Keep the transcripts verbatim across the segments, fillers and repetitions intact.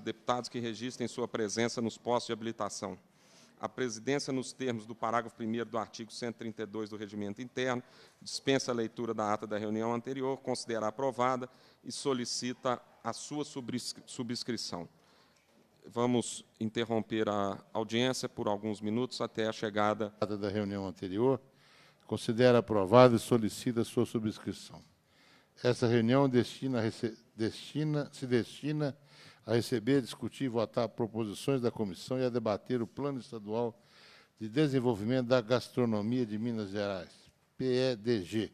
e deputados que registrem sua presença nos postos de habilitação. A presidência, nos termos do parágrafo primeiro do artigo cento e trinta e dois do Regimento Interno, dispensa a leitura da ata da reunião anterior, considera aprovada e solicita a sua subscrição. Vamos interromper a audiência por alguns minutos até a chegada... A ata da reunião anterior, considera aprovada e solicita a sua subscrição. Essa reunião destina, destina, se destina... a receber, discutir e votar proposições da comissão e a debater o Plano Estadual de Desenvolvimento da Gastronomia de Minas Gerais, P E D G.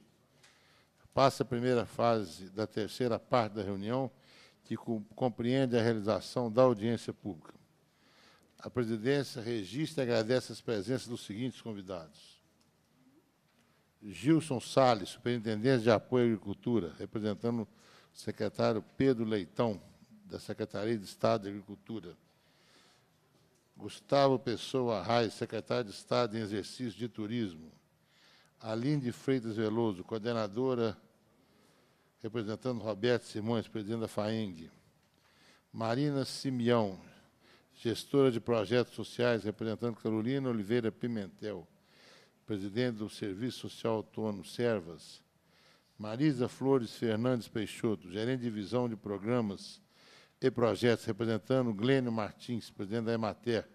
Passa a primeira fase da terceira parte da reunião, que compreende a realização da audiência pública. A presidência registra e agradece as presenças dos seguintes convidados. Gilson Salles, superintendente de apoio à agricultura, representando o secretário Pedro Leitão, da Secretaria de Estado de Agricultura. Gustavo Pessoa Arraes, secretário de Estado em Exercício de Turismo. Aline de Freitas Veloso, coordenadora, representando Roberto Simões, presidente da FAENG. Marina Simeão, gestora de projetos sociais, representando Carolina Oliveira Pimentel, presidente do Serviço Social Autônomo Servas. Marisa Flores Fernandes Peixoto, gerente de divisão de programas e projetos, representando Glênio Martins, presidente da Emater.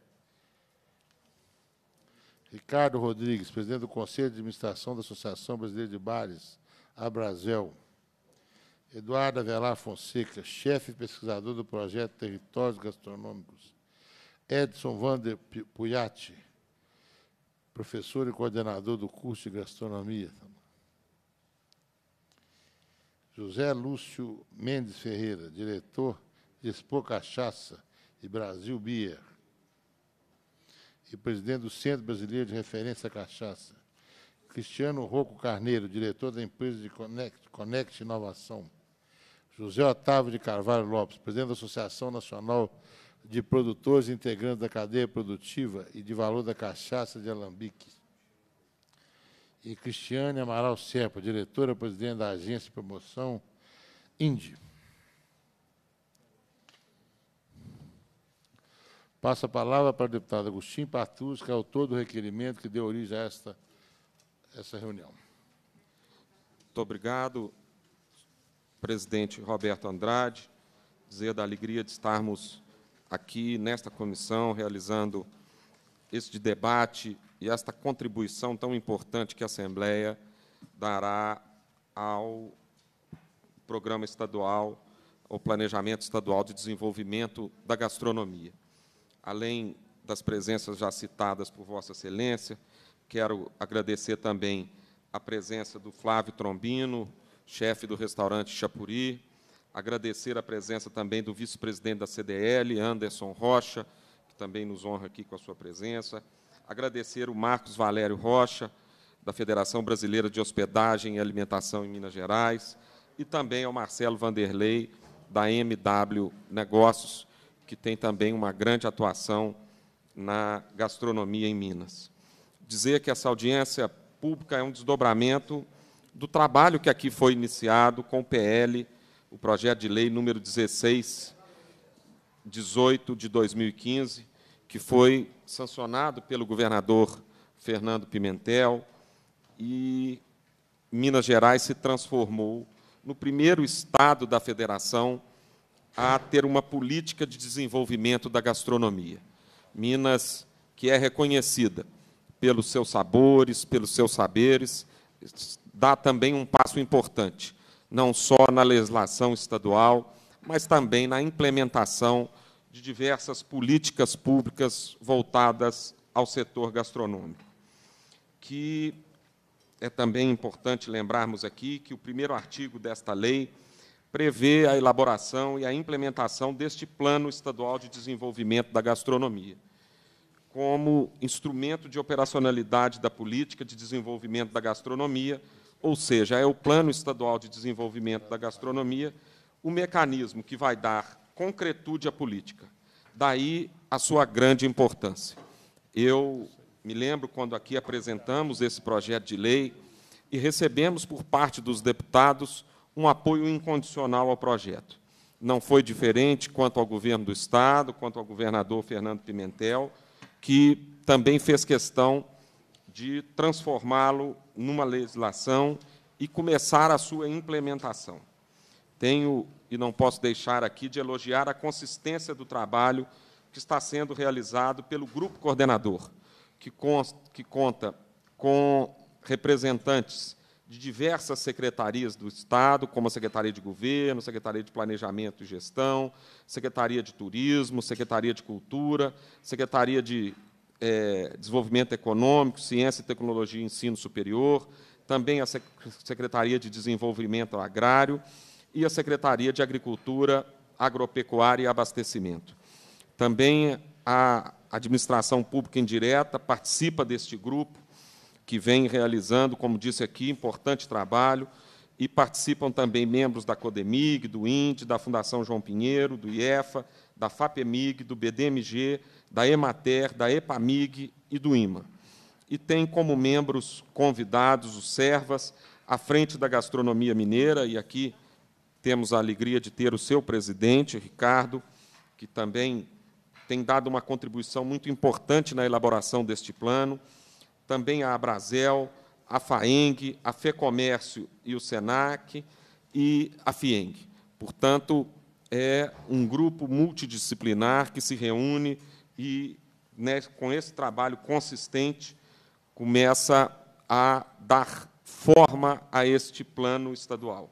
Ricardo Rodrigues, presidente do Conselho de Administração da Associação Brasileira de Bares, Abrazel. Eduardo Avelar Fonseca, chefe pesquisador do projeto Territórios Gastronômicos. Edson Vander Puyatti, professor e coordenador do curso de gastronomia. José Lúcio Mendes Ferreira, diretor de Expo Cachaça e Brasil Beer, e presidente do Centro Brasileiro de Referência à Cachaça. Cristiano Rocco Carneiro, diretor da empresa de Connect, Connect Inovação. José Otávio de Carvalho Lopes, presidente da Associação Nacional de Produtores e Integrantes da Cadeia Produtiva e de Valor da Cachaça de Alambique. E Cristiane Amaral Serpa, diretora-presidente da Agência de Promoção Indi. Passo a palavra para o deputado Agostinho Patrus, que é autor do requerimento que deu origem a esta, essa reunião. Muito obrigado, presidente Roberto Andrade. Dizer da alegria de estarmos aqui nesta comissão, realizando este debate e esta contribuição tão importante que a Assembleia dará ao programa estadual, ao Planejamento Estadual de Desenvolvimento da Gastronomia. Além das presenças já citadas por Vossa Excelência, quero agradecer também a presença do Flávio Trombino, chefe do restaurante Chapuri, agradecer a presença também do vice-presidente da C D L, Anderson Rocha, que também nos honra aqui com a sua presença, agradecer o Marcos Valério Rocha, da Federação Brasileira de Hospedagem e Alimentação em Minas Gerais, e também ao Marcelo Vanderlei, da M W Negócios, que tem também uma grande atuação na gastronomia em Minas. Dizer que essa audiência pública é um desdobramento do trabalho que aqui foi iniciado com o P L, o projeto de lei número dezesseis dezoito de dois mil e quinze, que foi sancionado pelo governador Fernando Pimentel, e Minas Gerais se transformou no primeiro estado da federação a ter uma política de desenvolvimento da gastronomia. Minas, que é reconhecida pelos seus sabores, pelos seus saberes, dá também um passo importante, não só na legislação estadual, mas também na implementação de diversas políticas públicas voltadas ao setor gastronômico. Que é também importante lembrarmos aqui que o primeiro artigo desta lei prevê a elaboração e a implementação deste Plano Estadual de Desenvolvimento da Gastronomia, como instrumento de operacionalidade da política de desenvolvimento da gastronomia, ou seja, é o Plano Estadual de Desenvolvimento da Gastronomia o mecanismo que vai dar concretude à política. Daí a sua grande importância. Eu me lembro quando aqui apresentamos esse projeto de lei e recebemos por parte dos deputados um apoio incondicional ao projeto. não foi diferente quanto ao governo do Estado, quanto ao governador Fernando Pimentel, que também fez questão de transformá-lo numa legislação e começar a sua implementação. Tenho, e não posso deixar aqui, de elogiar a consistência do trabalho que está sendo realizado pelo grupo coordenador, que consta, que conta com representantes de diversas secretarias do Estado, como a Secretaria de Governo, Secretaria de Planejamento e Gestão, Secretaria de Turismo, Secretaria de Cultura, Secretaria de é, Desenvolvimento Econômico, Ciência e Tecnologia e Ensino Superior, também a Sec Secretaria de Desenvolvimento Agrário e a Secretaria de Agricultura, Agropecuária e Abastecimento. Também a Administração Pública Indireta participa deste grupo, que vem realizando, como disse aqui, importante trabalho, e participam também membros da CODEMIG, do INDE, da Fundação João Pinheiro, do IEFA, da FAPEMIG, do B D M G, da EMATER, da EPAMIG e do IMA. E tem como membros convidados os SERVAS, à frente da gastronomia mineira, e aqui temos a alegria de ter o seu presidente, Ricardo, que também tem dado uma contribuição muito importante na elaboração deste plano, também a Abrazel, a FAENG, a FEComércio e o SENAC, e a FIENG. Portanto, é um grupo multidisciplinar que se reúne e, né, com esse trabalho consistente, começa a dar forma a este plano estadual.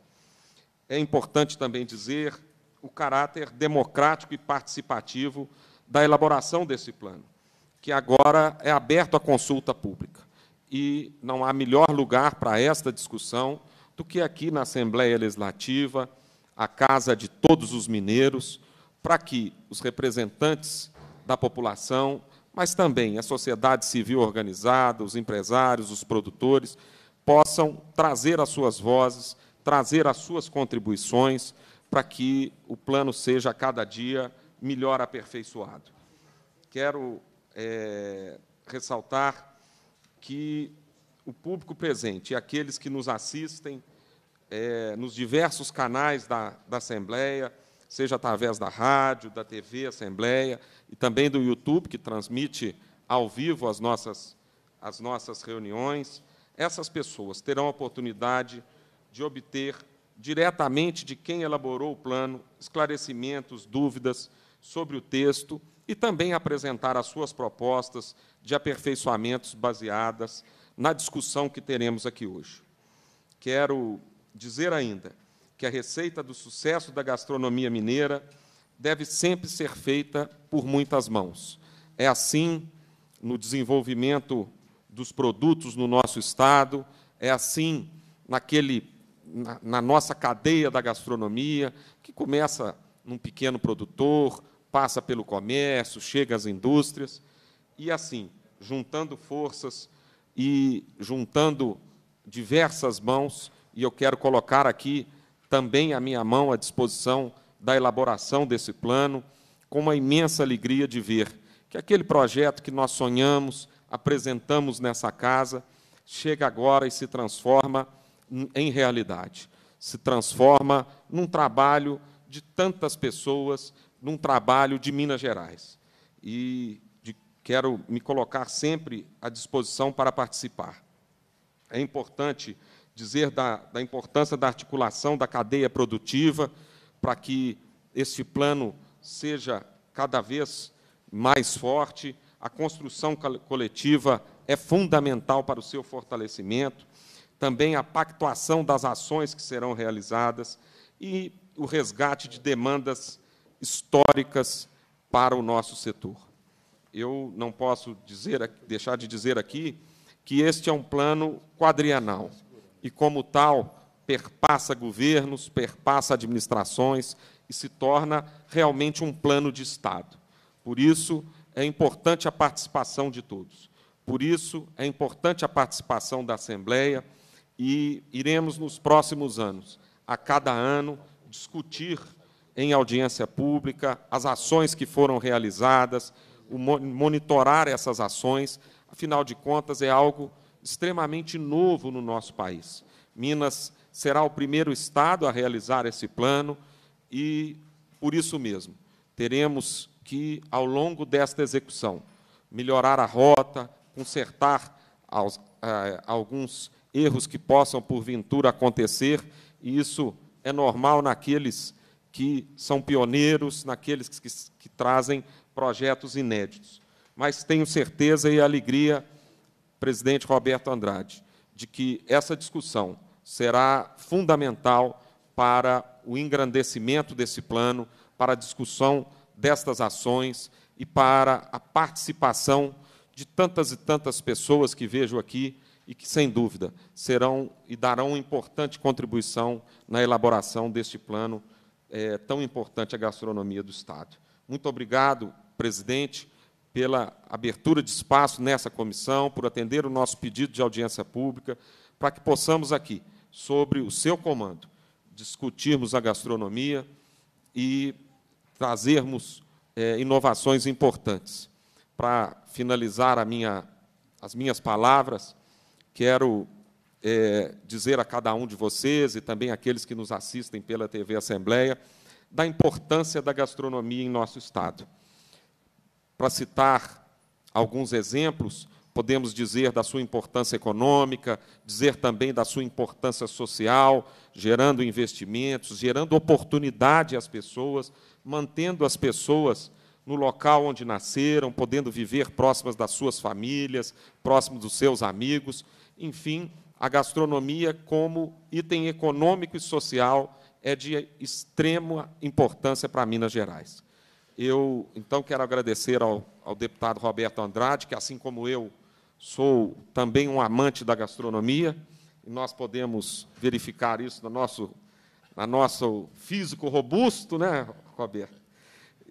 É importante também dizer o caráter democrático e participativo da elaboração desse plano, que agora é aberto à consulta pública. E não há melhor lugar para esta discussão do que aqui na Assembleia Legislativa, a casa de todos os mineiros, para que os representantes da população, mas também a sociedade civil organizada, os empresários, os produtores, possam trazer as suas vozes, trazer as suas contribuições, para que o plano seja, a cada dia, melhor aperfeiçoado. Quero É, ressaltar que o público presente e aqueles que nos assistem é, nos diversos canais da, da Assembleia, seja através da rádio, da T V Assembleia e também do YouTube, que transmite ao vivo as nossas, as nossas reuniões, essas pessoas terão a oportunidade de obter diretamente de quem elaborou o plano esclarecimentos, dúvidas sobre o texto e também apresentar as suas propostas de aperfeiçoamentos baseadas na discussão que teremos aqui hoje. Quero dizer ainda que a receita do sucesso da gastronomia mineira deve sempre ser feita por muitas mãos. É assim no desenvolvimento dos produtos no nosso Estado, é assim naquele, na, na nossa cadeia da gastronomia, que começa num pequeno produtor, passa pelo comércio, chega às indústrias, e assim, juntando forças e juntando diversas mãos, e eu quero colocar aqui também a minha mão à disposição da elaboração desse plano, com uma imensa alegria de ver que aquele projeto que nós sonhamos, apresentamos nessa casa, chega agora e se transforma em realidade, se transforma num trabalho de tantas pessoas, num trabalho de Minas Gerais. E de, quero me colocar sempre à disposição para participar. É importante dizer da, da importância da articulação da cadeia produtiva para que este plano seja cada vez mais forte. A construção coletiva é fundamental para o seu fortalecimento. Também a pactuação das ações que serão realizadas e o resgate de demandas históricas para o nosso setor. Eu não posso dizer, deixar de dizer aqui que este é um plano quadrienal e, como tal, perpassa governos, perpassa administrações e se torna realmente um plano de Estado. Por isso, é importante a participação de todos. Por isso, é importante a participação da Assembleia e iremos, nos próximos anos, a cada ano, discutir em audiência pública, as ações que foram realizadas, monitorar essas ações, afinal de contas, é algo extremamente novo no nosso país. Minas será o primeiro Estado a realizar esse plano e Por isso mesmo, teremos que, ao longo desta execução, melhorar a rota, consertar aos, ah, alguns erros que possam, porventura, acontecer, e isso é normal naqueles que são pioneiros, naqueles que, que, que trazem projetos inéditos. Mas tenho certeza e alegria, presidente Roberto Andrade, de que essa discussão será fundamental para o engrandecimento desse plano, para a discussão destas ações e para a participação de tantas e tantas pessoas que vejo aqui e que, sem dúvida, serão e darão importante contribuição na elaboração deste plano é, tão importante à gastronomia do Estado. Muito obrigado, presidente, pela abertura de espaço nessa comissão, por atender o nosso pedido de audiência pública, para que possamos aqui, sobre o seu comando, discutirmos a gastronomia e trazermos é, inovações importantes. Para finalizar a minha, as minhas palavras, quero é, dizer a cada um de vocês e também àqueles que nos assistem pela T V Assembleia da importância da gastronomia em nosso Estado. Para citar alguns exemplos, podemos dizer da sua importância econômica, dizer também da sua importância social, gerando investimentos, gerando oportunidade às pessoas, mantendo as pessoas no local onde nasceram, podendo viver próximas das suas famílias, próximos dos seus amigos. Enfim, a gastronomia, como item econômico e social, é de extrema importância para Minas Gerais. Eu, então, quero agradecer ao, ao deputado Roberto Andrade, que, assim como eu, sou também um amante da gastronomia, e nós podemos verificar isso no nosso, no nosso físico robusto, né, Roberto?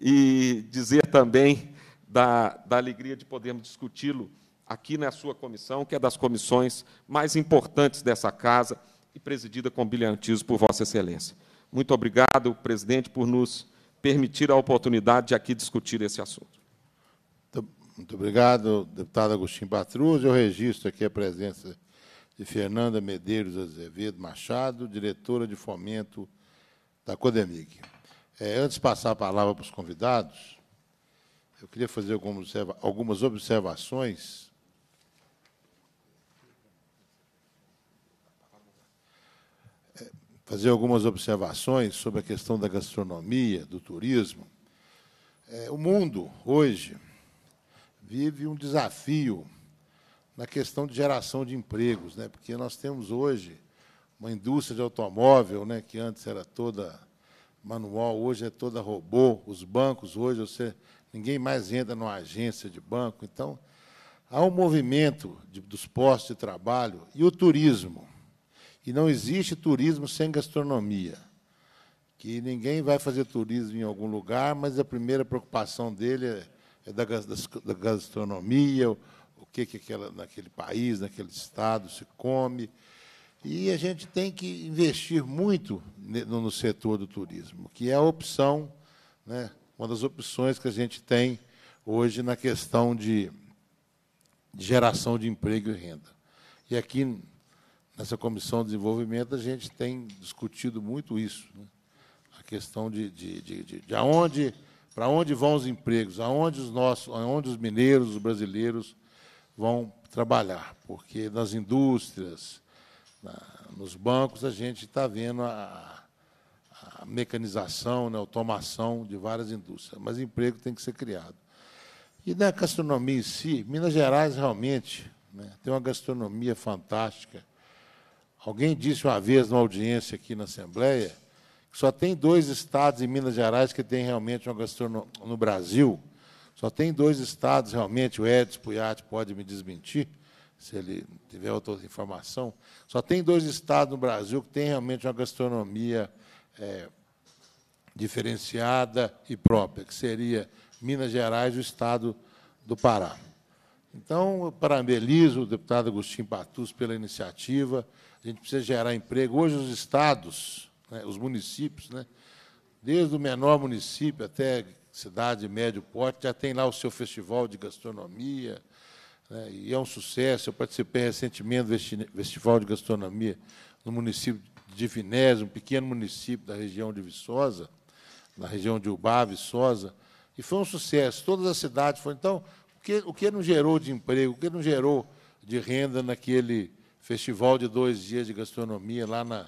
E dizer também da, da alegria de podermos discuti-lo aqui na sua comissão, que é das comissões mais importantes dessa casa e presidida com brilhantismo por Vossa Excelência. Muito obrigado, presidente, por nos permitir a oportunidade de aqui discutir esse assunto. Muito obrigado, deputado Agostinho Batruz. Eu registro aqui a presença de Fernanda Medeiros Azevedo Machado, diretora de fomento da Codemig. É, antes de passar a palavra para os convidados, eu queria fazer algumas observações fazer algumas observações sobre a questão da gastronomia, do turismo. É, o mundo, hoje, vive um desafio na questão de geração de empregos, né? Porque nós temos hoje uma indústria de automóvel, né, que antes era toda manual, hoje é toda robô. Os bancos, hoje, você, ninguém mais entra numa agência de banco. Então, há um movimento de, dos postos de trabalho e o turismo. E não existe turismo sem gastronomia, que ninguém vai fazer turismo em algum lugar, mas a primeira preocupação dele é, é da, da gastronomia, o, o que, que aquela, naquele país, naquele estado se come. E a gente tem que investir muito no, no setor do turismo, que é a opção, né, uma das opções que a gente tem hoje na questão de, de geração de emprego e renda. E aqui, nessa comissão de desenvolvimento, a gente tem discutido muito isso, né? A questão de, de, de, de, de aonde, para onde vão os empregos, aonde os nossos, aonde os mineiros, os brasileiros vão trabalhar, porque nas indústrias, na, nos bancos, a gente está vendo a, a mecanização, né, a automação de várias indústrias, mas emprego tem que ser criado. E na gastronomia em si, Minas Gerais realmente, né, tem uma gastronomia fantástica. Alguém disse uma vez, numa audiência aqui na Assembleia, que só tem dois estados em Minas Gerais que tem realmente uma gastronomia. No Brasil, só tem dois estados realmente, o Edis Puiati pode me desmentir, se ele tiver outra informação, só tem dois estados no Brasil que tem realmente uma gastronomia é, diferenciada e própria, que seria Minas Gerais e o estado do Pará. Então, eu parabenizo o deputado Agostinho Batruz pela iniciativa. A gente precisa gerar emprego. Hoje, os estados, né, os municípios, né, desde o menor município até cidade médio porte, já tem lá o seu festival de gastronomia, né, e é um sucesso. Eu participei recentemente do festival de gastronomia no município de Vinés, um pequeno município da região de Viçosa, na região de Ubá, Viçosa, e foi um sucesso. Todas as cidades foram. Então, o que, o que não gerou de emprego, o que não gerou de renda naquele festival de dois dias de gastronomia lá na,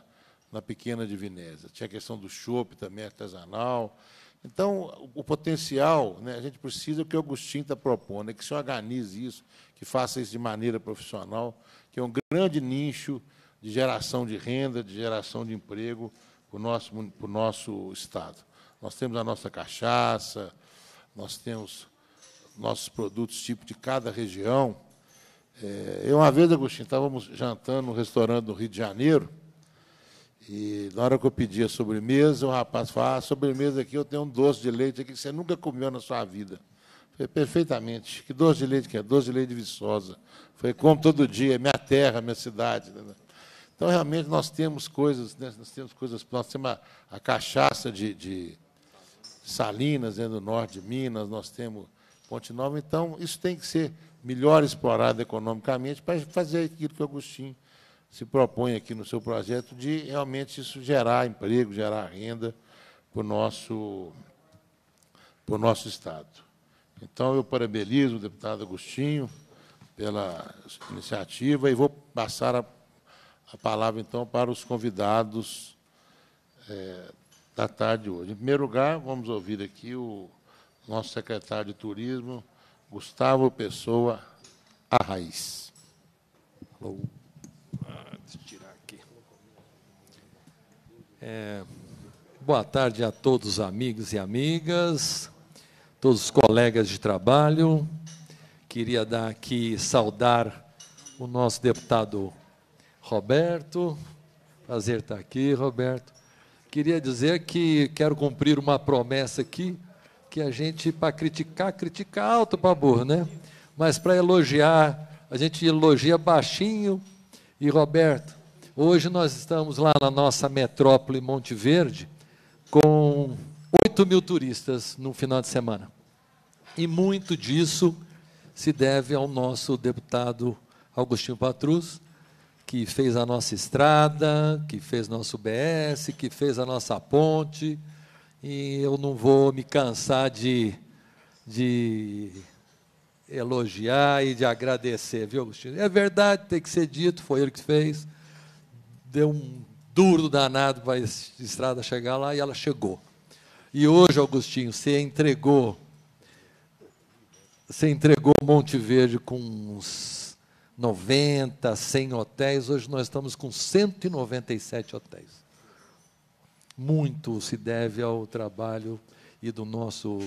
na pequena de Vinésia? Tinha a questão do chopp também, artesanal. Então, o potencial, né, a gente precisa, o que o Agostinho está propondo, é que se organize isso, que faça isso de maneira profissional, que é um grande nicho de geração de renda, de geração de emprego para o nosso, para o nosso Estado. Nós temos a nossa cachaça, nós temos nossos produtos tipo de cada região. É, eu, uma vez, Agostinho, estávamos jantando num restaurante do Rio de Janeiro, e, na hora que eu pedi a sobremesa, o rapaz falou, ah, a sobremesa aqui, eu tenho um doce de leite aqui que você nunca comeu na sua vida. Eu falei, perfeitamente. Que doce de leite que é? Doce de leite de Viçosa. Eu falei, como todo dia, é minha terra, minha cidade. Então, realmente, nós temos coisas, né, nós temos coisas, nós temos a, a cachaça de, de Salinas, né, do norte de Minas, nós temos Ponte Nova. Então, isso tem que ser melhor explorado economicamente para fazer aquilo que o Agostinho se propõe aqui no seu projeto, de realmente isso gerar emprego, gerar renda para o nosso, para o nosso Estado. Então, eu parabenizo o deputado Agostinho pela iniciativa e vou passar a, a palavra, então, para os convidados é, da tarde de hoje. Em primeiro lugar, vamos ouvir aqui o nosso secretário de Turismo, Gustavo Pessoa Arraiz. Alô. É, boa tarde a todos, amigos e amigas, todos os colegas de trabalho. Queria dar aqui, saudar o nosso deputado Roberto. Prazer estar aqui, Roberto. Queria dizer que quero cumprir uma promessa aqui, que a gente, para criticar, critica alto para burro, né? Mas para elogiar, a gente elogia baixinho. E, Roberto, hoje nós estamos lá na nossa metrópole Monte Verde com oito mil turistas no final de semana. E muito disso se deve ao nosso deputado Agostinho Patrus, que fez a nossa estrada, que fez nosso U B S, que fez a nossa ponte. E eu não vou me cansar de, de elogiar e de agradecer, viu, Agostinho? É verdade, tem que ser dito, foi ele que fez. Deu um duro danado para a estrada chegar lá, e ela chegou. E hoje, Agostinho, você entregou, você entregou Monte Verde com uns noventa, cem hotéis. Hoje nós estamos com cento e noventa e sete hotéis. Muito se deve ao trabalho e do nosso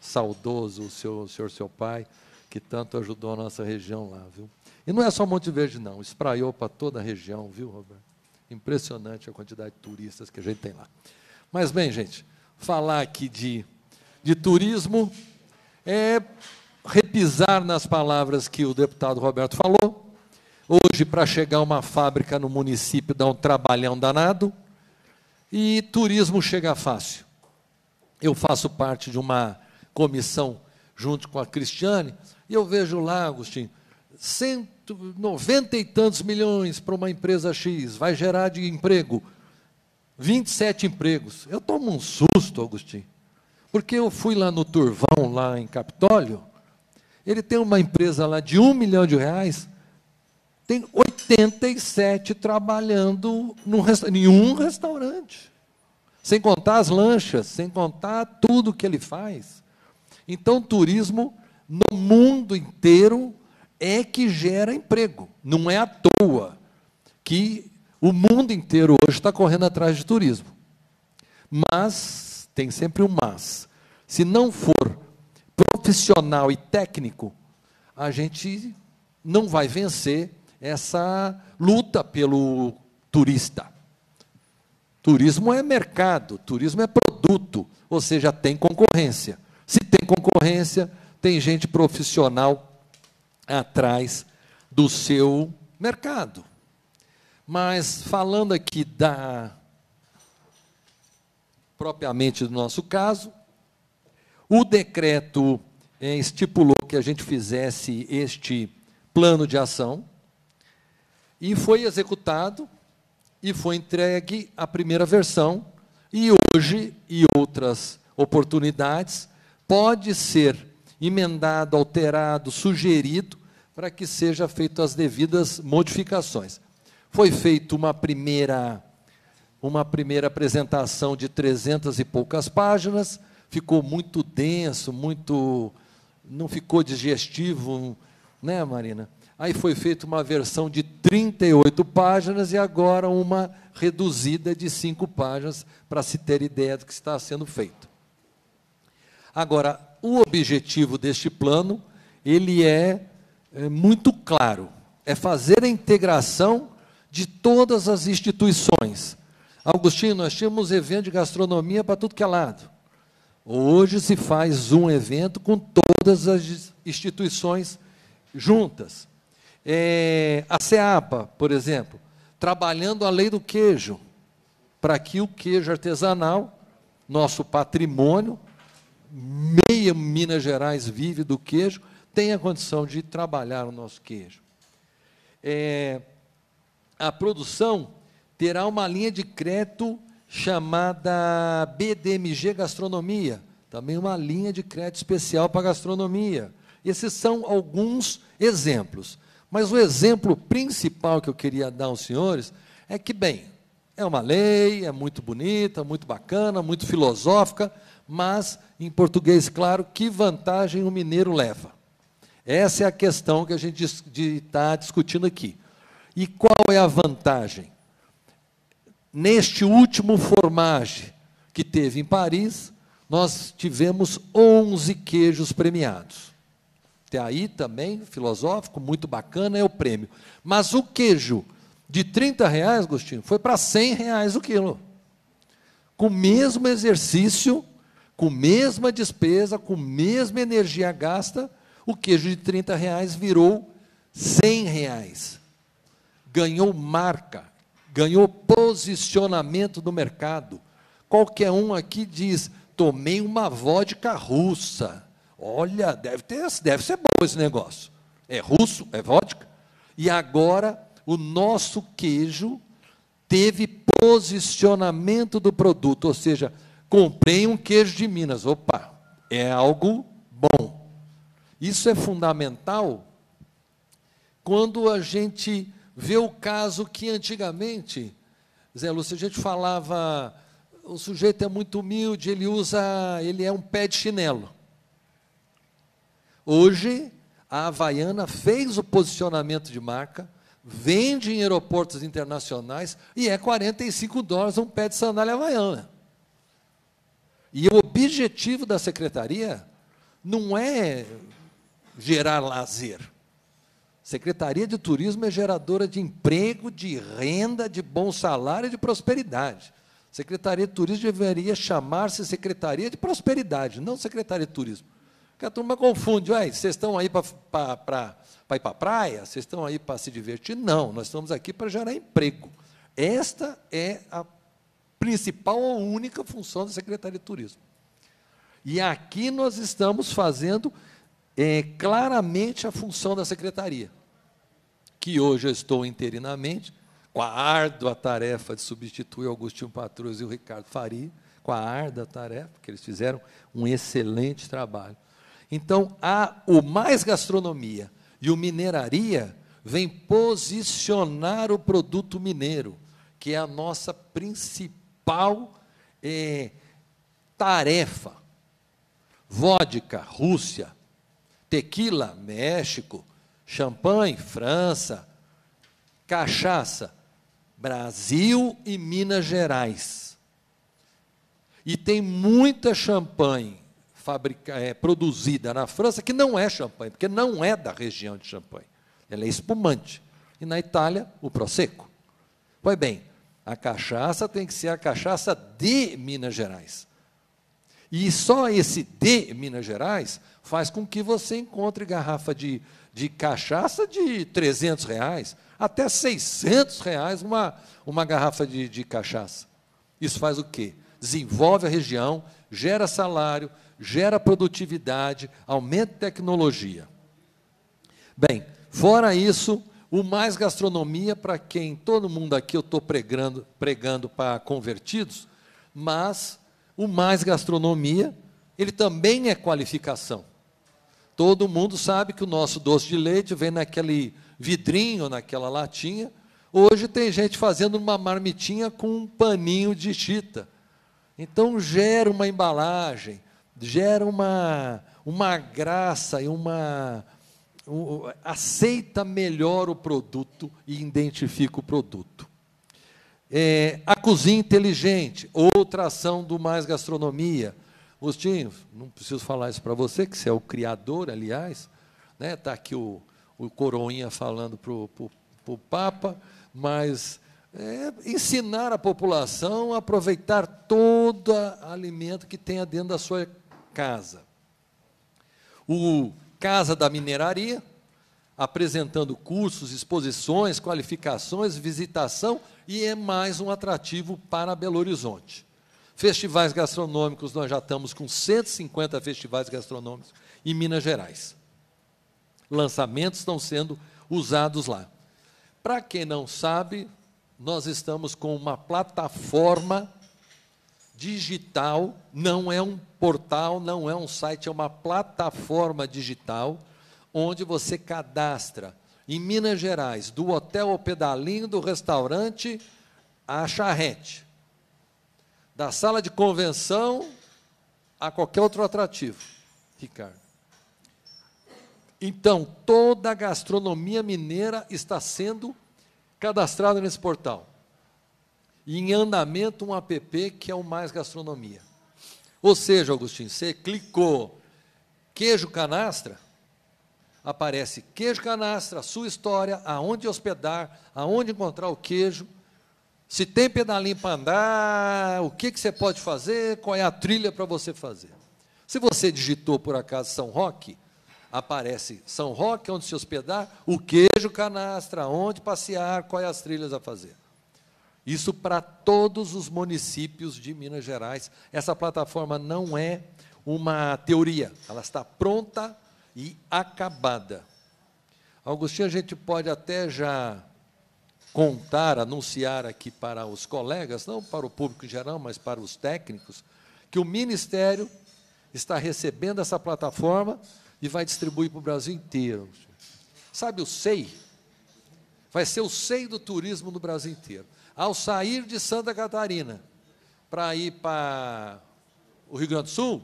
saudoso seu, senhor, seu pai, que tanto ajudou a nossa região lá, viu? E não é só Monte Verde, não. Espraiou para toda a região, viu, Roberto? Impressionante a quantidade de turistas que a gente tem lá. Mas, bem, gente, falar aqui de, de turismo é repisar nas palavras que o deputado Roberto falou. Hoje, para chegar uma fábrica no município, dá um trabalhão danado. E turismo chega fácil. Eu faço parte de uma comissão junto com a Cristiane, e eu vejo lá, Agostinho, cento e noventa e tantos milhões para uma empresa X, vai gerar de emprego vinte e sete empregos. Eu tomo um susto, Agostinho, porque eu fui lá no Turvão, lá em Capitólio, ele tem uma empresa lá de um milhão de reais, tem oitenta e sete trabalhando num, em um restaurante, sem contar as lanchas, sem contar tudo que ele faz. Então, turismo no mundo inteiro é que gera emprego. Não é à toa que o mundo inteiro hoje está correndo atrás de turismo. Mas, tem sempre um mas, se não for profissional e técnico, a gente não vai vencer essa luta pelo turista. Turismo é mercado, turismo é produto, ou seja, tem concorrência. Se tem concorrência, tem gente profissional atrás do seu mercado. Mas, falando aqui da, propriamente do nosso caso, o decreto eh, estipulou que a gente fizesse este plano de ação, e foi executado, e foi entregue a primeira versão, e hoje, e outras oportunidades, pode ser emendado, alterado, sugerido, para que seja feito as devidas modificações. Foi feita uma primeira, uma primeira apresentação de trezentas e poucas páginas, ficou muito denso, muito, não ficou digestivo, né, Marina? Aí foi feita uma versão de trinta e oito páginas e agora uma reduzida de cinco páginas, para se ter ideia do que está sendo feito. Agora, o objetivo deste plano, ele é, é muito claro, é fazer a integração de todas as instituições. Agostinho, nós tínhamos evento de gastronomia para tudo que é lado. Hoje se faz um evento com todas as instituições juntas. É, a SEAPA, por exemplo, trabalhando a lei do queijo, para que o queijo artesanal, nosso patrimônio, meia Minas Gerais vive do queijo, tenha condição de trabalhar o nosso queijo. É, a produção terá uma linha de crédito chamada B D M G Gastronomia, também uma linha de crédito especial para a gastronomia. Esses são alguns exemplos. Mas o exemplo principal que eu queria dar aos senhores é que, bem, é uma lei, é muito bonita, muito bacana, muito filosófica, mas, em português, claro, que vantagem o mineiro leva? Essa é a questão que a gente está discutindo aqui. E qual é a vantagem? Neste último Formage que teve em Paris, nós tivemos onze queijos premiados. Até aí também, filosófico, muito bacana, é o prêmio. Mas o queijo de trinta reais, Agostinho, foi para cem reais o quilo. Com o mesmo exercício, com a mesma despesa, com a mesma energia gasta, o queijo de trinta reais virou cem reais. Ganhou marca, ganhou posicionamento do mercado. Qualquer um aqui diz, tomei uma vodka russa. Olha, deve, ter, deve ser bom esse negócio. É russo, é vodka. E agora, o nosso queijo teve posicionamento do produto, ou seja, comprei um queijo de Minas. Opa, é algo bom. Isso é fundamental quando a gente vê o caso que antigamente, Zé Lúcio, a gente falava, o sujeito é muito humilde, ele usa, ele é um pé de chinelo. Hoje, a Havaiana fez o posicionamento de marca, vende em aeroportos internacionais e é quarenta e cinco dólares um pé de sandália Havaiana. E o objetivo da secretaria não é gerar lazer. Secretaria de Turismo é geradora de emprego, de renda, de bom salário e de prosperidade. Secretaria de Turismo deveria chamar-se Secretaria de Prosperidade, não Secretaria de Turismo. Porque a turma confunde, vocês estão aí para pra, pra, pra ir para a praia? Vocês estão aí para se divertir? Não, nós estamos aqui para gerar emprego. Esta é a principal ou única função da Secretaria de Turismo. E aqui nós estamos fazendo é, claramente a função da Secretaria, que hoje eu estou interinamente, com a árdua tarefa de substituir Agostinho Patrus e o Ricardo Faria, com a árdua tarefa, porque eles fizeram um excelente trabalho. Então, a, o Mais Gastronomia e o Mineraria vem posicionar o produto mineiro, que é a nossa principal é, tarefa. Vodka, Rússia, tequila, México, champanhe, França, cachaça, Brasil e Minas Gerais. E tem muita champanhe Fabrica, é, produzida na França, que não é champanhe, porque não é da região de champanhe. Ela é espumante. E na Itália, o Prosecco. Pois bem, a cachaça tem que ser a cachaça de Minas Gerais. E só esse de Minas Gerais faz com que você encontre garrafa de, de cachaça de trezentos reais, até seiscentos reais uma, uma garrafa de, de cachaça. Isso faz o quê? Desenvolve a região, gera salário, gera produtividade, aumenta tecnologia. Bem, fora isso, o Mais Gastronomia, para quem todo mundo aqui eu estou pregando, pregando para convertidos, mas O mais gastronomia, ele também é qualificação. Todo mundo sabe que o nosso doce de leite vem naquele vidrinho, naquela latinha. Hoje tem gente fazendo uma marmitinha com um paninho de chita. Então gera uma embalagem, gera uma, uma graça e uma... Um, aceita melhor o produto e identifica o produto. É, a cozinha inteligente, outra ação do Mais Gastronomia. Agostinho, não preciso falar isso para você, que você é o criador, aliás, né? Está aqui o, o coroinha falando para o Papa, mas é, ensinar a população a aproveitar todo alimento que tenha dentro da sua casa. O Casa da Mineraria, apresentando cursos, exposições, qualificações, visitação, e é mais um atrativo para Belo Horizonte. Festivais gastronômicos, nós já estamos com cento e cinquenta festivais gastronômicos em Minas Gerais. Lançamentos estão sendo usados lá. Para quem não sabe, nós estamos com uma plataforma digital, não é um portal, não é um site, é uma plataforma digital, onde você cadastra, em Minas Gerais, do hotel ao pedalinho, do restaurante à charrete, da sala de convenção a qualquer outro atrativo, Ricardo. Então, toda a gastronomia mineira está sendo cadastrada nesse portal. E em andamento um app que é o Mais Gastronomia. Ou seja, Agostinho, você clicou queijo canastra, aparece queijo canastra, sua história, aonde hospedar, aonde encontrar o queijo, se tem pedalinho para andar, o que, que você pode fazer, qual é a trilha para você fazer. Se você digitou, por acaso, São Roque, aparece São Roque, onde se hospedar, o queijo canastra, onde passear, quais as trilhas a fazer. Isso para todos os municípios de Minas Gerais. Essa plataforma não é uma teoria, ela está pronta e acabada. Agostinho, a gente pode até já contar, anunciar aqui para os colegas, não para o público em geral, mas para os técnicos, que o Ministério está recebendo essa plataforma e vai distribuir para o Brasil inteiro. Sabe o S E I? Vai ser o S E I do turismo no Brasil inteiro. Ao sair de Santa Catarina para ir para o Rio Grande do Sul,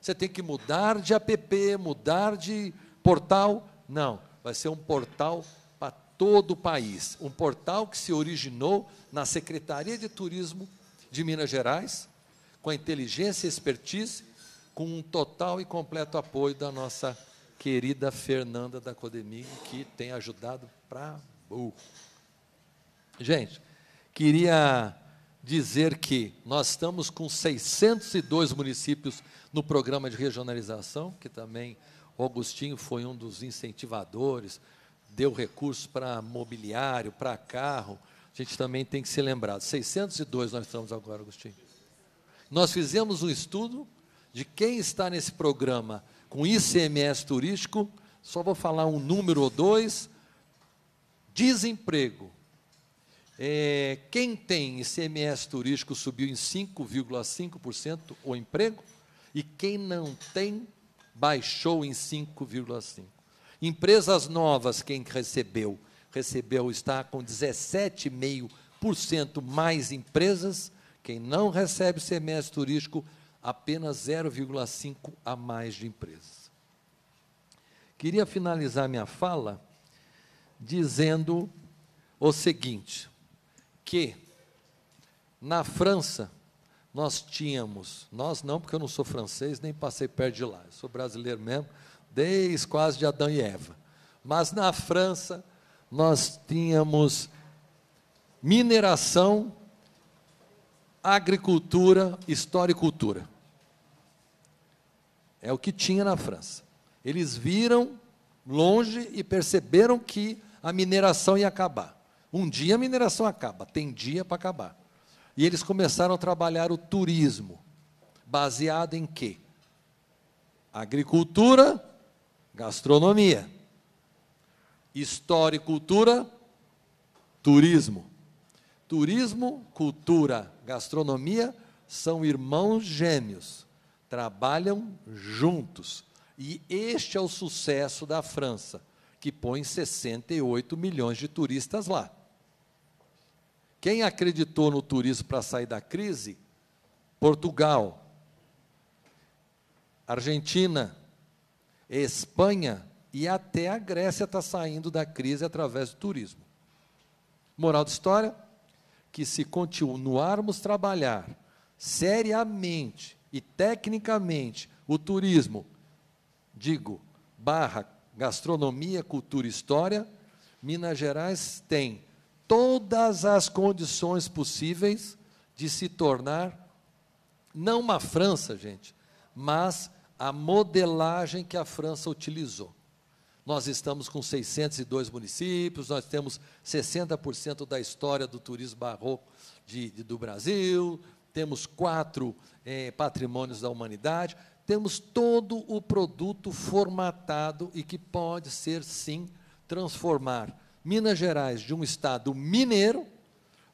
você tem que mudar de app, mudar de portal. Não, vai ser um portal para todo o país. Um portal que se originou na Secretaria de Turismo de Minas Gerais, com a inteligência e expertise, com um total e completo apoio da nossa querida Fernanda da Codemig, que tem ajudado para burro. Gente, queria dizer que nós estamos com seiscentos e dois municípios no programa de regionalização, que também o Agostinho foi um dos incentivadores, deu recursos para mobiliário, para carro. A gente também tem que ser lembrado. seiscentos e dois nós estamos agora, Agostinho. Nós fizemos um estudo de quem está nesse programa com I C M S turístico, só vou falar um número ou dois, desemprego. É, quem tem I C M S turístico subiu em cinco vírgula cinco por cento o emprego, e quem não tem, baixou em cinco vírgula cinco por cento. Empresas novas, quem recebeu, recebeu está com dezessete vírgula cinco por cento mais empresas, quem não recebe I C M S turístico, apenas zero vírgula cinco por cento a mais de empresas. Queria finalizar minha fala dizendo o seguinte, que na França nós tínhamos, nós não, porque eu não sou francês, nem passei perto de lá, eu sou brasileiro mesmo, desde quase de Adão e Eva, mas na França nós tínhamos mineração, agricultura, historicultura. É o que tinha na França. Eles viram longe e perceberam que a mineração ia acabar. Um dia a mineração acaba, tem dia para acabar. E eles começaram a trabalhar o turismo, baseado em quê? Agricultura, gastronomia. História e cultura, turismo. Turismo, cultura, gastronomia são irmãos gêmeos, trabalham juntos. E este é o sucesso da França, que põe sessenta e oito milhões de turistas lá. Quem acreditou no turismo para sair da crise? Portugal, Argentina, Espanha e até a Grécia está saindo da crise através do turismo. Moral da história, que se continuarmos a trabalhar seriamente e tecnicamente o turismo, digo, barra gastronomia, cultura e história, Minas Gerais tem todas as condições possíveis de se tornar, não uma França, gente, mas a modelagem que a França utilizou. Nós estamos com seiscentos e dois municípios, nós temos sessenta por cento da história do turismo barroco de, de, do Brasil, temos quatro eh, patrimônios da humanidade, temos todo o produto formatado e que pode ser, sim, transformar Minas Gerais de um estado mineiro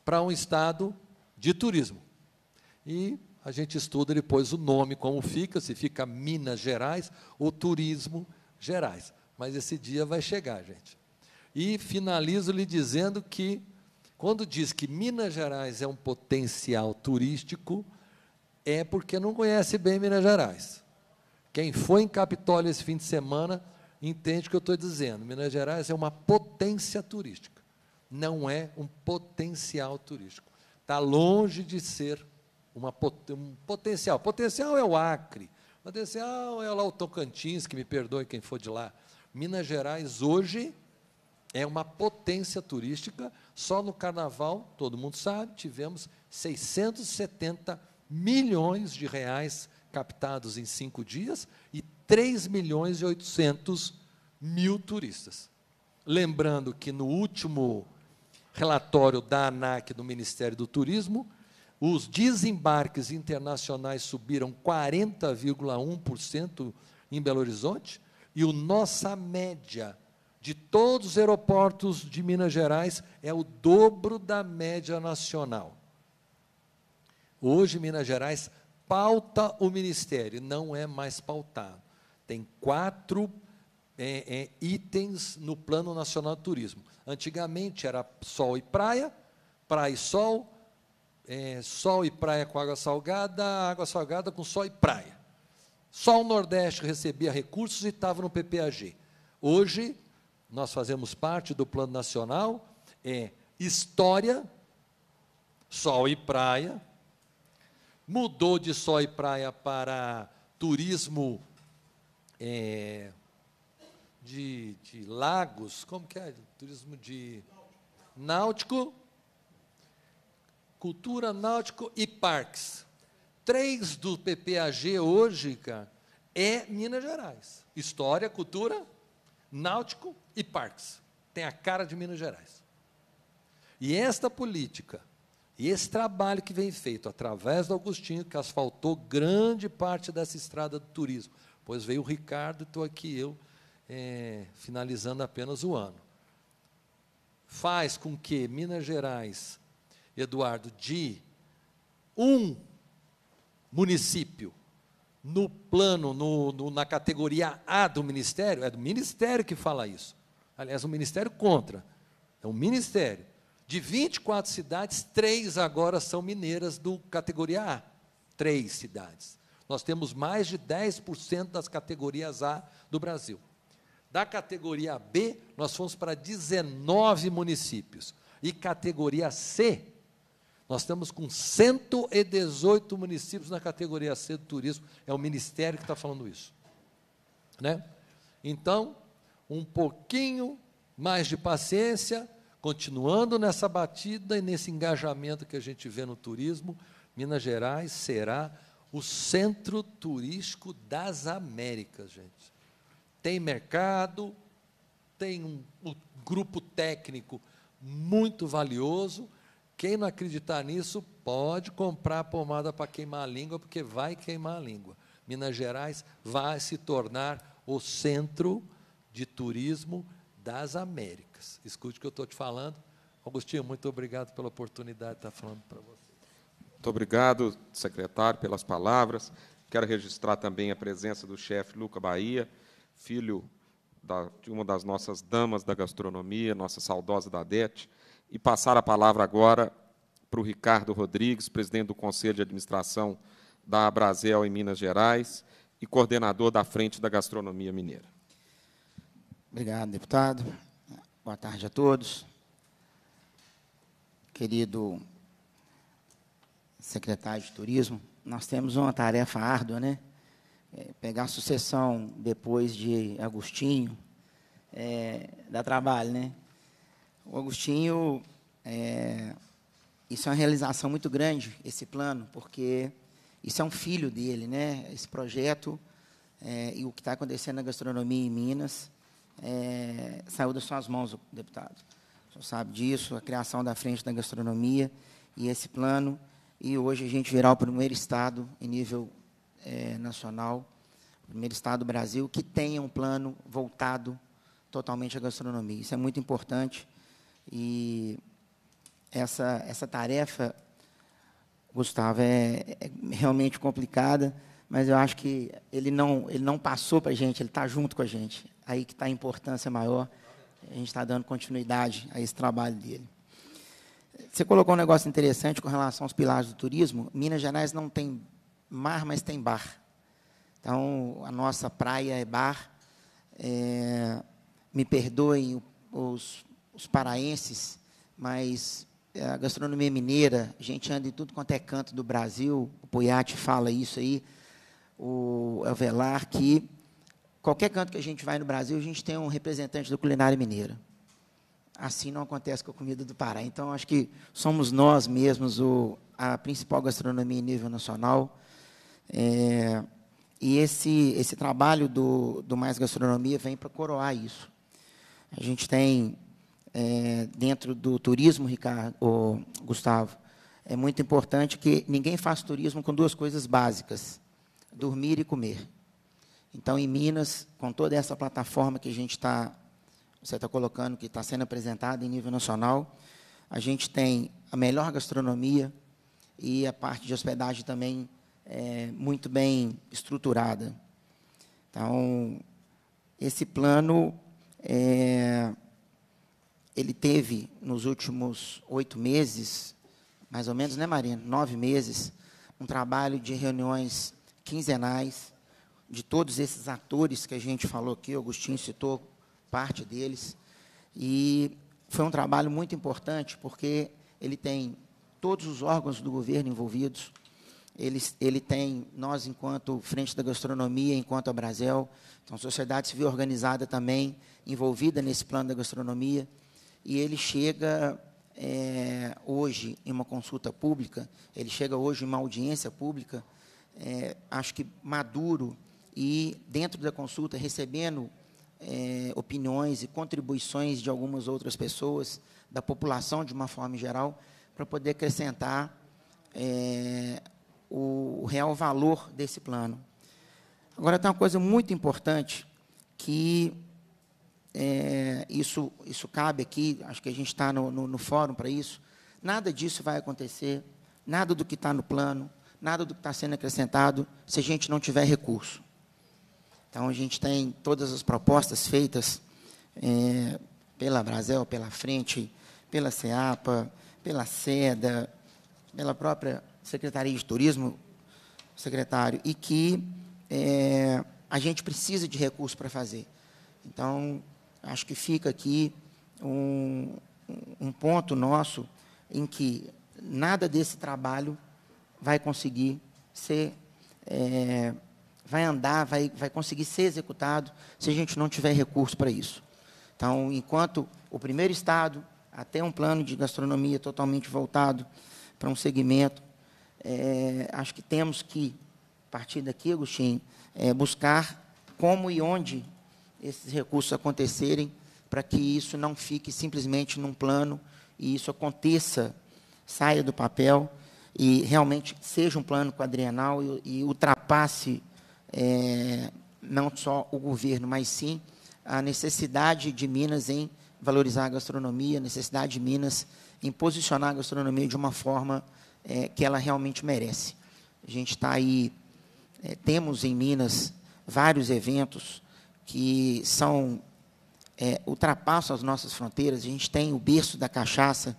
para um estado de turismo. E a gente estuda depois o nome, como fica, se fica Minas Gerais ou Turismo Gerais. Mas esse dia vai chegar, gente. E finalizo lhe dizendo que, quando diz que Minas Gerais é um potencial turístico, é porque não conhece bem Minas Gerais. Quem foi em Capitólio esse fim de semana entende o que eu estou dizendo. Minas Gerais é uma potência turística, não é um potencial turístico. Está longe de ser uma, um potencial. Potencial é o Acre, potencial é lá o Tocantins, que me perdoe quem for de lá. Minas Gerais hoje é uma potência turística, só no Carnaval, todo mundo sabe, tivemos seiscentos e setenta milhões de reais captados em cinco dias e três milhões e oitocentos mil turistas. Lembrando que no último relatório da ANAC, do Ministério do Turismo, os desembarques internacionais subiram quarenta vírgula um por cento em Belo Horizonte, e a nossa média de todos os aeroportos de Minas Gerais é o dobro da média nacional. Hoje, Minas Gerais pauta o Ministério, não é mais pautado. Tem quatro é, é, itens no Plano Nacional do Turismo. Antigamente era sol e praia, praia e sol, é, sol e praia com água salgada, água salgada com sol e praia. Só o Nordeste recebia recursos e estava no P P A G. Hoje, nós fazemos parte do Plano Nacional, é história, sol e praia, mudou de sol e praia para turismo é, de, de lagos, como que é? Turismo de náutico, cultura, náutico e parques. Três do P P A G hoje, cara, é Minas Gerais. História, cultura, náutico e parques. Tem a cara de Minas Gerais. E esta política, e esse trabalho que vem feito através do Augustinho, que asfaltou grande parte dessa estrada do turismo, pois veio o Ricardo, estou aqui eu, é, finalizando apenas o ano, faz com que Minas Gerais, Eduardo, de um município, no plano, no, no, na categoria A do Ministério, é do Ministério que fala isso, aliás, o Ministério contra, é um Ministério, de vinte e quatro cidades, três agora são mineiras do categoria A, três cidades. Nós temos mais de dez por cento das categorias A do Brasil. Da categoria B, nós fomos para dezenove municípios, e categoria C, nós estamos com cento e dezoito municípios na categoria C do turismo, é o Ministério que está falando isso. Né? Então, um pouquinho mais de paciência, continuando nessa batida e nesse engajamento que a gente vê no turismo, Minas Gerais será o centro turístico das Américas, gente. Tem mercado, tem um, um grupo técnico muito valioso. Quem não acreditar nisso, pode comprar pomada para queimar a língua, porque vai queimar a língua. Minas Gerais vai se tornar o centro de turismo das Américas. Escute o que eu estou te falando. Augustinho, muito obrigado pela oportunidade de estar falando para você. Muito obrigado, secretário, pelas palavras. Quero registrar também a presença do chefe Luca Bahia, filho da, de uma das nossas damas da gastronomia, nossa saudosa Dadete, e passar a palavra agora para o Ricardo Rodrigues, presidente do Conselho de Administração da Abrazel em Minas Gerais e coordenador da Frente da Gastronomia Mineira. Obrigado, deputado. Boa tarde a todos. Querido secretário de Turismo, nós temos uma tarefa árdua, né? É, pegar a sucessão depois de Agostinho é, dá trabalho, né? O Agostinho, é, isso é uma realização muito grande, esse plano, porque isso é um filho dele, né? Esse projeto é, e o que está acontecendo na gastronomia em Minas é, saiu das suas mãos, deputado. O senhor sabe disso, a criação da Frente da Gastronomia e esse plano. E hoje a gente virá o primeiro Estado, em nível é, nacional, o primeiro Estado do Brasil, que tenha um plano voltado totalmente à gastronomia. Isso é muito importante. E essa, essa tarefa, Gustavo, é, é realmente complicada, mas eu acho que ele não, ele não passou para a gente, ele está junto com a gente. Aí que está a importância maior. A gente está dando continuidade a esse trabalho dele. Você colocou um negócio interessante com relação aos pilares do turismo. Minas Gerais não tem mar, mas tem bar. Então, a nossa praia é bar. É, me perdoem os, os paraenses, mas a gastronomia mineira, a gente anda em tudo quanto é canto do Brasil, o Poiati fala isso aí, o Elvelar, que qualquer canto que a gente vai no Brasil, a gente tem um representante da culinária mineira. Assim não acontece com a comida do Pará. Então, acho que somos nós mesmos o, a principal gastronomia em nível nacional. É, e esse, esse trabalho do, do Mais Gastronomia vem para coroar isso. A gente tem, é, dentro do turismo, Ricardo, ou Gustavo, é muito importante que ninguém faça turismo com duas coisas básicas, dormir e comer. Então, em Minas, com toda essa plataforma que a gente está... você está colocando que está sendo apresentado em nível nacional. A gente tem a melhor gastronomia e a parte de hospedagem também é muito bem estruturada. Então, esse plano, é, ele teve, nos últimos oito meses, mais ou menos, né, Marina? Nove meses, um trabalho de reuniões quinzenais de todos esses atores que a gente falou aqui, o Agostinho citou, parte deles, e foi um trabalho muito importante, porque ele tem todos os órgãos do governo envolvidos, ele, ele tem, nós, enquanto Frente da Gastronomia, enquanto a Abrazel, então, sociedade civil organizada também, envolvida nesse plano da gastronomia, e ele chega é, hoje em uma consulta pública, ele chega hoje em uma audiência pública, é, acho que maduro, e dentro da consulta, recebendo É, opiniões e contribuições de algumas outras pessoas, da população de uma forma geral, para poder acrescentar é, o real valor desse plano. Agora, tem uma coisa muito importante que é, isso, isso cabe aqui, acho que a gente está no, no, no fórum para isso, nada disso vai acontecer, nada do que está no plano, nada do que está sendo acrescentado, se a gente não tiver recurso. Então, a gente tem todas as propostas feitas é, pela Abrazel, pela Frente, pela SEAPA, pela SEDA, pela própria Secretaria de Turismo, secretário, e que é, a gente precisa de recursos para fazer. Então, acho que fica aqui um, um ponto nosso em que nada desse trabalho vai conseguir ser... É, vai andar, vai, vai conseguir ser executado se a gente não tiver recurso para isso. Então, enquanto o primeiro Estado, até um plano de gastronomia totalmente voltado para um segmento, é, acho que temos que, a partir daqui, Agostinho, é, buscar como e onde esses recursos acontecerem para que isso não fique simplesmente num plano e isso aconteça, saia do papel e realmente seja um plano quadrienal e, e ultrapasse É, não só o governo, mas sim a necessidade de Minas em valorizar a gastronomia, a necessidade de Minas em posicionar a gastronomia de uma forma é, que ela realmente merece. A gente está aí, é, temos em Minas vários eventos que são, é, ultrapassam as nossas fronteiras. A gente tem o berço da cachaça,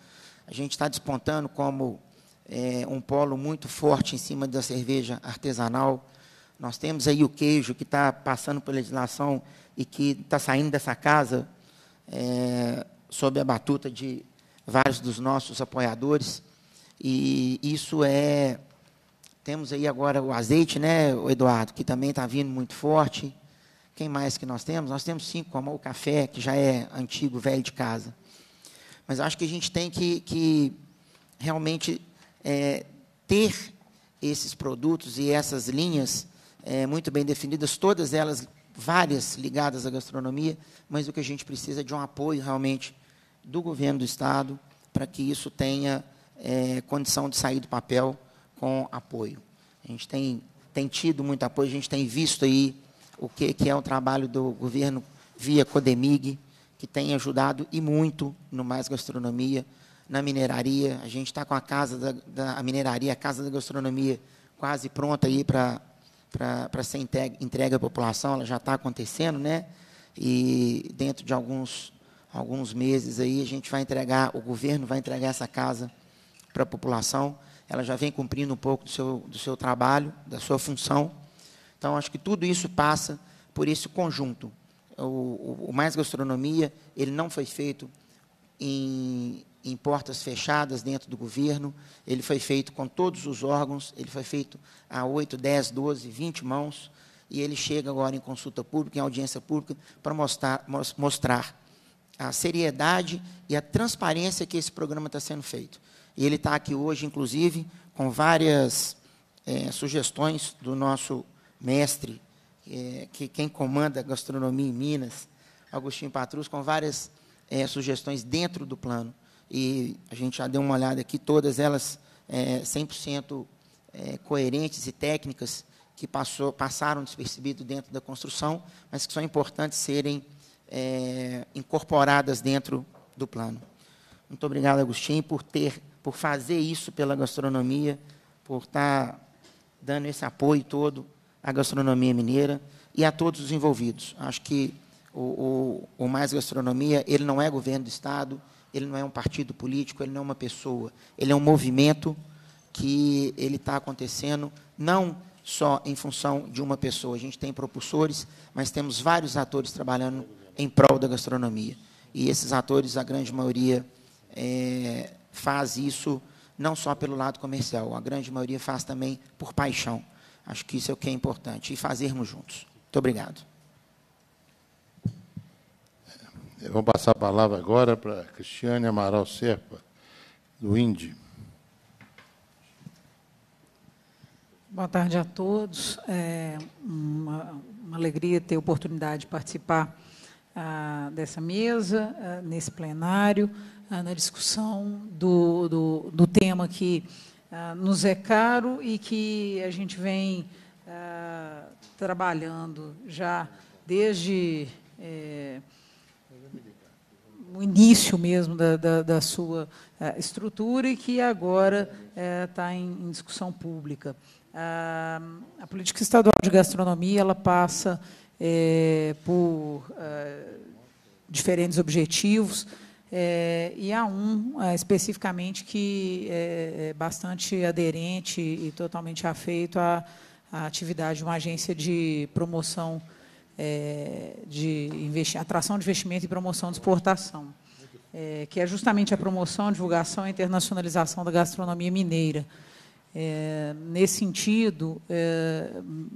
a gente está despontando como é, um polo muito forte em cima da cerveja artesanal. Nós temos aí o queijo, que está passando pela legislação e que está saindo dessa casa, é, sob a batuta de vários dos nossos apoiadores. E isso é... Temos aí agora o azeite, né, Eduardo, que também está vindo muito forte. Quem mais que nós temos? Nós temos cinco, como o café, que já é antigo, velho de casa. Mas acho que a gente tem que, que realmente é, ter esses produtos e essas linhas é, muito bem definidas, todas elas, várias ligadas à gastronomia, mas o que a gente precisa é de um apoio realmente do governo do Estado para que isso tenha é, condição de sair do papel com apoio. A gente tem, tem tido muito apoio, a gente tem visto aí o que, que é o trabalho do governo via Codemig, que tem ajudado e muito no Mais Gastronomia, na mineraria. A gente está com a casa da, da a mineraria, a casa da gastronomia quase pronta aí para para ser entregue, entregue à população. Ela já está acontecendo, né? E dentro de alguns, alguns meses aí, a gente vai entregar, o governo vai entregar essa casa para a população. Ela já vem cumprindo um pouco do seu, do seu trabalho, da sua função. Então, acho que tudo isso passa por esse conjunto. O, o, o Mais Gastronomia, ele não foi feito em, em portas fechadas dentro do governo, ele foi feito com todos os órgãos, ele foi feito a oito, dez, doze, vinte mãos, e ele chega agora em consulta pública, em audiência pública, para mostrar, mostrar a seriedade e a transparência que esse programa está sendo feito. E ele está aqui hoje, inclusive, com várias é, sugestões do nosso mestre, é, que quem comanda a gastronomia em Minas, Agostinho Patrus, com várias é, sugestões dentro do plano. E a gente já deu uma olhada aqui, todas elas é, cem por cento é, coerentes e técnicas que passou, passaram despercebido dentro da construção, mas que são importantes serem é, incorporadas dentro do plano. Muito obrigado, Agostinho, por, ter, por fazer isso pela gastronomia, por estar dando esse apoio todo à gastronomia mineira e a todos os envolvidos. Acho que o, o, o Mais Gastronomia, ele não é governo do Estado, ele não é um partido político, ele não é uma pessoa, ele é um movimento que ele está acontecendo não só em função de uma pessoa. A gente tem propulsores, mas temos vários atores trabalhando em prol da gastronomia. E esses atores, a grande maioria, é, faz isso não só pelo lado comercial, a grande maioria faz também por paixão. Acho que isso é o que é importante, e fazermos juntos. Muito obrigado. Vamos passar a palavra agora para a Cristiane Amaral Serpa, do I N D I. Boa tarde a todos. É uma, uma alegria ter a oportunidade de participar ah, dessa mesa, ah, nesse plenário, ah, na discussão do, do, do tema que ah, nos é caro e que a gente vem ah, trabalhando já desde... É, o início mesmo da, da, da sua uh, estrutura e que agora está uh, em, em discussão pública. Uh, a política estadual de gastronomia ela passa uh, por uh, diferentes objetivos uh, e há um uh, especificamente que é bastante aderente e totalmente afeito à, à atividade de uma agência de promoção É, de atração de investimento e promoção de exportação, é, que é justamente a promoção, divulgação e internacionalização da gastronomia mineira. É, nesse sentido, é,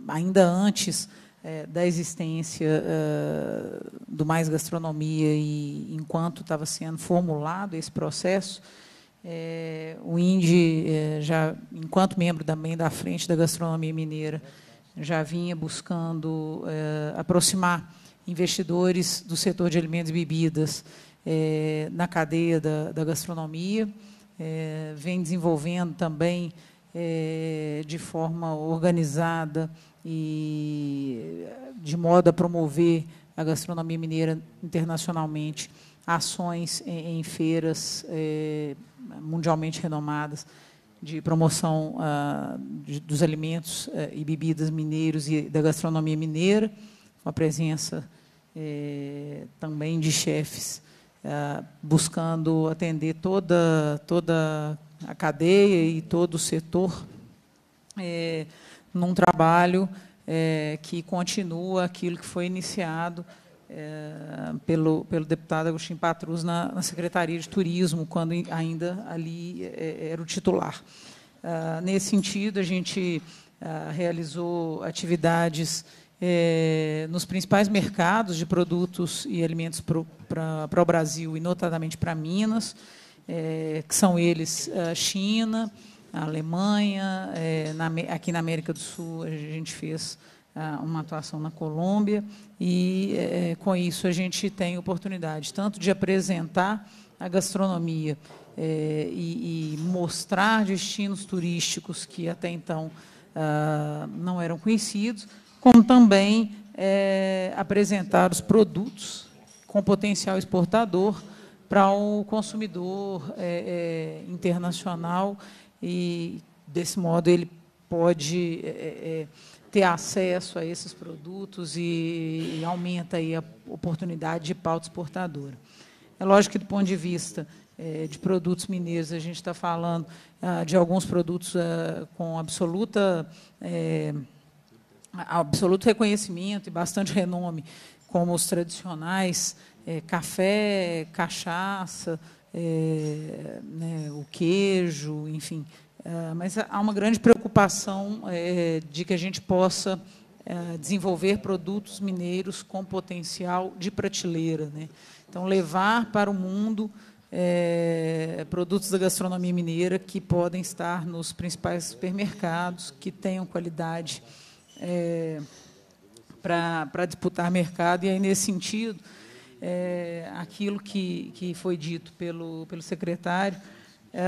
ainda antes é, da existência é, do Mais Gastronomia e enquanto estava sendo formulado esse processo, é, o I N D I, é, já enquanto membro também da frente da gastronomia mineira, já vinha buscando eh, aproximar investidores do setor de alimentos e bebidas eh, na cadeia da, da gastronomia, eh, vem desenvolvendo também eh, de forma organizada e de modo a promover a gastronomia mineira internacionalmente, ações em, em feiras eh, mundialmente renomadas, de promoção ah, de, dos alimentos ah, e bebidas mineiros e da gastronomia mineira, com a presença eh, também de chefes, ah, buscando atender toda, toda a cadeia e todo o setor, eh, num trabalho eh, que continua aquilo que foi iniciado É, pelo, pelo deputado Agostinho Patrus na, na Secretaria de Turismo, quando ainda ali é, era o titular. Ah, nesse sentido, a gente ah, realizou atividades é, nos principais mercados de produtos e alimentos para o Brasil, e notadamente para Minas, é, que são eles a China, a Alemanha, é, na, aqui na América do Sul a gente fez uma atuação na Colômbia, e, é, com isso, a gente tem oportunidade tanto de apresentar a gastronomia é, e, e mostrar destinos turísticos que, até então, ah, não eram conhecidos, como também é, apresentar os produtos com potencial exportador para o consumidor é, é, internacional, e, desse modo, ele pode... É, é, ter acesso a esses produtos e, e aumenta aí a oportunidade de pauta exportadora. É lógico que, do ponto de vista é, de produtos mineiros, a gente está falando ah, de alguns produtos ah, com absoluta, é, absoluto reconhecimento e bastante renome, como os tradicionais, é, café, cachaça, é, né, o queijo, enfim... Uh, mas há uma grande preocupação é, de que a gente possa é, desenvolver produtos mineiros com potencial de prateleira, né? Então, levar para o mundo é, produtos da gastronomia mineira que podem estar nos principais supermercados, que tenham qualidade é, para, para disputar mercado. E aí, nesse sentido, é, aquilo que, que foi dito pelo, pelo secretário, É,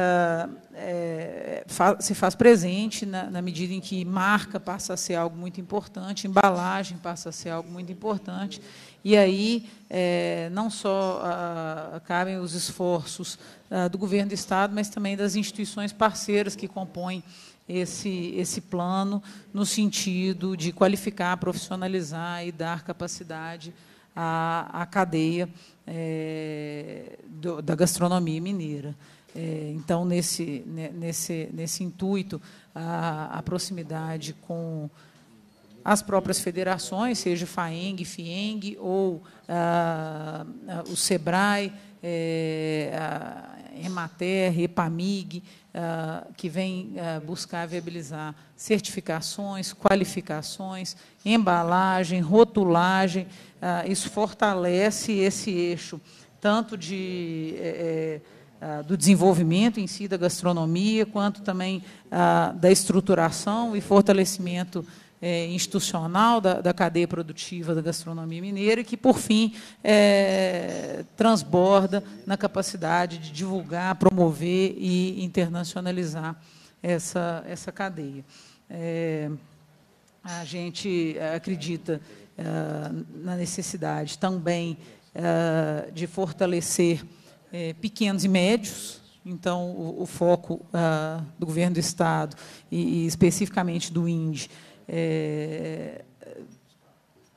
é, fa- se faz presente na, na medida em que marca passa a ser algo muito importante, embalagem passa a ser algo muito importante, e aí é, não só ah, cabem os esforços ah, do governo do Estado, mas também das instituições parceiras que compõem esse, esse plano, no sentido de qualificar, profissionalizar e dar capacidade à, à cadeia é, do, da gastronomia mineira. Então, nesse, nesse, nesse intuito, a, a proximidade com as próprias federações, seja FAENG, FIENG, ou a, a, o SEBRAE, é, a EMATER, EPAMIG, a, que vem a buscar viabilizar certificações, qualificações, embalagem, rotulagem. A, isso fortalece esse eixo, tanto de... É, do desenvolvimento em si da gastronomia, quanto também ah, da estruturação e fortalecimento eh, institucional da, da cadeia produtiva da gastronomia mineira, que, por fim, eh, transborda na capacidade de divulgar, promover e internacionalizar essa, essa cadeia. É, a gente acredita eh, na necessidade também eh, de fortalecer É, pequenos e médios. Então, o, o foco ah, do governo do Estado, e, e especificamente do I N D I, é,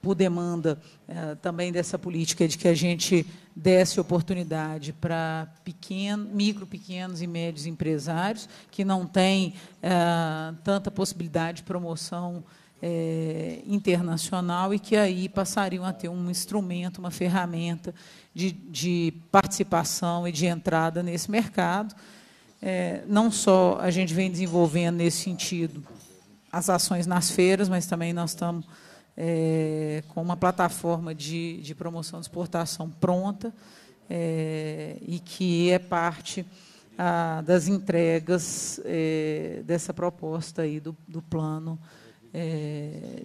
por demanda é, também dessa política de que a gente desse oportunidade para pequeno, micro, pequenos e médios empresários, que não têm é, tanta possibilidade de promoção É, internacional, e que aí passariam a ter um instrumento, uma ferramenta de, de participação e de entrada nesse mercado. É, não só a gente vem desenvolvendo nesse sentido as ações nas feiras, mas também nós estamos é, com uma plataforma de, de promoção de exportação pronta, é, e que é parte a, das entregas é, dessa proposta aí do, do plano, É,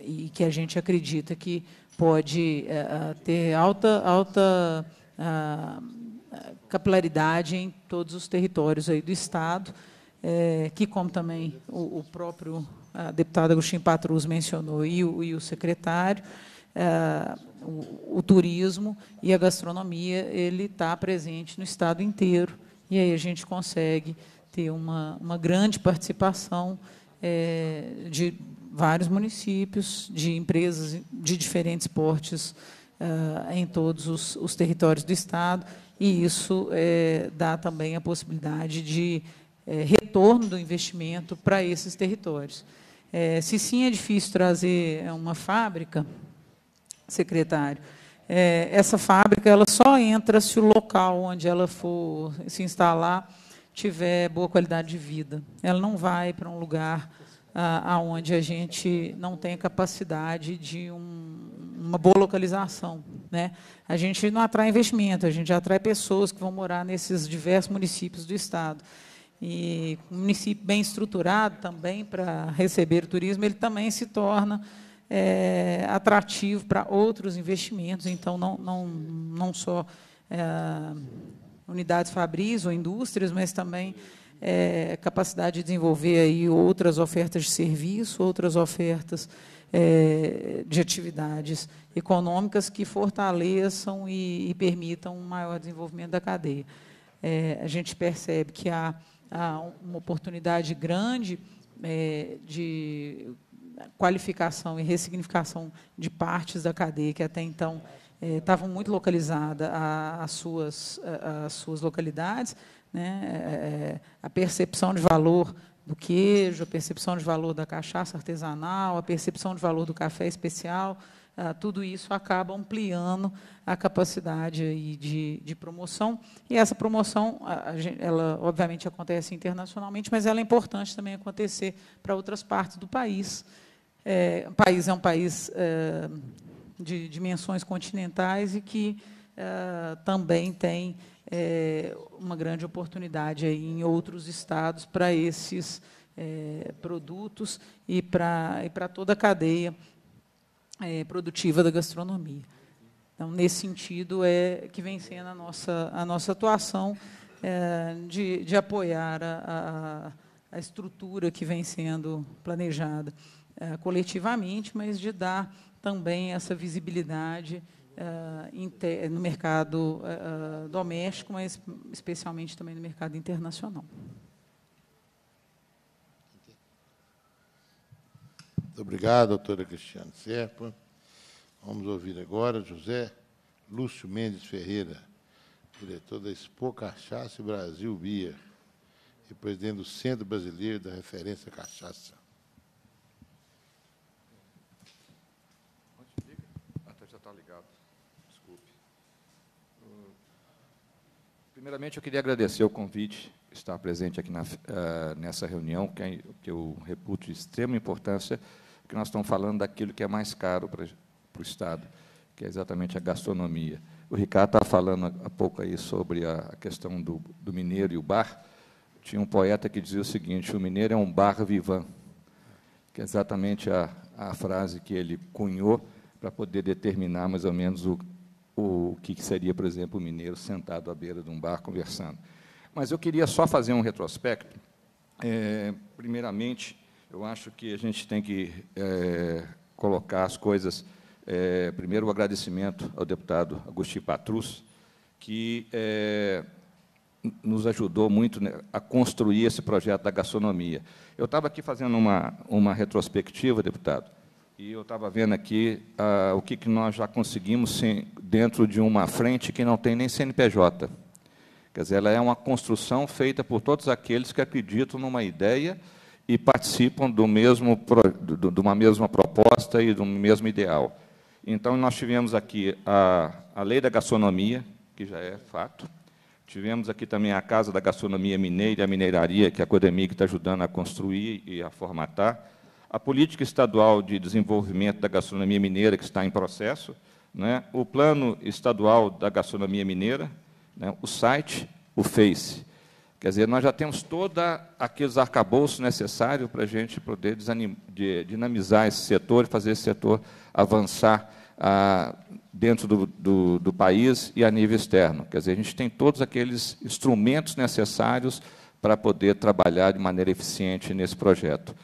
e que a gente acredita que pode é, ter alta, alta a, a capilaridade em todos os territórios aí do Estado, é, que, como também o, o próprio deputado Agostinho Patrus mencionou, e o, e o secretário, é, o, o turismo e a gastronomia, ele está presente no Estado inteiro, e aí a gente consegue ter uma, uma grande participação é, de vários municípios, de empresas de diferentes portes é, em todos os, os territórios do Estado, e isso é, dá também a possibilidade de é, retorno do investimento para esses territórios. É, se sim é difícil trazer uma fábrica, secretário, é, essa fábrica ela só entra se o local onde ela for se instalar tiver boa qualidade de vida. Ela não vai para um lugar aonde a gente não tem capacidade de um, uma boa localização, né? A gente não atrai investimento, a gente atrai pessoas que vão morar nesses diversos municípios do Estado. E um município bem estruturado também para receber o turismo, ele também se torna é, atrativo para outros investimentos, então não, não, não só é, unidades fabris ou indústrias, mas também É, capacidade de desenvolver aí outras ofertas de serviço, outras ofertas é, de atividades econômicas que fortaleçam e, e permitam um maior desenvolvimento da cadeia. É, a gente percebe que há, há uma oportunidade grande é, de qualificação e ressignificação de partes da cadeia que até então é, estavam muito localizadas às suas, às suas localidades, né, é, a percepção de valor do queijo, a percepção de valor da cachaça artesanal, a percepção de valor do café especial, ah, tudo isso acaba ampliando a capacidade aí de, de promoção. E essa promoção, a, a, ela obviamente acontece internacionalmente, mas ela é importante também acontecer para outras partes do país. É, o país é um país é, de dimensões continentais e que é, também tem É uma grande oportunidade aí em outros estados para esses é, produtos e para e para toda a cadeia é, produtiva da gastronomia. Então, nesse sentido, é que vem sendo a nossa, a nossa atuação é, de, de apoiar a, a, a estrutura que vem sendo planejada é, coletivamente, mas de dar também essa visibilidade no mercado doméstico, mas especialmente também no mercado internacional. Muito obrigado, doutora Cristiane Serpa. Vamos ouvir agora José Lúcio Mendes Ferreira, diretor da Expo Cachaça e Brasil Beer e presidente do Centro Brasileiro da Referência Cachaça. Primeiramente, eu queria agradecer o convite, estar presente aqui na, uh, nessa reunião, que, é, que eu reputo de extrema importância, porque nós estamos falando daquilo que é mais caro para o Estado, que é exatamente a gastronomia. O Ricardo estava falando há pouco aí sobre a questão do, do mineiro e o bar. Tinha um poeta que dizia o seguinte: o mineiro é um bar vivant, que é exatamente a, a frase que ele cunhou para poder determinar mais ou menos o o que seria, por exemplo, o mineiro sentado à beira de um bar conversando. Mas eu queria só fazer um retrospecto. É, primeiramente, eu acho que a gente tem que é, colocar as coisas... É, primeiro, o agradecimento ao deputado Agostinho Patrus, que é, nos ajudou muito a construir esse projeto da gastronomia. Eu estava aqui fazendo uma, uma retrospectiva, deputado, e eu estava vendo aqui ah, o que, que nós já conseguimos sem, dentro de uma frente que não tem nem C N P J. Quer dizer, ela é uma construção feita por todos aqueles que acreditam numa ideia e participam do mesmo, do, de uma mesma proposta e do mesmo ideal. Então, nós tivemos aqui a, a Lei da Gastronomia, que já é fato. Tivemos aqui também a Casa da Gastronomia Mineira e a Mineiraria, que é a Codemig está ajudando a construir e a formatar. A Política Estadual de Desenvolvimento da Gastronomia Mineira, que está em processo, né? O Plano Estadual da Gastronomia Mineira, né? O site, o Face. Quer dizer, nós já temos todos aqueles arcabouços necessários para a gente poder de, dinamizar esse setor e fazer esse setor avançar ah, dentro do, do, do país e a nível externo. Quer dizer, a gente tem todos aqueles instrumentos necessários para poder trabalhar de maneira eficiente nesse projeto.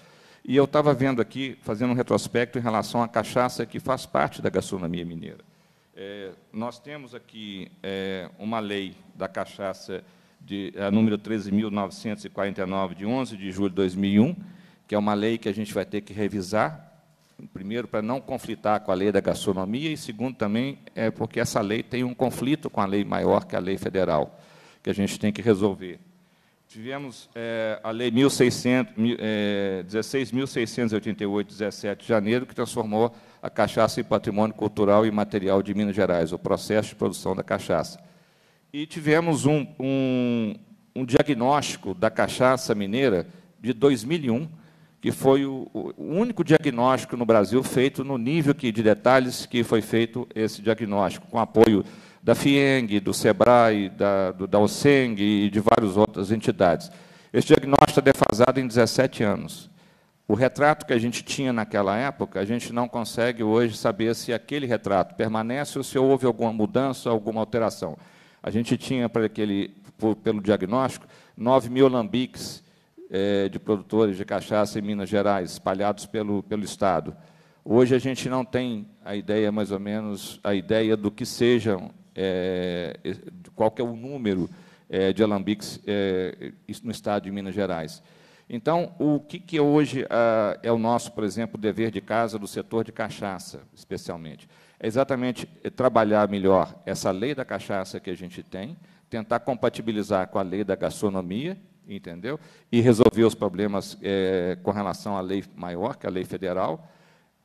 E eu estava vendo aqui, fazendo um retrospecto em relação à cachaça que faz parte da gastronomia mineira. É, nós temos aqui é, uma lei da cachaça de, a número treze mil novecentos e quarenta e nove, de onze de julho de dois mil e um, que é uma lei que a gente vai ter que revisar, primeiro, para não conflitar com a lei da gastronomia, e segundo também, é porque essa lei tem um conflito com a lei maior, que é a lei federal, que a gente tem que resolver. Tivemos é, a lei dezesseis mil seiscentos e oitenta e oito, dezessete de janeiro, que transformou a cachaça em patrimônio cultural e material de Minas Gerais, o processo de produção da cachaça. E tivemos um, um, um diagnóstico da cachaça mineira de dois mil e um, que foi o, o único diagnóstico no Brasil feito no nível que, de detalhes que foi feito esse diagnóstico, com apoio da FIENG, do SEBRAE, da, do, da OSENG e de várias outras entidades. Esse diagnóstico está defasado em dezessete anos. O retrato que a gente tinha naquela época, a gente não consegue hoje saber se aquele retrato permanece ou se houve alguma mudança, alguma alteração. A gente tinha, para aquele, por, pelo diagnóstico, nove mil lambiques é, de produtores de cachaça em Minas Gerais, espalhados pelo, pelo Estado. Hoje a gente não tem a ideia, mais ou menos, a ideia do que sejam, É, qual que é o número é, de alambiques é, no Estado de Minas Gerais. Então, o que, que hoje a, é o nosso, por exemplo, dever de casa do setor de cachaça, especialmente? É exatamente trabalhar melhor essa lei da cachaça que a gente tem, tentar compatibilizar com a lei da gastronomia, entendeu? E resolver os problemas é, com relação à lei maior, que é a lei federal.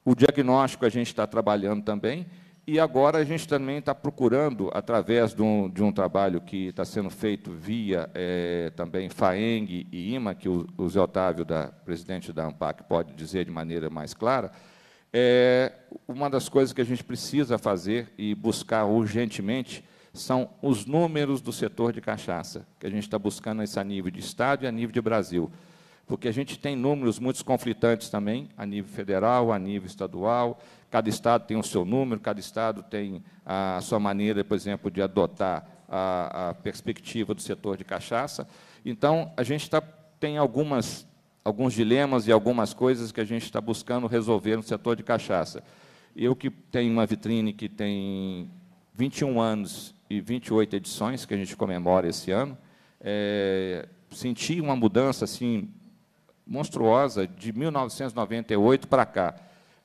O diagnóstico a gente está trabalhando também. E agora a gente também está procurando, através de um, de um trabalho que está sendo feito via é, também FAENG e IMA, que o, o Zé Otávio, da, presidente da ANPAC, pode dizer de maneira mais clara, é, uma das coisas que a gente precisa fazer e buscar urgentemente são os números do setor de cachaça, que a gente está buscando isso a nível de Estado e a nível de Brasil, porque a gente tem números muito conflitantes também, a nível federal, a nível estadual. Cada Estado tem o seu número, cada Estado tem a sua maneira, por exemplo, de adotar a, a perspectiva do setor de cachaça. Então, a gente tá, tem algumas, alguns dilemas e algumas coisas que a gente está buscando resolver no setor de cachaça. Eu, que tenho uma vitrine que tem vinte e um anos e vinte e oito edições, que a gente comemora esse ano, é, senti uma mudança assim, monstruosa de mil novecentos e noventa e oito para cá.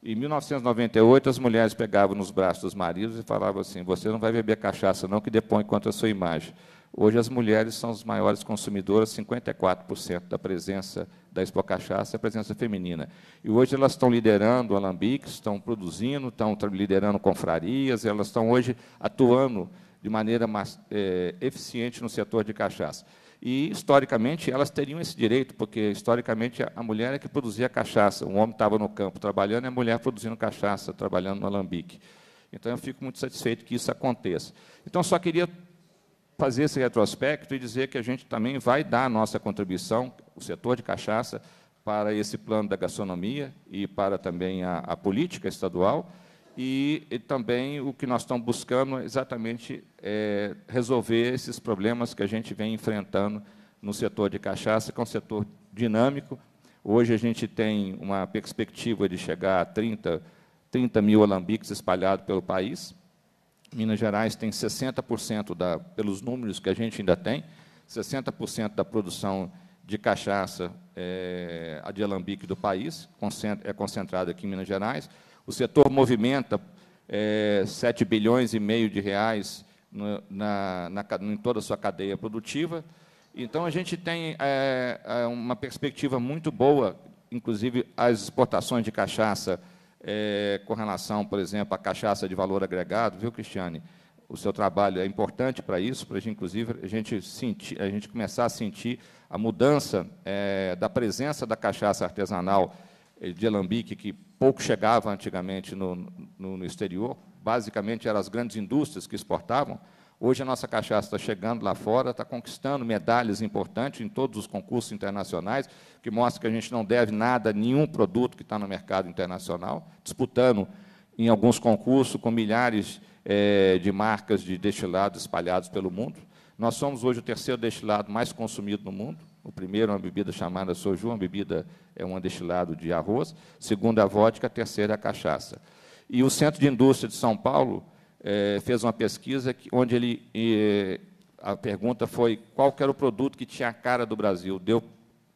Em mil novecentos e noventa e oito, as mulheres pegavam nos braços dos maridos e falavam assim, você não vai beber cachaça não, que depõe contra a sua imagem. Hoje, as mulheres são as maiores consumidoras, cinquenta e quatro por cento da presença da Expo Cachaça é a presença feminina. E hoje elas estão liderando alambiques, estão produzindo, estão liderando confrarias, elas estão hoje atuando de maneira mais, é, eficiente no setor de cachaça. E, historicamente, elas teriam esse direito, porque, historicamente, a mulher é que produzia cachaça. O homem estava no campo trabalhando e a mulher produzindo cachaça, trabalhando no alambique. Então, eu fico muito satisfeito que isso aconteça. Então, só queria fazer esse retrospecto e dizer que a gente também vai dar a nossa contribuição, o setor de cachaça, para esse plano da gastronomia e para também a, a política estadual. E, e também o que nós estamos buscando é exatamente é, resolver esses problemas que a gente vem enfrentando no setor de cachaça, que é um setor dinâmico. Hoje a gente tem uma perspectiva de chegar a trinta mil alambiques espalhados pelo país. Minas Gerais tem sessenta por cento, da, pelos números que a gente ainda tem, sessenta por cento da produção de cachaça é, de alambique do país, é concentrada aqui em Minas Gerais. O setor movimenta é, sete bilhões e meio de reais no, na, na, em toda a sua cadeia produtiva. Então, a gente tem é, uma perspectiva muito boa, inclusive as exportações de cachaça, é, com relação, por exemplo, à cachaça de valor agregado. Viu, Cristiane? O seu trabalho é importante para isso, para a gente, inclusive, a gente, sentir, a gente começar a sentir a mudança é, da presença da cachaça artesanal de alambique, que pouco chegava antigamente no, no, no exterior, basicamente eram as grandes indústrias que exportavam. Hoje a nossa cachaça está chegando lá fora, está conquistando medalhas importantes em todos os concursos internacionais, que mostra que a gente não deve nada a nenhum produto que está no mercado internacional, disputando em alguns concursos com milhares é, de marcas de destilados espalhados pelo mundo. Nós somos hoje o terceiro destilado mais consumido no mundo. O primeiro é uma bebida chamada soju, uma bebida é um destilado de arroz. Segundo, a vodka, a terceira, a cachaça. E o Centro de Indústria de São Paulo é, fez uma pesquisa que, onde ele é, a pergunta foi qual que era o produto que tinha a cara do Brasil. Deu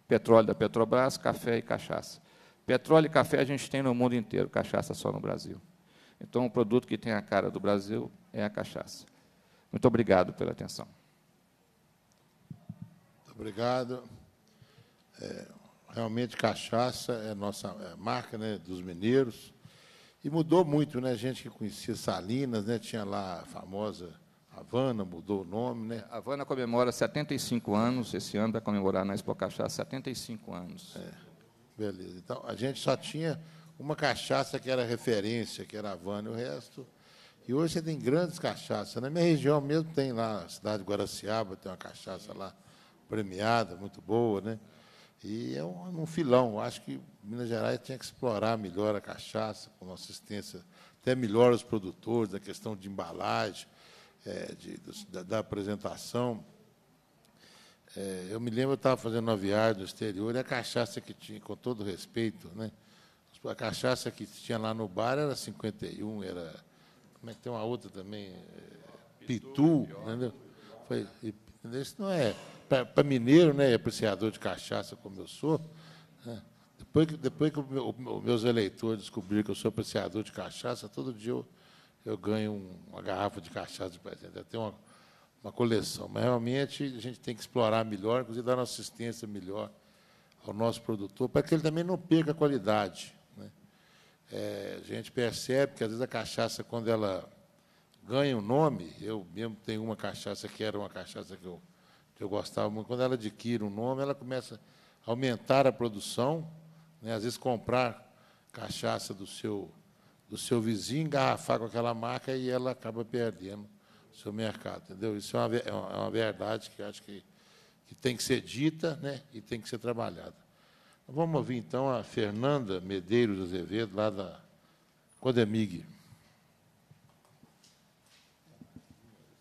petróleo da Petrobras, café e cachaça. Petróleo e café a gente tem no mundo inteiro, cachaça só no Brasil. Então, o produto que tem a cara do Brasil é a cachaça. Muito obrigado pela atenção. Muito obrigado. É, realmente, cachaça é nossa é marca, né, dos mineiros. E mudou muito, né? Gente que conhecia Salinas, né? Tinha lá a famosa Havana, mudou o nome, né? Havana comemora setenta e cinco anos, esse ano vai comemorar na Expo Cachaça setenta e cinco anos. É, beleza. Então, a gente só tinha uma cachaça que era referência, que era Havana, e o resto. E hoje você tem grandes cachaças. Na minha região mesmo tem lá, na cidade de Guaraciaba, tem uma cachaça lá premiada, muito boa, né? E é um, um filão. Acho que Minas Gerais tinha que explorar melhor a cachaça, com uma assistência até melhor aos produtores, da questão de embalagem, é, de, da, da apresentação. É, eu me lembro, eu estava fazendo uma viagem no exterior, e a cachaça que tinha, com todo respeito, né, a cachaça que tinha lá no bar era cinquenta e um, era... Como é que tem uma outra também? Pitu, Pitu entendeu? Foi, isso não é... Para mineiro, né, apreciador de cachaça como eu sou, né, depois que, depois que meu, o, meus eleitores descobriram que eu sou apreciador de cachaça, todo dia eu, eu ganho um, uma garrafa de cachaça de presente. Eu tenho uma, uma coleção. Mas, realmente, a gente tem que explorar melhor, inclusive dar uma assistência melhor ao nosso produtor, para que ele também não perca a qualidade, né. É, a gente percebe que, às vezes, a cachaça, quando ela ganha um nome, eu mesmo tenho uma cachaça que era uma cachaça que eu... eu gostava muito, quando ela adquire um nome, ela começa a aumentar a produção, né, às vezes comprar cachaça do seu, do seu vizinho, engarrafar com aquela marca e ela acaba perdendo o seu mercado, entendeu? Isso é uma, é uma verdade que eu acho que, que tem que ser dita, né, e tem que ser trabalhada. Vamos ouvir, então, a Fernanda Medeiros Azevedo, lá da Codemig.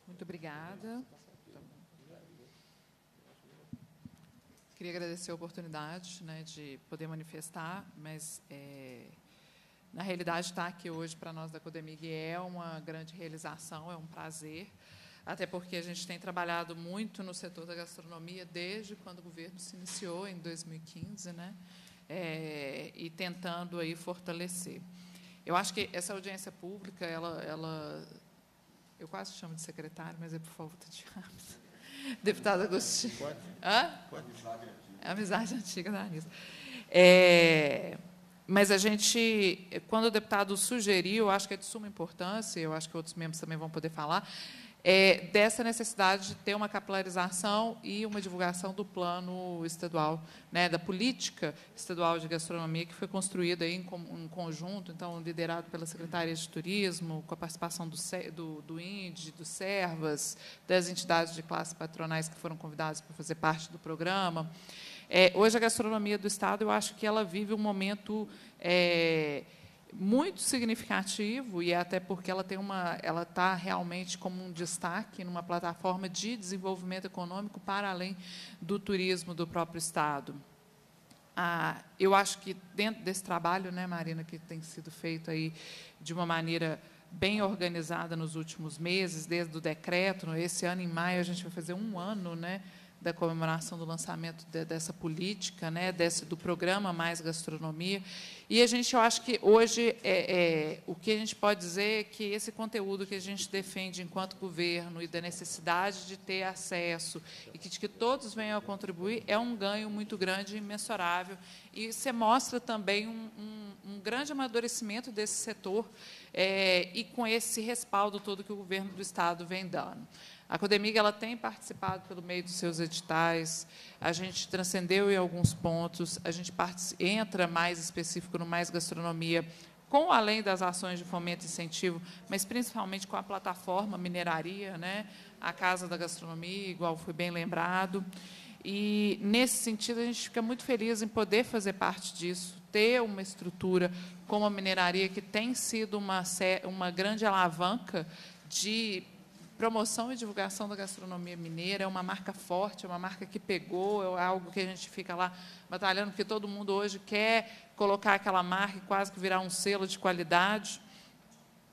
Muito obrigada. Queria agradecer a oportunidade, né, de poder manifestar, mas, é, na realidade, estar aqui hoje para nós da Codemig é uma grande realização, é um prazer, até porque a gente tem trabalhado muito no setor da gastronomia desde quando o governo se iniciou, em dois mil e quinze, né, é, e tentando aí fortalecer. Eu acho que essa audiência pública, ela, ela eu quase chamo de secretário, mas é por falta de hábito. Deputado Agostinho. Pode, Hã? Pode. É a amizade antiga da Anisa. É, mas a gente, quando o deputado sugeriu, acho que é de suma importância, eu acho que outros membros também vão poder falar, é, dessa necessidade de ter uma capilarização e uma divulgação do plano estadual, né, da política estadual de gastronomia, que foi construída aí em, com, em conjunto, então, liderado pela Secretaria de Turismo, com a participação do, do, do I N D I, do SERVAS, das entidades de classe patronais que foram convidadas para fazer parte do programa. É, hoje, a gastronomia do Estado, eu acho que ela vive um momento... É, muito significativo, e até porque ela tem uma, ela está realmente como um destaque numa plataforma de desenvolvimento econômico para além do turismo do próprio Estado. Ah, eu acho que dentro desse trabalho, né, Marina, que tem sido feito aí de uma maneira bem organizada nos últimos meses, desde o decreto, esse ano, em maio, a gente vai fazer um ano, né, da comemoração do lançamento de, dessa política, né, desse, do programa Mais Gastronomia. E a gente, eu acho que hoje, é, é, o que a gente pode dizer é que esse conteúdo que a gente defende enquanto governo e da necessidade de ter acesso e que, de que todos venham a contribuir é um ganho muito grande e imensurável. E você mostra também um, um, um grande amadurecimento desse setor, é, e com esse respaldo todo que o governo do Estado vem dando. A Codemig, ela tem participado pelo meio dos seus editais, a gente transcendeu em alguns pontos, a gente entra mais específico no Mais Gastronomia, com além das ações de fomento e incentivo, mas principalmente com a plataforma Mineraria, né, a Casa da Gastronomia, igual foi bem lembrado. E, nesse sentido, a gente fica muito feliz em poder fazer parte disso, ter uma estrutura como a Mineraria, que tem sido uma, uma grande alavanca de... promoção e divulgação da gastronomia mineira. É uma marca forte, é uma marca que pegou, é algo que a gente fica lá batalhando, porque todo mundo hoje quer colocar aquela marca e quase que virar um selo de qualidade,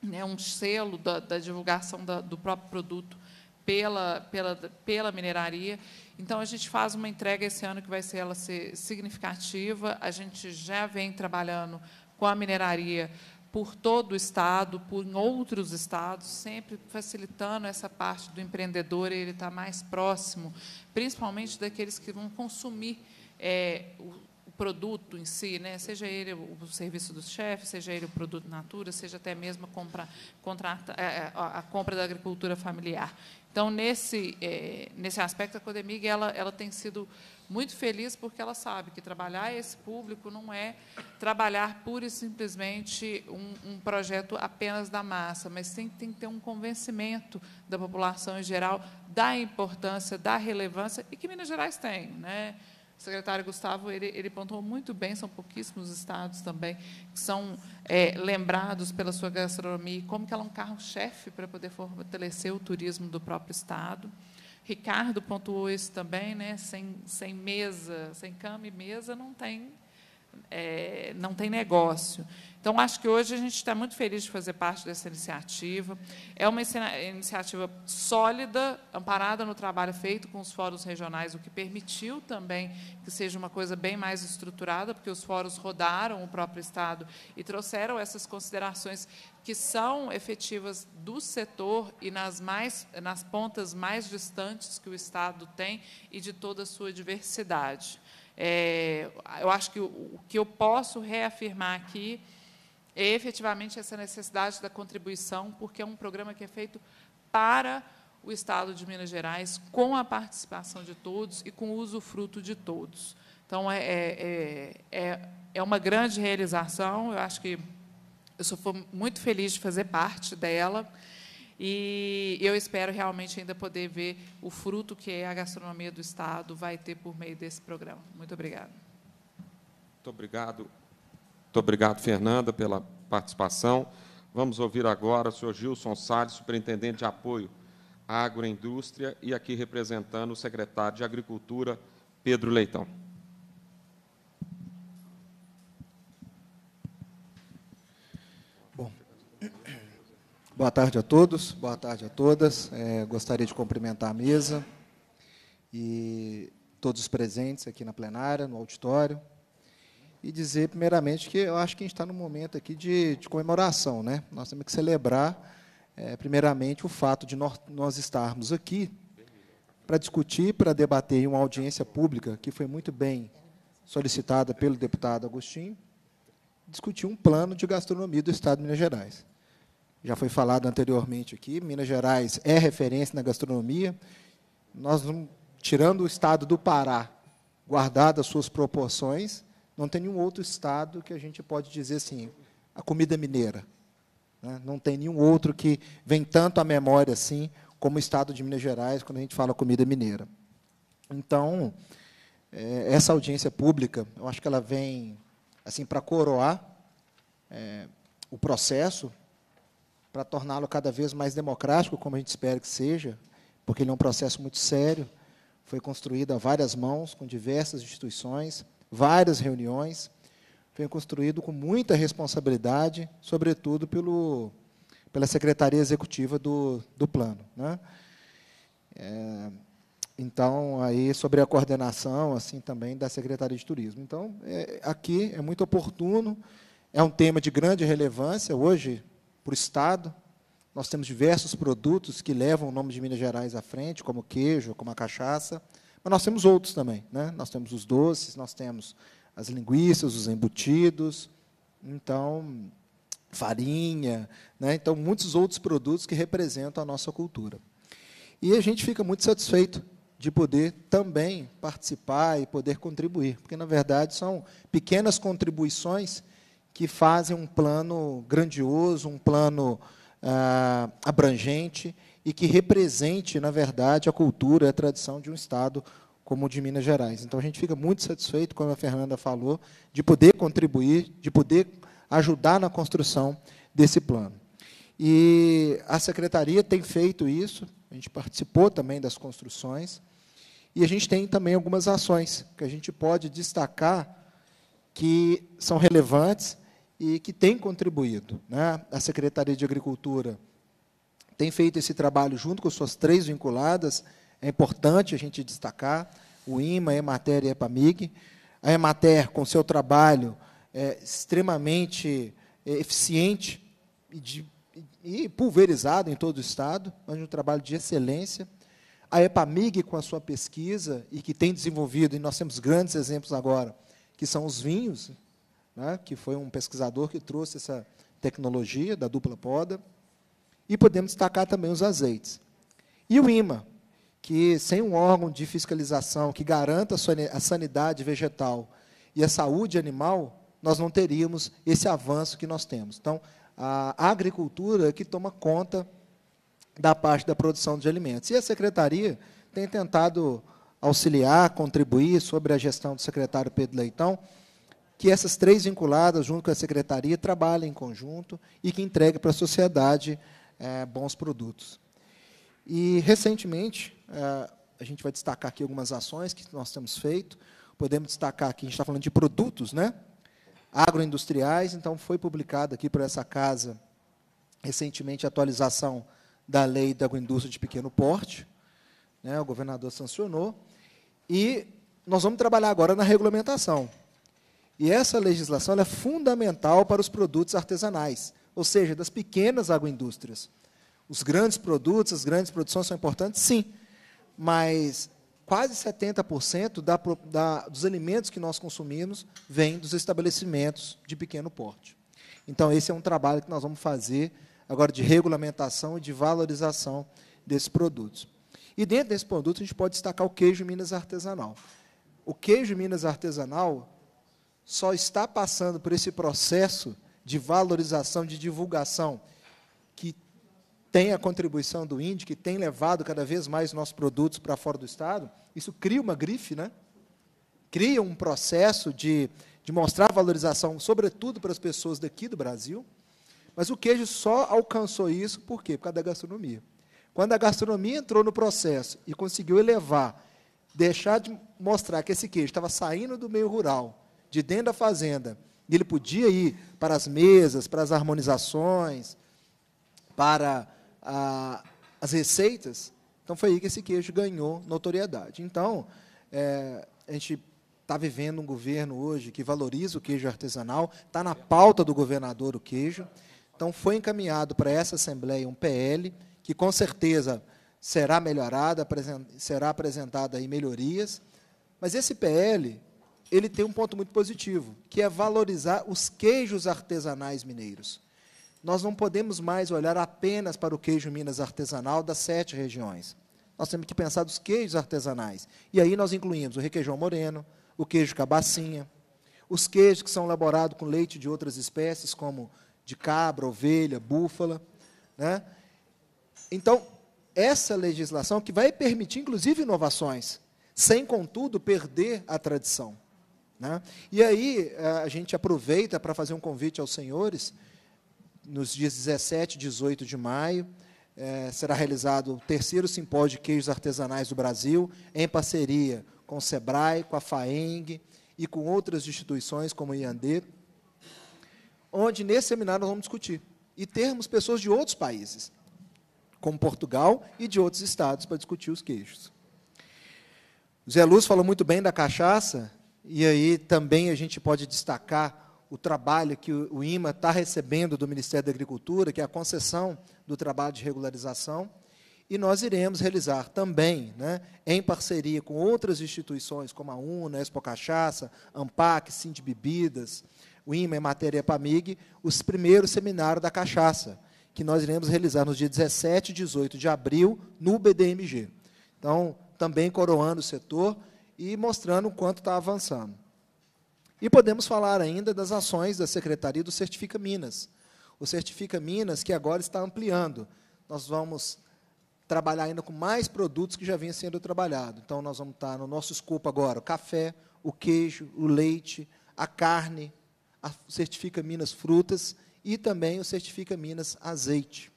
né, um selo da, da divulgação da, do próprio produto pela, pela, pela mineraria. Então, a gente faz uma entrega esse ano que vai ser, ela ser significativa. A gente já vem trabalhando com a mineraria por todo o Estado, por em outros Estados, sempre facilitando essa parte do empreendedor, ele está mais próximo, principalmente daqueles que vão consumir é, o produto em si, né? Seja ele o serviço do chefe, seja ele o produto natura, seja até mesmo a compra, a compra da agricultura familiar. Então, nesse, é, nesse aspecto, a Codemig ela, ela tem sido muito feliz, porque ela sabe que trabalhar esse público não é trabalhar pura e simplesmente um, um projeto apenas da massa, mas tem, tem que ter um convencimento da população em geral da importância, da relevância, e que Minas Gerais tem, né? O secretário Gustavo, ele, ele pontuou muito bem, são pouquíssimos estados também que são é, lembrados pela sua gastronomia, como que ela é um carro-chefe para poder fortalecer o turismo do próprio estado. Ricardo pontuou isso também, né? Sem, sem mesa, sem cama e mesa, não tem, é, não tem negócio. Então, acho que hoje a gente está muito feliz de fazer parte dessa iniciativa. É uma iniciativa sólida, amparada no trabalho feito com os fóruns regionais, o que permitiu também que seja uma coisa bem mais estruturada, porque os fóruns rodaram o próprio Estado e trouxeram essas considerações que são efetivas do setor e nas, mais, nas pontas mais distantes que o Estado tem e de toda a sua diversidade. É, eu acho que o, o que eu posso reafirmar aqui é efetivamente essa necessidade da contribuição, porque é um programa que é feito para o Estado de Minas Gerais, com a participação de todos e com o usufruto de todos. Então, é, é, é, é uma grande realização, eu acho que eu sou muito feliz de fazer parte dela, e eu espero realmente ainda poder ver o fruto que a gastronomia do Estado vai ter por meio desse programa. Muito obrigado. Muito obrigado. Muito obrigado, Fernanda, pela participação. Vamos ouvir agora o senhor Gilson Salles, superintendente de apoio à agroindústria, e aqui representando o secretário de Agricultura, Pedro Leitão. Bom, boa tarde a todos, boa tarde a todas. É, gostaria de cumprimentar a mesa e todos os presentes aqui na plenária, no auditório, e dizer, primeiramente, que eu acho que a gente está num momento aqui de, de comemoração, né? Nós temos que celebrar, é, primeiramente, o fato de nós, nós estarmos aqui para discutir, para debater em uma audiência pública, que foi muito bem solicitada pelo deputado Agostinho, discutir um plano de gastronomia do Estado de Minas Gerais. Já foi falado anteriormente aqui, Minas Gerais é referência na gastronomia. Nós, tirando o Estado do Pará, guardado as suas proporções, não tem nenhum outro estado que a gente pode dizer assim, a comida mineira. Né? Não tem nenhum outro que vem tanto à memória assim como o estado de Minas Gerais, quando a gente fala comida mineira. Então, é, essa audiência pública, eu acho que ela vem assim para coroar é, o processo, para torná-lo cada vez mais democrático, como a gente espera que seja, porque ele é um processo muito sério, foi construído a várias mãos, com diversas instituições, várias reuniões, foi construído com muita responsabilidade, sobretudo pelo, pela Secretaria Executiva do, do Plano. Né? É, então, aí, sobre a coordenação assim, também da Secretaria de Turismo. Então, é, aqui é muito oportuno, é um tema de grande relevância hoje para o Estado. Nós temos diversos produtos que levam o nome de Minas Gerais à frente, como o queijo, como a cachaça, mas nós temos outros também, né? Nós temos os doces, nós temos as linguiças, os embutidos, então, farinha, né? Então, muitos outros produtos que representam a nossa cultura. E a gente fica muito satisfeito de poder também participar e poder contribuir, porque, na verdade, são pequenas contribuições que fazem um plano grandioso, um plano ah, abrangente, e que represente, na verdade, a cultura e a tradição de um Estado como o de Minas Gerais. Então, a gente fica muito satisfeito, como a Fernanda falou, de poder contribuir, de poder ajudar na construção desse plano. E a Secretaria tem feito isso, a gente participou também das construções, e a gente tem também algumas ações que a gente pode destacar que são relevantes e que têm contribuído, né? A Secretaria de Agricultura tem feito esse trabalho junto com suas três vinculadas, é importante a gente destacar, o IMA, a EMATER e a EPAMIG. A EMATER, com seu trabalho é, extremamente eficiente e, de, e pulverizado em todo o Estado, mas um trabalho de excelência. A EPAMIG, com a sua pesquisa, e que tem desenvolvido, e nós temos grandes exemplos agora, que são os vinhos, né, que foi um pesquisador que trouxe essa tecnologia da dupla poda, e podemos destacar também os azeites. E o IMA, que sem um órgão de fiscalização que garanta a sanidade vegetal e a saúde animal, nós não teríamos esse avanço que nós temos. Então, a agricultura é que toma conta da parte da produção de alimentos. E a Secretaria tem tentado auxiliar, contribuir sobre a gestão do secretário Pedro Leitão, que essas três vinculadas, junto com a Secretaria, trabalhem em conjunto e que entreguem para a sociedade é, bons produtos. E, recentemente, é, a gente vai destacar aqui algumas ações que nós temos feito. Podemos destacar aqui, a gente está falando de produtos, né? Agroindustriais. Então, foi publicado aqui por essa casa, recentemente, a atualização da lei da agroindústria de pequeno porte, né? O governador sancionou. E nós vamos trabalhar agora na regulamentação. E essa legislação ela é fundamental para os produtos artesanais, ou seja, das pequenas agroindústrias. Os grandes produtos, as grandes produções são importantes, sim, mas quase setenta por cento da, da, dos alimentos que nós consumimos vêm dos estabelecimentos de pequeno porte. Então, esse é um trabalho que nós vamos fazer agora de regulamentação e de valorização desses produtos. E dentro desse produto, a gente pode destacar o queijo Minas artesanal. O queijo Minas artesanal só está passando por esse processo de valorização, de divulgação, que tem a contribuição do INDI, que tem levado cada vez mais nossos produtos para fora do Estado. Isso cria uma grife, né? Cria um processo de, de mostrar valorização, sobretudo para as pessoas daqui do Brasil. Mas o queijo só alcançou isso por quê? Por causa da gastronomia. Quando a gastronomia entrou no processo e conseguiu elevar, deixar de mostrar que esse queijo estava saindo do meio rural, de dentro da fazenda, ele podia ir para as mesas, para as harmonizações, para a, as receitas. Então, foi aí que esse queijo ganhou notoriedade. Então, é, a gente está vivendo um governo hoje que valoriza o queijo artesanal, está na pauta do governador o queijo. Então, foi encaminhado para essa Assembleia um P L, que, com certeza, será melhorado, será apresentada aí melhorias. Mas esse P L... ele tem um ponto muito positivo, que é valorizar os queijos artesanais mineiros. Nós não podemos mais olhar apenas para o queijo Minas artesanal das sete regiões. Nós temos que pensar dos queijos artesanais. E aí nós incluímos o requeijão moreno, o queijo cabacinha, os queijos que são elaborados com leite de outras espécies, como de cabra, ovelha, búfala, né? Então, essa legislação que vai permitir, inclusive, inovações, sem, contudo, perder a tradição. Né? E aí, a gente aproveita para fazer um convite aos senhores, nos dias dezessete e dezoito de maio, eh, será realizado o terceiro Simpósio de Queijos Artesanais do Brasil, em parceria com o SEBRAE, com a FAENG e com outras instituições, como o IANDE, onde, nesse seminário, nós vamos discutir e termos pessoas de outros países, como Portugal e de outros estados, para discutir os queijos. O Zé Lúcio falou muito bem da cachaça, e aí também a gente pode destacar o trabalho que o IMA está recebendo do Ministério da Agricultura, que é a concessão do trabalho de regularização, e nós iremos realizar também, né, em parceria com outras instituições, como a UNA, a Expo Cachaça, ANPAC, Sind Bebidas, o IMA, EMATER e EPAMIG, os primeiros seminários da cachaça, que nós iremos realizar nos dias dezessete e dezoito de abril, no B D M G. Então, também coroando o setor, e mostrando o quanto está avançando. E podemos falar ainda das ações da Secretaria do Certifica Minas. O Certifica Minas, que agora está ampliando. Nós vamos trabalhar ainda com mais produtos que já vinham sendo trabalhados. Então, nós vamos estar no nosso escopo agora, o café, o queijo, o leite, a carne, a Certifica Minas Frutas e também o Certifica Minas Azeite.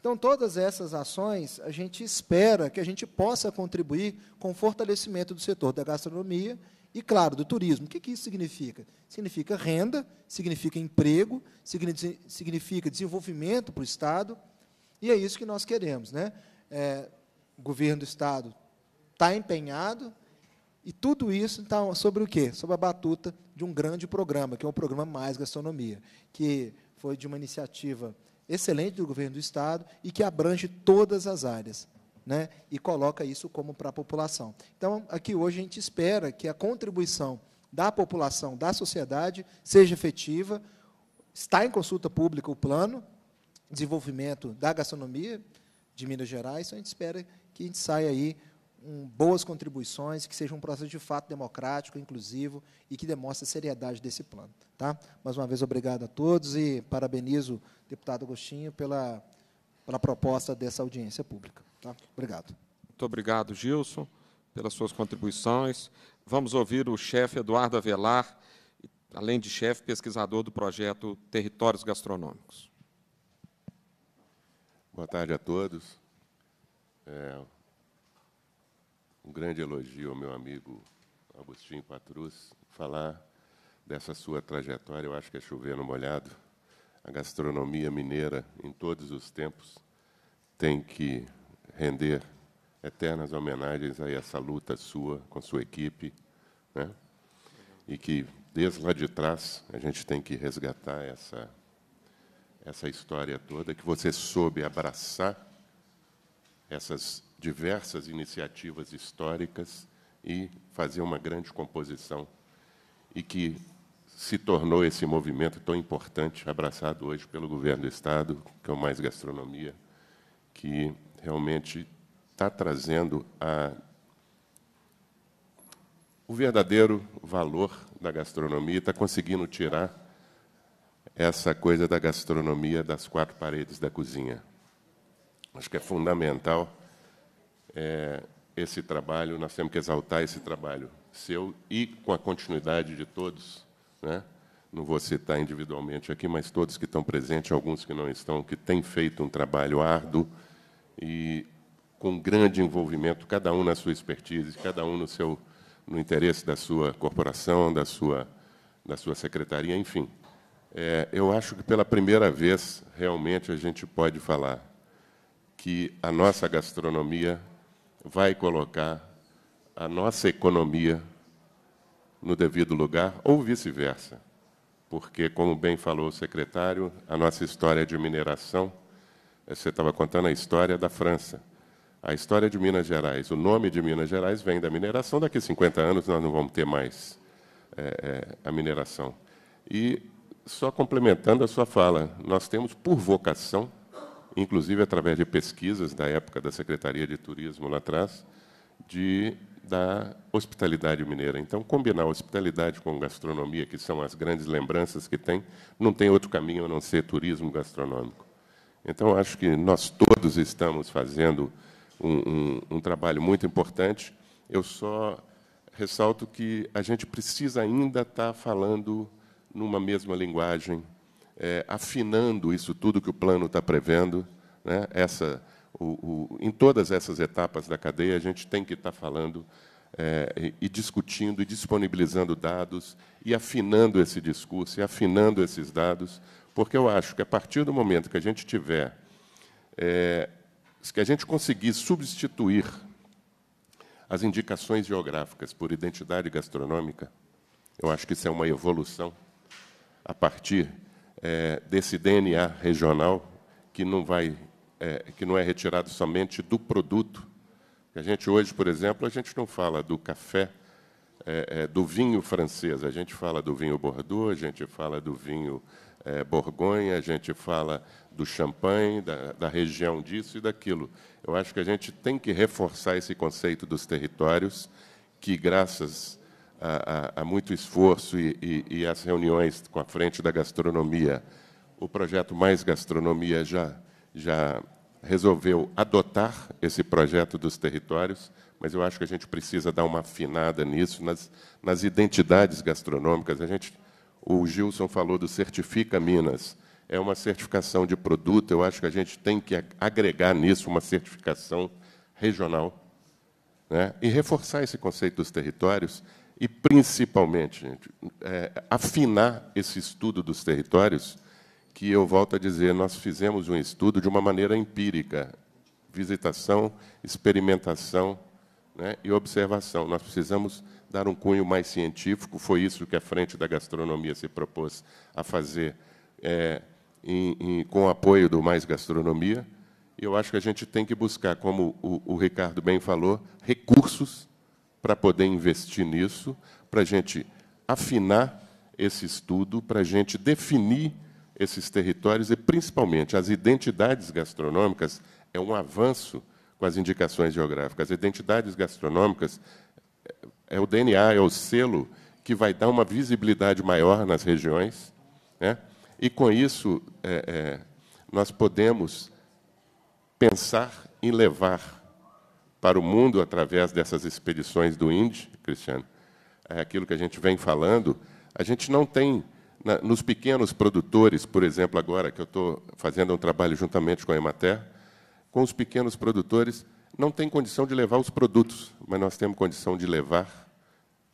Então, todas essas ações, a gente espera que a gente possa contribuir com o fortalecimento do setor da gastronomia e, claro, do turismo. O que, que isso significa? Significa renda, significa emprego, significa desenvolvimento para o Estado E é isso que nós queremos, né? É, o governo do Estado está empenhado, e tudo isso está sobre o quê? Sobre a batuta de um grande programa, que é o programa Mais Gastronomia, que foi de uma iniciativa excelente do governo do Estado e que abrange todas as áreas, né? E coloca isso como para a população. Então, aqui hoje a gente espera que a contribuição da população, da sociedade, seja efetiva. Está em consulta pública o plano de desenvolvimento da gastronomia de Minas Gerais, então a gente espera que a gente saia aí um, boas contribuições, que seja um processo de fato democrático, inclusivo, e que demonstre a seriedade desse plano. Tá? Mais uma vez, obrigado a todos e parabenizo o deputado Agostinho pela, pela proposta dessa audiência pública. Tá? Obrigado. Muito obrigado, Gilson, pelas suas contribuições. Vamos ouvir o chefe Eduardo Avelar, além de chefe, pesquisador do projeto Territórios Gastronômicos. Boa tarde a todos. É um grande elogio ao meu amigo Agostinho Patrus falar dessa sua trajetória. Eu acho que é chover no molhado. A gastronomia mineira, em todos os tempos, tem que render eternas homenagens a essa luta sua, com sua equipe, né? E que, desde lá de trás, a gente tem que resgatar essa, essa história toda, que você soube abraçar essas diversas iniciativas históricas e fazer uma grande composição, e que se tornou esse movimento tão importante, abraçado hoje pelo governo do Estado, que é o Mais Gastronomia, que realmente está trazendo a, o verdadeiro valor da gastronomia, está conseguindo tirar essa coisa da gastronomia das quatro paredes da cozinha. Acho que é fundamental é, esse trabalho, nós temos que exaltar esse trabalho seu e com a continuidade de todos, né? Não vou citar individualmente aqui, mas todos que estão presentes, alguns que não estão, que têm feito um trabalho árduo e com grande envolvimento, cada um na sua expertise, cada um no seu, no interesse da sua corporação, da sua, da sua secretaria, enfim. É, eu acho que, pela primeira vez, realmente, a gente pode falar que a nossa gastronomia vai colocar a nossa economia no devido lugar, ou vice-versa. Porque, como bem falou o secretário, a nossa história de mineração, você estava contando a história da França, a história de Minas Gerais, o nome de Minas Gerais vem da mineração. Daqui a cinquenta anos nós não vamos ter mais é, é, a mineração. E, só complementando a sua fala, nós temos por vocação, inclusive através de pesquisas da época da Secretaria de Turismo lá atrás, de, da hospitalidade mineira. Então, combinar hospitalidade com gastronomia, que são as grandes lembranças que tem, não tem outro caminho a não ser turismo gastronômico. Então, acho que nós todos estamos fazendo Um, um, um trabalho muito importante. Eu só ressalto que a gente precisa ainda estar falando numa mesma linguagem, é, afinando isso tudo que o plano está prevendo, né? Essa, o, o, em todas essas etapas da cadeia, a gente tem que estar falando é, e discutindo, e disponibilizando dados, e afinando esse discurso, e afinando esses dados, porque eu acho que, a partir do momento que a gente tiver... É, que a gente conseguir substituir as indicações geográficas por identidade gastronômica, eu acho que isso é uma evolução a partir é, desse D N A regional, que não, vai, é, que não é retirado somente do produto. A gente hoje, por exemplo, a gente não fala do café, é, é, do vinho francês, a gente fala do vinho Bordeaux, a gente fala do vinho é, Borgonha, a gente fala do champanhe, da, da região disso e daquilo. Eu acho que a gente tem que reforçar esse conceito dos territórios, que, graças a, a, a muito esforço e, e, e às reuniões com a frente da gastronomia, o projeto Mais Gastronomia já, já resolveu adotar esse projeto dos territórios, mas eu acho que a gente precisa dar uma afinada nisso, nas, nas identidades gastronômicas. A gente, o Gilson falou do Certifica Minas, é uma certificação de produto. Eu acho que a gente tem que agregar nisso uma certificação regional, né? E reforçar esse conceito dos territórios e, principalmente, gente, é, afinar esse estudo dos territórios, que eu volto a dizer, nós fizemos um estudo de uma maneira empírica, visitação, experimentação, né, e observação. Nós precisamos dar um cunho mais científico, foi isso que a Frente da Gastronomia se propôs a fazer, é, em, em, com o apoio do Mais Gastronomia. E eu acho que a gente tem que buscar, como o, o Ricardo bem falou, recursos para poder investir nisso, para a gente afinar esse estudo, para a gente definir esses territórios e, principalmente, as identidades gastronômicas. É um avanço com as indicações geográficas. As identidades gastronômicas é o D N A, é o selo que vai dar uma visibilidade maior nas regiões, né? E, com isso, é, é, nós podemos pensar em levar para o mundo, através dessas expedições do I N D I, Cristiano, é aquilo que a gente vem falando. A gente não tem, na, nos pequenos produtores, por exemplo, agora que eu estou fazendo um trabalho juntamente com a Emater, com os pequenos produtores, não tem condição de levar os produtos, mas nós temos condição de levar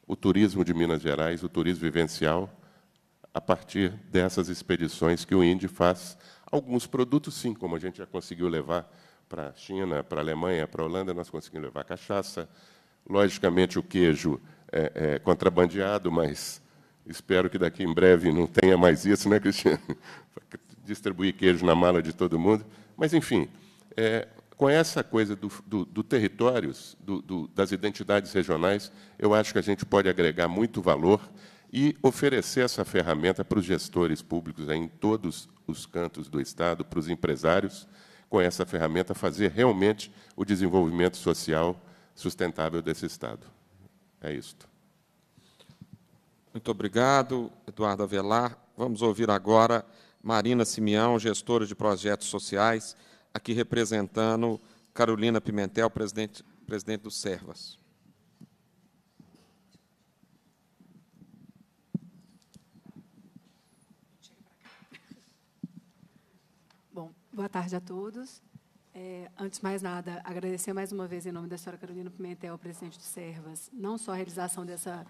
o turismo de Minas Gerais, o turismo vivencial, a partir dessas expedições que o I N D I faz. Alguns produtos, sim, como a gente já conseguiu levar para a China, para a Alemanha, para a Holanda, nós conseguimos levar cachaça. Logicamente, o queijo é, é contrabandeado, mas espero que daqui em breve não tenha mais isso, né, Cristiano? Distribuir queijo na mala de todo mundo. Mas, enfim, é, com essa coisa do, do, do territórios, do, do, das identidades regionais, eu acho que a gente pode agregar muito valor e oferecer essa ferramenta para os gestores públicos aí, em todos os cantos do Estado, para os empresários, com essa ferramenta, fazer realmente o desenvolvimento social sustentável desse Estado. É isto. Muito obrigado, Eduardo Avelar. Vamos ouvir agora Marina Simião, gestora de projetos sociais, aqui representando Carolina Pimentel, presidente, presidente do Servas. Bom, boa tarde a todos. É, antes de mais nada, agradecer mais uma vez, em nome da senhora Carolina Pimentel, presidente do Servas, não só a realização dessa,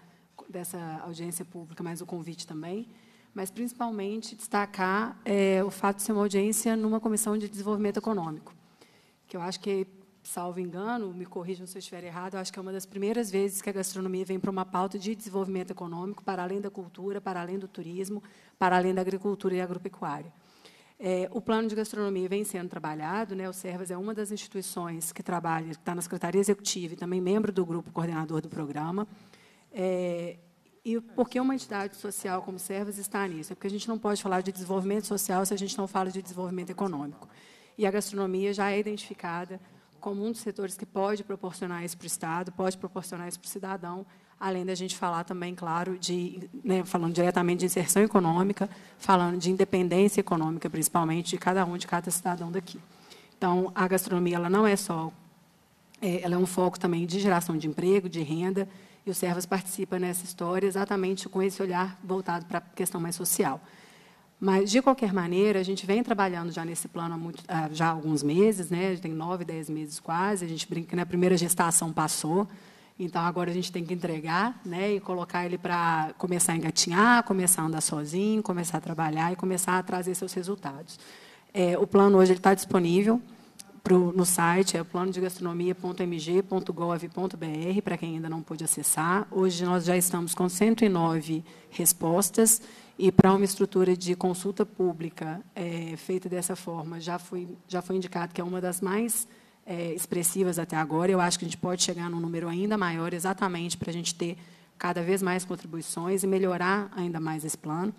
dessa audiência pública, mas o convite também, mas, principalmente, destacar é, o fato de ser uma audiência numa comissão de desenvolvimento econômico, que eu acho que, salvo engano, me corrijam se eu estiver errado, eu acho que é uma das primeiras vezes que a gastronomia vem para uma pauta de desenvolvimento econômico, para além da cultura, para além do turismo, para além da agricultura e agropecuária. É, o plano de gastronomia vem sendo trabalhado, né, o Servas é uma das instituições que trabalha, que está na Secretaria Executiva e também membro do grupo coordenador do programa, é, e por que uma entidade social como o Servas está nisso? É porque a gente não pode falar de desenvolvimento social se a gente não fala de desenvolvimento econômico. E a gastronomia já é identificada como um dos setores que pode proporcionar isso para o Estado, pode proporcionar isso para o cidadão, além da gente falar também, claro, de, né, falando diretamente de inserção econômica, falando de independência econômica, principalmente, de cada um, de cada cidadão daqui. Então, a gastronomia ela não é só... É, ela é um foco também de geração de emprego, de renda, e o Servas participa nessa história exatamente com esse olhar voltado para a questão mais social. Mas, de qualquer maneira, a gente vem trabalhando já nesse plano há, muito, já há alguns meses, né? Tem nove, dez meses quase, a gente brinca que na primeira gestação passou, então agora a gente tem que entregar, né, e colocar ele para começar a engatinhar, começar a andar sozinho, começar a trabalhar e começar a trazer seus resultados. É, o plano hoje ele está disponível no site, é o plano de gastronomia ponto m g ponto gov ponto b r, para quem ainda não pôde acessar. Hoje nós já estamos com cento e nove respostas, e para uma estrutura de consulta pública é, feita dessa forma, já foi, já foi indicado que é uma das mais é, expressivas até agora. Eu acho que a gente pode chegar num número ainda maior, exatamente para a gente ter cada vez mais contribuições e melhorar ainda mais esse plano,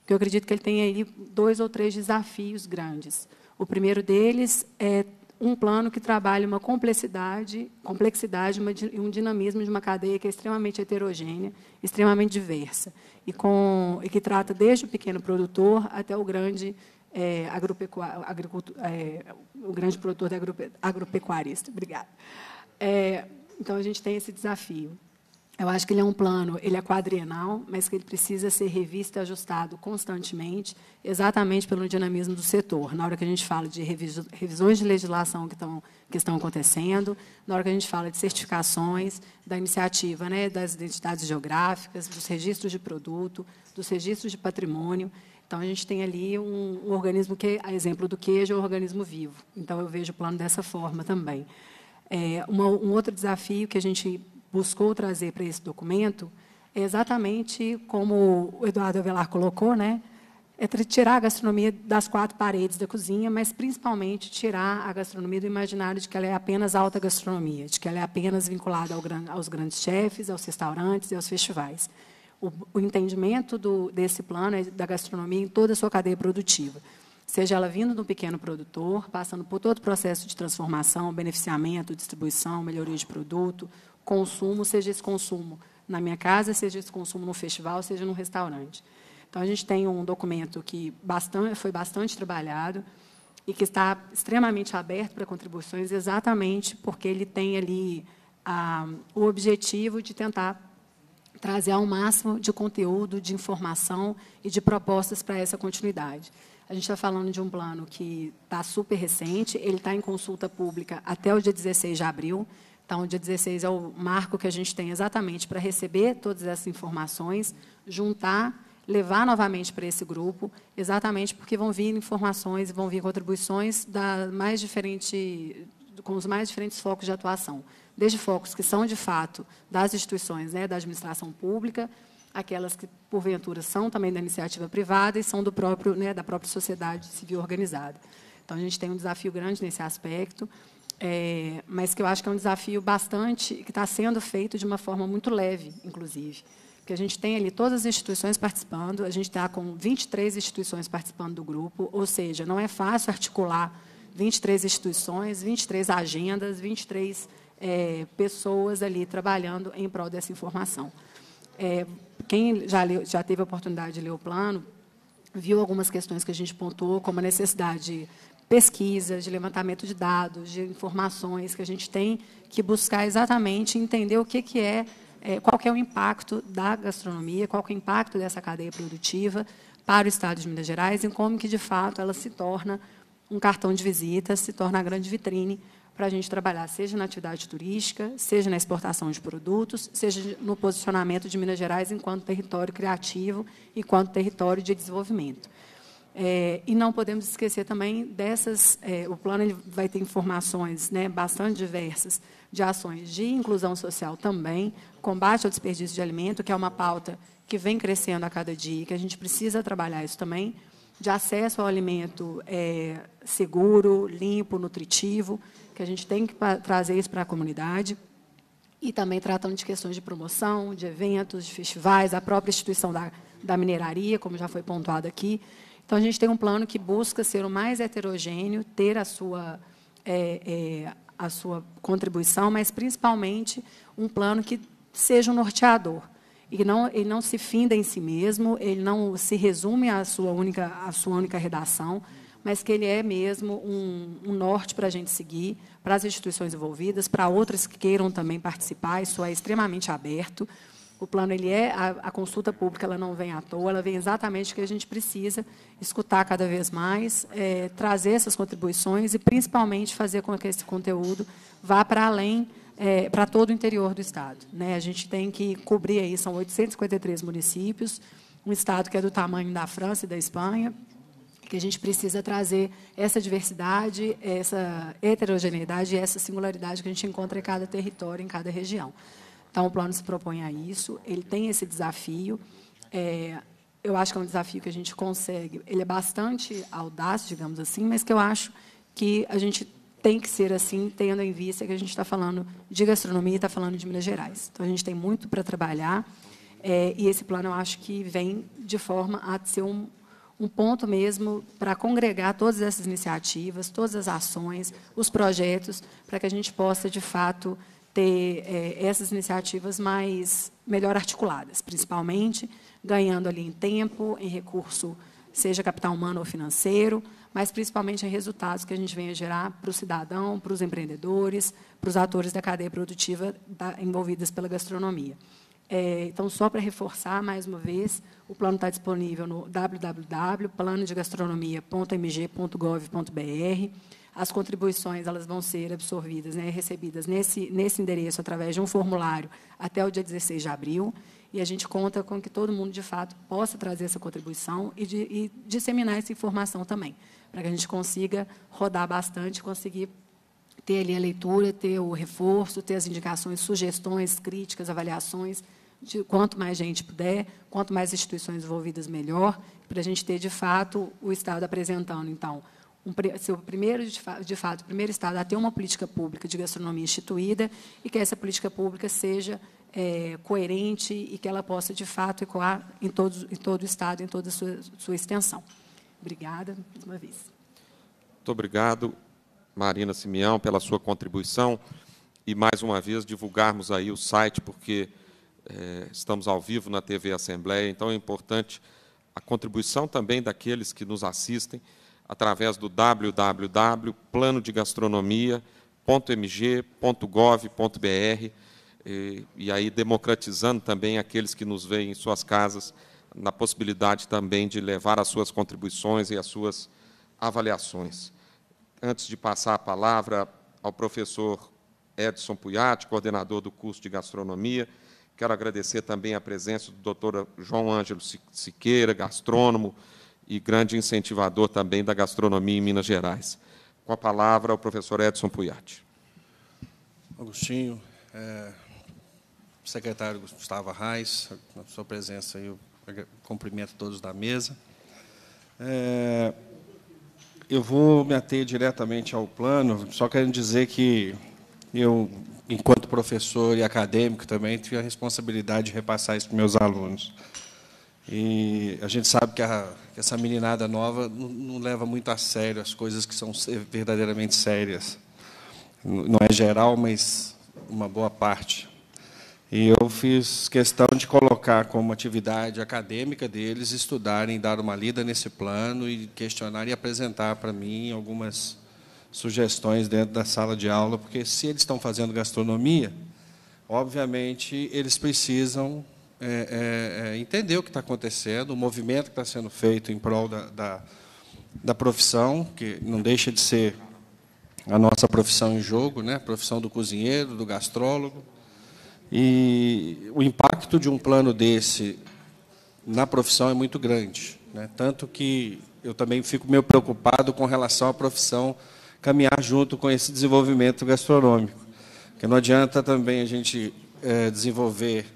porque eu acredito que ele tem aí dois ou três desafios grandes. O primeiro deles é um plano que trabalha uma complexidade, complexidade e um dinamismo de uma cadeia que é extremamente heterogênea, extremamente diversa, e, com, e que trata desde o pequeno produtor até o grande, é, é, o grande produtor agrope, agropecuarista. Obrigada. É, então, a gente tem esse desafio. Eu acho que ele é um plano, ele é quadrienal, mas que ele precisa ser revisto e ajustado constantemente, exatamente pelo dinamismo do setor. Na hora que a gente fala de revisões de legislação que estão, que estão acontecendo, na hora que a gente fala de certificações, da iniciativa, né, das identidades geográficas, dos registros de produto, dos registros de patrimônio. Então, a gente tem ali um, um organismo que, a exemplo do queijo, é um organismo vivo. Então, eu vejo o plano dessa forma também. É, uma, um outro desafio que a gente buscou trazer para esse documento é exatamente como o Eduardo Avelar colocou, né? É tirar a gastronomia das quatro paredes da cozinha, mas, principalmente, tirar a gastronomia do imaginário de que ela é apenas alta gastronomia, de que ela é apenas vinculada ao, aos grandes chefes, aos restaurantes e aos festivais. O, o entendimento do, desse plano é da gastronomia em toda a sua cadeia produtiva, seja ela vindo de um pequeno produtor, passando por todo o processo de transformação, beneficiamento, distribuição, melhoria de produto, consumo, seja esse consumo na minha casa, seja esse consumo num festival, seja num restaurante. Então, a gente tem um documento que bastante, foi bastante trabalhado e que está extremamente aberto para contribuições, exatamente porque ele tem ali ah, o objetivo de tentar trazer ao máximo de conteúdo, de informação e de propostas para essa continuidade. A gente está falando de um plano que está super recente, ele está em consulta pública até o dia dezesseis de abril. Então, o dia dezesseis é o marco que a gente tem exatamente para receber todas essas informações, juntar, levar novamente para esse grupo, exatamente porque vão vir informações, vão vir contribuições da mais diferente, com os mais diferentes focos de atuação, desde focos que são, de fato, das instituições, né, da administração pública, aquelas que, porventura, são também da iniciativa privada e são do próprio, né, da própria sociedade civil organizada. Então, a gente tem um desafio grande nesse aspecto, é, mas que eu acho que é um desafio bastante, que está sendo feito de uma forma muito leve, inclusive, que a gente tem ali todas as instituições participando, a gente está com vinte e três instituições participando do grupo, ou seja, não é fácil articular vinte e três instituições, vinte e três agendas, vinte e três é, pessoas ali trabalhando em prol dessa informação. É, quem já, leu, já teve a oportunidade de ler o plano, viu algumas questões que a gente pontuou, como a necessidade de pesquisa, de levantamento de dados, de informações, que a gente tem que buscar exatamente entender o que, que é qual que é o impacto da gastronomia, qual que é o impacto dessa cadeia produtiva para o Estado de Minas Gerais e como que, de fato, ela se torna um cartão de visita, se torna a grande vitrine para a gente trabalhar, seja na atividade turística, seja na exportação de produtos, seja no posicionamento de Minas Gerais enquanto território criativo, enquanto território de desenvolvimento. É, e não podemos esquecer também dessas... É, o plano ele vai ter informações, né, bastante diversas de ações de inclusão social também, combate ao desperdício de alimento, que é uma pauta que vem crescendo a cada dia, que a gente precisa trabalhar isso também, de acesso ao alimento é, seguro, limpo, nutritivo, que a gente tem que trazer isso para a comunidade, e também tratando de questões de promoção, de eventos, de festivais, a própria instituição da, da mineraria, como já foi pontuado aqui. Então, a gente tem um plano que busca ser o mais heterogêneo, ter a sua, é, é, a sua contribuição, mas, principalmente, um plano que seja um norteador. E não, ele não se finda em si mesmo, ele não se resume à sua única, à sua única redação, mas que ele é mesmo um, um norte para a gente seguir, para as instituições envolvidas, para outras que queiram também participar, isso é extremamente aberto. O plano, ele é, a, a consulta pública ela não vem à toa, ela vem exatamente o que a gente precisa escutar cada vez mais, é, trazer essas contribuições e, principalmente, fazer com que esse conteúdo vá para além, é, para todo o interior do Estado, né? A gente tem que cobrir aí, são oitocentos e cinquenta e três municípios, um Estado que é do tamanho da França e da Espanha, que a gente precisa trazer essa diversidade, essa heterogeneidade e essa singularidade que a gente encontra em cada território, em cada região. Então, o plano se propõe a isso, ele tem esse desafio, é, eu acho que é um desafio que a gente consegue, ele é bastante audaz, digamos assim, mas que eu acho que a gente tem que ser assim, tendo em vista que a gente está falando de gastronomia e está falando de Minas Gerais. Então, a gente tem muito para trabalhar, é, e esse plano eu acho que vem de forma a ser um, um ponto mesmo para congregar todas essas iniciativas, todas as ações, os projetos, para que a gente possa, de fato, ter é, essas iniciativas mais, melhor articuladas, principalmente, ganhando ali em tempo, em recurso, seja capital humano ou financeiro, mas principalmente em resultados que a gente venha gerar para o cidadão, para os empreendedores, para os atores da cadeia produtiva da, envolvidas pela gastronomia. É, então, só para reforçar, mais uma vez, o plano está disponível no w w w ponto plano de gastronomia ponto m g ponto gov ponto br, as contribuições elas vão ser absorvidas, né, recebidas nesse, nesse endereço através de um formulário até o dia dezesseis de abril, e a gente conta com que todo mundo, de fato, possa trazer essa contribuição e, de, e disseminar essa informação também, para que a gente consiga rodar bastante, conseguir ter ali a leitura, ter o reforço, ter as indicações, sugestões, críticas, avaliações, de quanto mais gente puder, quanto mais instituições envolvidas, melhor, para a gente ter, de fato, o Estado apresentando, então, um, seu primeiro, de, fa de fato, o primeiro Estado a ter uma política pública de gastronomia instituída e que essa política pública seja é, coerente e que ela possa, de fato, ecoar em, todos, em todo o Estado, em toda a sua, sua extensão. Obrigada, mais uma vez. Muito obrigado, Marina Simião, pela sua contribuição e, mais uma vez, divulgarmos aí o site, porque é, estamos ao vivo na T V Assembleia, então é importante a contribuição também daqueles que nos assistem através do w w w ponto plano de gastronomia ponto m g ponto gov ponto b r, e, e aí democratizando também aqueles que nos veem em suas casas, na possibilidade também de levar as suas contribuições e as suas avaliações. Antes de passar a palavra ao professor Edson Puyatti, coordenador do curso de gastronomia, quero agradecer também a presença do doutor João Ângelo Siqueira, gastrônomo e grande incentivador também da gastronomia em Minas Gerais. Com a palavra ao professor Edson Puyatti. Agostinho, é, secretário Gustavo Arraes, na sua presença, eu cumprimento todos da mesa. É, eu vou me ater diretamente ao plano, só quero dizer que eu, enquanto professor e acadêmico, também tive a responsabilidade de repassar isso para meus alunos. E a gente sabe que, a, que essa meninada nova não, não leva muito a sério as coisas que são verdadeiramente sérias. Não é geral, mas uma boa parte. E eu fiz questão de colocar como atividade acadêmica deles estudarem, dar uma lida nesse plano e questionar e apresentar para mim algumas sugestões dentro da sala de aula, porque se eles estão fazendo gastronomia, obviamente eles precisam É, é, é, entender o que está acontecendo, o movimento que está sendo feito em prol da, da, da profissão, que não deixa de ser a nossa profissão em jogo, né? A profissão do cozinheiro, do gastrólogo. E o impacto de um plano desse na profissão é muito grande, né? Tanto que eu também fico meio preocupado com relação à profissão caminhar junto com esse desenvolvimento gastronômico. Porque não adianta também a gente é, desenvolver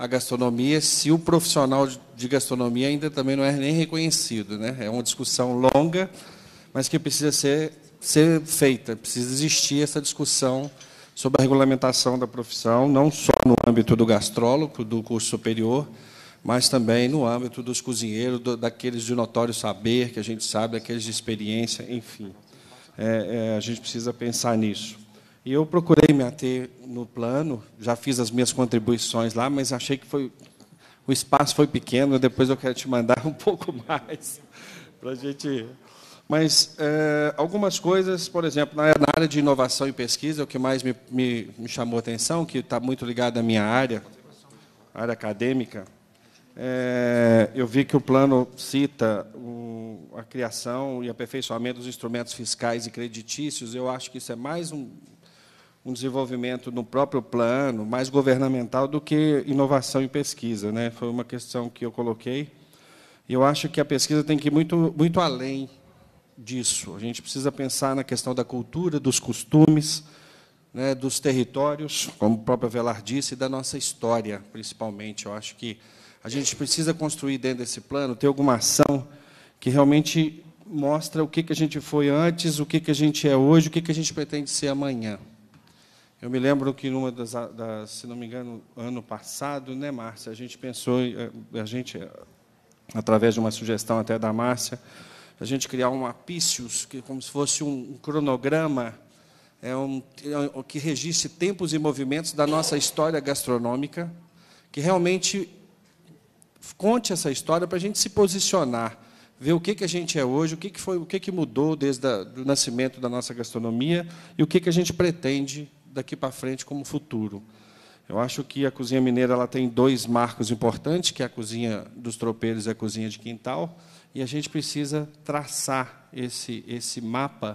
a gastronomia, se o profissional de gastronomia ainda também não é nem reconhecido, né? É uma discussão longa, mas que precisa ser, ser feita, precisa existir essa discussão sobre a regulamentação da profissão, não só no âmbito do gastrólogo, do curso superior, mas também no âmbito dos cozinheiros, do, daqueles de notório saber, que a gente sabe, daqueles de experiência, enfim. É, é, a gente precisa pensar nisso. E eu procurei me ater no plano, já fiz as minhas contribuições lá, mas achei que foi, o espaço foi pequeno, depois eu quero te mandar um pouco mais para a gente. Mas é, algumas coisas, por exemplo, na área de inovação e pesquisa, o que mais me, me, me chamou a atenção, que está muito ligado à minha área, à área acadêmica, é, eu vi que o plano cita o, a criação e aperfeiçoamento dos instrumentos fiscais e creditícios. Eu acho que isso é mais um... um desenvolvimento no próprio plano, mais governamental do que inovação e pesquisa, né? Foi uma questão que eu coloquei. Eu acho que a pesquisa tem que ir muito, muito além disso. A gente precisa pensar na questão da cultura, dos costumes, né, dos territórios, como o próprio Avelar disse, e da nossa história, principalmente. Eu acho que a gente precisa construir dentro desse plano, ter alguma ação que realmente mostra o que que a gente foi antes, o que que a gente é hoje, o que que a gente pretende ser amanhã. Eu me lembro que, numa das, das, se não me engano, ano passado, né, Márcia, a gente pensou, a gente, através de uma sugestão até da Márcia, a gente criar um apícios, que como se fosse um cronograma, é um, é um, que registre tempos e movimentos da nossa história gastronômica, que realmente conte essa história para a gente se posicionar, ver o que que a gente é hoje, o que que foi, o que que mudou desde a, do nascimento da nossa gastronomia e o que que a gente pretende daqui para frente como futuro. Eu acho que a cozinha mineira ela tem dois marcos importantes, que é a cozinha dos tropeiros e a cozinha de quintal, e a gente precisa traçar esse, esse mapa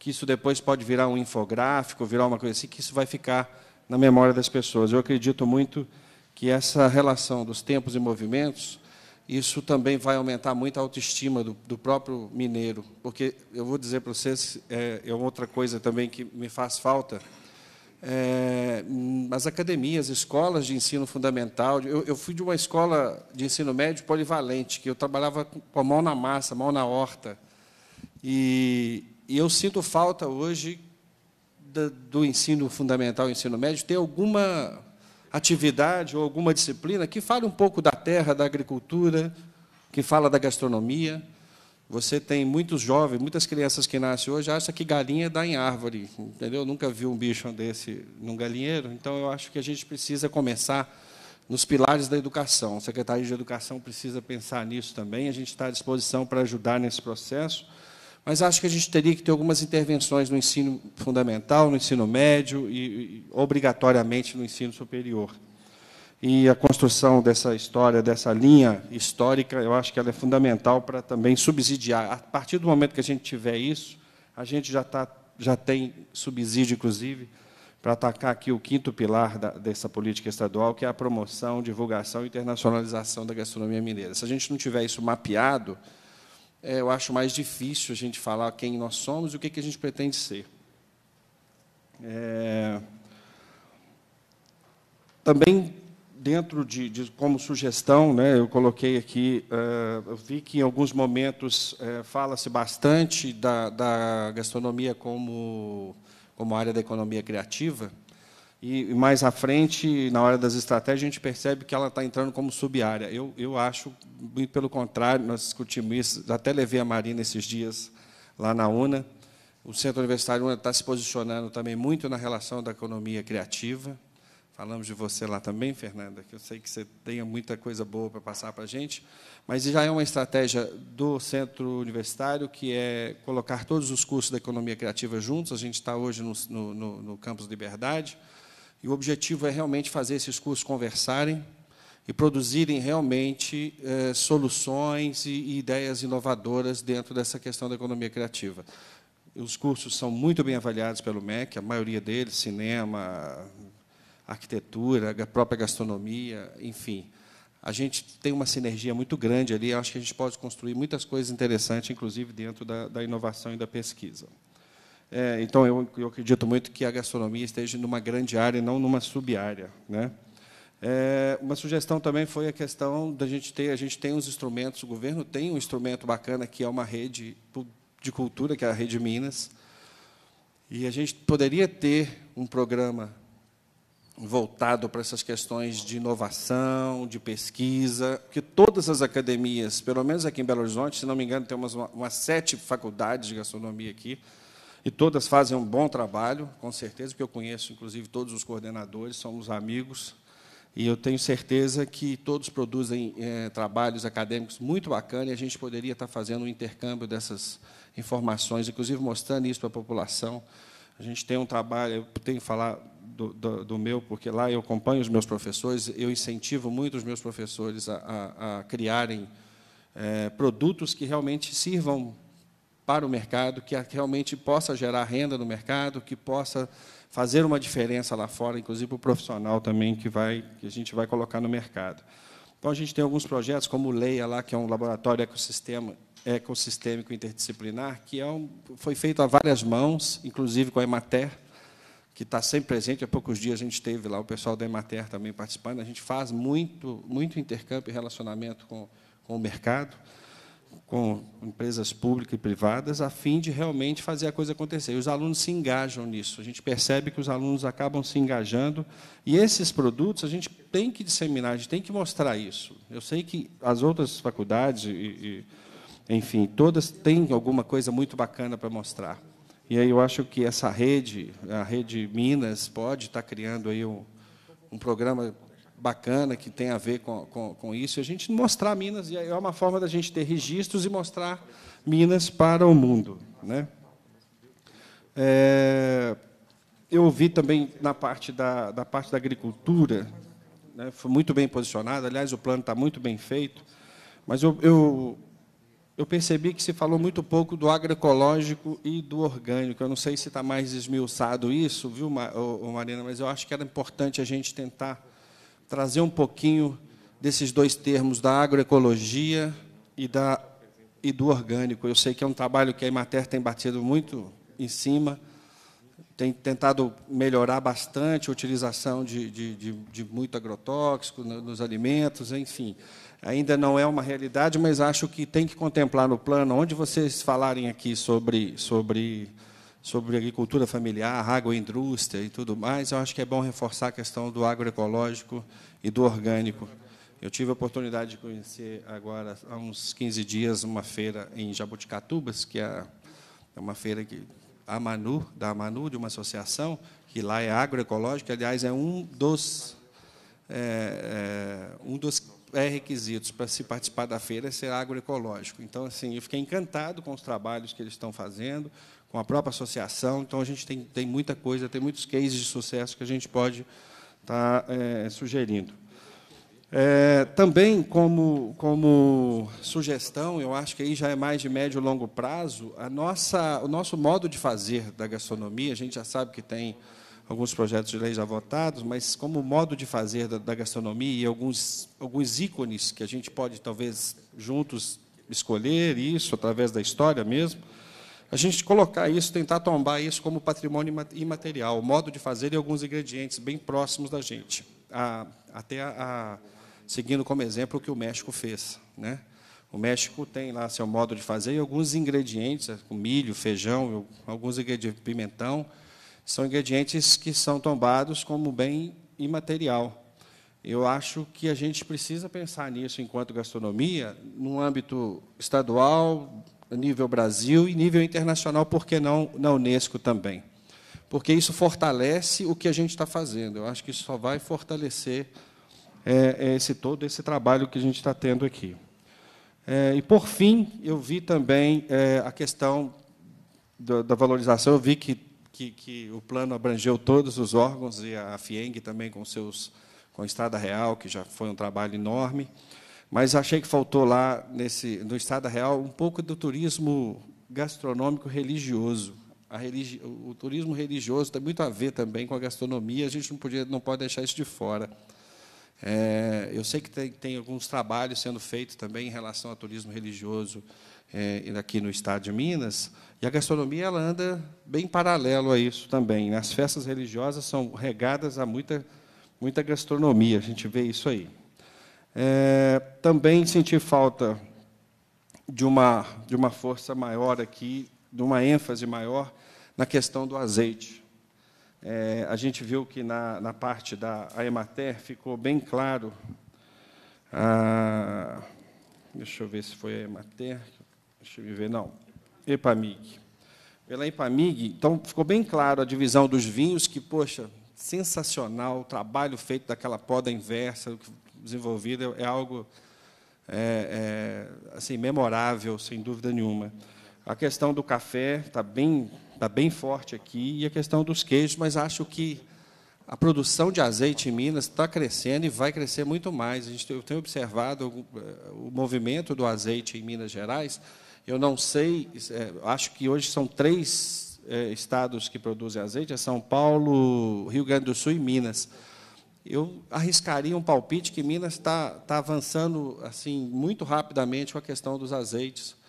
que isso depois pode virar um infográfico, virar uma coisa assim, que isso vai ficar na memória das pessoas. Eu acredito muito que essa relação dos tempos e movimentos, isso também vai aumentar muito a autoestima do, do próprio mineiro. Porque eu vou dizer para vocês, é, é outra coisa também que me faz falta, É, as academias, escolas de ensino fundamental. Eu, eu fui de uma escola de ensino médio polivalente, que eu trabalhava com a mão na massa, mão na horta. E, e eu sinto falta hoje da, do ensino fundamental e ensino médio ter alguma atividade ou alguma disciplina que fale um pouco da terra, da agricultura, que fala da gastronomia. Você tem muitos jovens, muitas crianças que nascem hoje acham que galinha dá em árvore, entendeu? Nunca vi um bicho desse num galinheiro. Então, eu acho que a gente precisa começar nos pilares da educação. A Secretaria de Educação precisa pensar nisso também. A gente está à disposição para ajudar nesse processo. Mas acho que a gente teria que ter algumas intervenções no ensino fundamental, no ensino médio e, e obrigatoriamente, no ensino superior. E a construção dessa história, dessa linha histórica, eu acho que ela é fundamental para também subsidiar. A partir do momento que a gente tiver isso, a gente já, tá, já tem subsídio, inclusive, para atacar aqui o quinto pilar da, dessa política estadual, que é a promoção, divulgação e internacionalização da gastronomia mineira. Se a gente não tiver isso mapeado, é, eu acho mais difícil a gente falar quem nós somos e o que, que a gente pretende ser. É... Também... Dentro de, de como sugestão, né, eu coloquei aqui, uh, eu vi que em alguns momentos uh, fala-se bastante da, da gastronomia como, como área da economia criativa, e, e mais à frente, na hora das estratégias, a gente percebe que ela está entrando como sub-área. Eu, eu acho, muito pelo contrário, nós discutimos isso, até levei a Marina esses dias lá na UNA, o Centro Universitário UNA está se posicionando também muito na relação da economia criativa. Falamos de você lá também, Fernanda, que eu sei que você tem muita coisa boa para passar para a gente, mas já é uma estratégia do Centro Universitário, que é colocar todos os cursos da economia criativa juntos. A gente está hoje no, no, no Campus Liberdade, e o objetivo é realmente fazer esses cursos conversarem e produzirem realmente é, soluções e, e ideias inovadoras dentro dessa questão da economia criativa. Os cursos são muito bem avaliados pelo M E C, a maioria deles, cinema... arquitetura, a própria gastronomia, enfim. A gente tem uma sinergia muito grande ali, acho que a gente pode construir muitas coisas interessantes, inclusive dentro da, da inovação e da pesquisa. É, então, eu, eu acredito muito que a gastronomia esteja numa grande área e não numa sub-área, né? É, uma sugestão também foi a questão da gente ter, a gente tem uns instrumentos, o governo tem um instrumento bacana, que é uma rede de cultura, que é a Rede Minas, e a gente poderia ter um programa voltado para essas questões de inovação, de pesquisa, que todas as academias, pelo menos aqui em Belo Horizonte, se não me engano, tem umas, umas sete faculdades de gastronomia aqui, e todas fazem um bom trabalho, com certeza, porque eu conheço, inclusive, todos os coordenadores, somos amigos, e eu tenho certeza que todos produzem é, trabalhos acadêmicos muito bacanas, e a gente poderia estar fazendo um intercâmbio dessas informações, inclusive mostrando isso para a população. A gente tem um trabalho, eu tenho que falar... Do, do, do meu, porque lá eu acompanho os meus professores, eu incentivo muito os meus professores a, a, a criarem é, produtos que realmente sirvam para o mercado, que realmente possa gerar renda no mercado, que possa fazer uma diferença lá fora, inclusive para o profissional também que, vai, que a gente vai colocar no mercado. Então, a gente tem alguns projetos, como o LEIA, lá, que é um laboratório ecossistema, ecossistêmico interdisciplinar, que é um, foi feito a várias mãos, inclusive com a Emater, que está sempre presente. Há poucos dias a gente teve lá o pessoal da Emater também participando. A gente faz muito, muito intercâmbio e relacionamento com, com o mercado, com empresas públicas e privadas, a fim de realmente fazer a coisa acontecer. E os alunos se engajam nisso. A gente percebe que os alunos acabam se engajando. E esses produtos a gente tem que disseminar, a gente tem que mostrar isso. Eu sei que as outras faculdades, e, e, enfim, todas têm alguma coisa muito bacana para mostrar. E aí eu acho que essa rede, a Rede Minas, pode estar criando aí um, um programa bacana que tem a ver com, com, com isso, e a gente mostrar Minas, e aí é uma forma da gente ter registros e mostrar Minas para o mundo, né? É, eu ouvi também, na parte da, da, parte da agricultura, né, foi muito bem posicionado, aliás, o plano está muito bem feito, mas eu... eu eu percebi que se falou muito pouco do agroecológico e do orgânico. Eu não sei se está mais esmiuçado isso, viu, Marina, mas eu acho que era importante a gente tentar trazer um pouquinho desses dois termos, da agroecologia e, da, e do orgânico. Eu sei que é um trabalho que a Emater tem batido muito em cima, tem tentado melhorar bastante a utilização de, de, de, de muito agrotóxico nos alimentos, enfim. Ainda não é uma realidade, mas acho que tem que contemplar no plano, onde vocês falarem aqui sobre, sobre, sobre agricultura familiar, agroindústria e tudo mais, eu acho que é bom reforçar a questão do agroecológico e do orgânico. Eu tive a oportunidade de conhecer agora, há uns quinze dias, uma feira em Jabuticatubas, que é uma feira que... A Manu, da Manu, de uma associação, que lá é agroecológica, aliás, é um dos, é, é, um dos pré-requisitos para se participar da feira é ser agroecológico. Então, assim, eu fiquei encantado com os trabalhos que eles estão fazendo, com a própria associação. Então, a gente tem, tem muita coisa, tem muitos cases de sucesso que a gente pode estar é, sugerindo. É, também, como, como sugestão, eu acho que aí já é mais de médio e longo prazo, a nossa, o nosso modo de fazer da gastronomia, a gente já sabe que tem alguns projetos de lei já votados, mas como modo de fazer da, da gastronomia e alguns, alguns ícones que a gente pode, talvez, juntos escolher isso, através da história mesmo, a gente colocar isso, tentar tombar isso como patrimônio imaterial, o modo de fazer e alguns ingredientes bem próximos da gente. A, até a... a seguindo como exemplo o que o México fez, né? O México tem lá seu modo de fazer e alguns ingredientes, como milho, feijão, alguns ingredientes, pimentão, são ingredientes que são tombados como bem imaterial. Eu acho que a gente precisa pensar nisso enquanto gastronomia, no âmbito estadual, nível Brasil e nível internacional, por que não na Unesco também? Porque isso fortalece o que a gente está fazendo. Eu acho que isso só vai fortalecer É esse, todo esse trabalho que a gente está tendo aqui. É, e, por fim, eu vi também é, a questão do, da valorização, eu vi que, que, que o plano abrangeu todos os órgãos, e a FIENG também com, seus, com a Estrada Real, que já foi um trabalho enorme, mas achei que faltou lá, nesse, no Estrada Real, um pouco do turismo gastronômico religioso. A religi o turismo religioso tem muito a ver também com a gastronomia, a gente não, podia, não pode deixar isso de fora. É, eu sei que tem, tem alguns trabalhos sendo feitos também em relação ao turismo religioso é, aqui no estado de Minas, e a gastronomia ela anda bem paralelo a isso também. As festas religiosas são regadas a muita, muita gastronomia, a gente vê isso aí. É, também senti falta de uma, de uma força maior aqui, de uma ênfase maior na questão do azeite. É, a gente viu que, na, na parte da Emater, ficou bem claro... A, deixa eu ver se foi a Emater... Deixa eu ver, não. Epamig. Pela Epamig, então, ficou bem claro a divisão dos vinhos, que, poxa, sensacional, o trabalho feito daquela poda inversa, desenvolvida, é algo é, é, assim, memorável, sem dúvida nenhuma. A questão do café está bem... Está bem forte aqui, e a questão dos queijos, mas acho que a produção de azeite em Minas está crescendo e vai crescer muito mais. A gente, eu tenho observado o movimento do azeite em Minas Gerais. Eu não sei, acho que hoje são três estados que produzem azeite, é São Paulo, Rio Grande do Sul e Minas. Eu arriscaria um palpite que Minas está, está avançando assim, muito rapidamente com a questão dos azeites.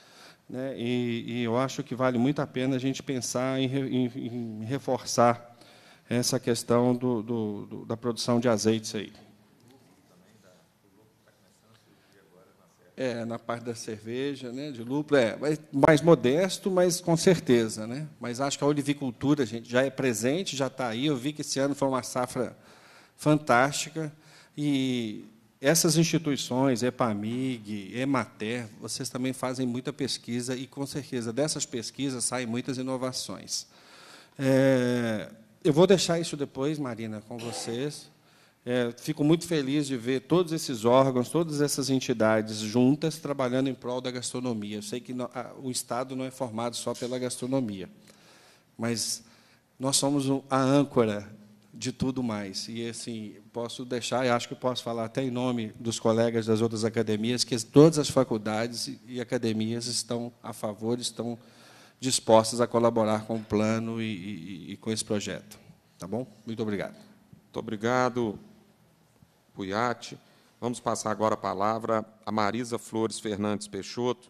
Né, e, e eu acho que vale muito a pena a gente pensar em, em, em reforçar essa questão do, do, do, da produção de azeites aí. É, na parte da cerveja, né, de lúpulo, é mais, mais modesto, mas com certeza, né? Mas acho que a olivicultura, gente, já é presente, já está aí. Eu vi que esse ano foi uma safra fantástica e essas instituições, Epamig, Emater, vocês também fazem muita pesquisa e, com certeza, dessas pesquisas saem muitas inovações. É, eu vou deixar isso depois, Marina, com vocês. É, fico muito feliz de ver todos esses órgãos, todas essas entidades juntas, trabalhando em prol da gastronomia. Eu sei que não, a, o Estado não é formado só pela gastronomia, mas nós somos a âncora de tudo mais. E, assim, posso deixar, e acho que posso falar até em nome dos colegas das outras academias, que todas as faculdades e academias estão a favor, estão dispostas a colaborar com o plano e, e, e com esse projeto. Tá bom? Muito obrigado. Muito obrigado, Puyatti. Vamos passar agora a palavra a Marisa Flores Fernandes Peixoto,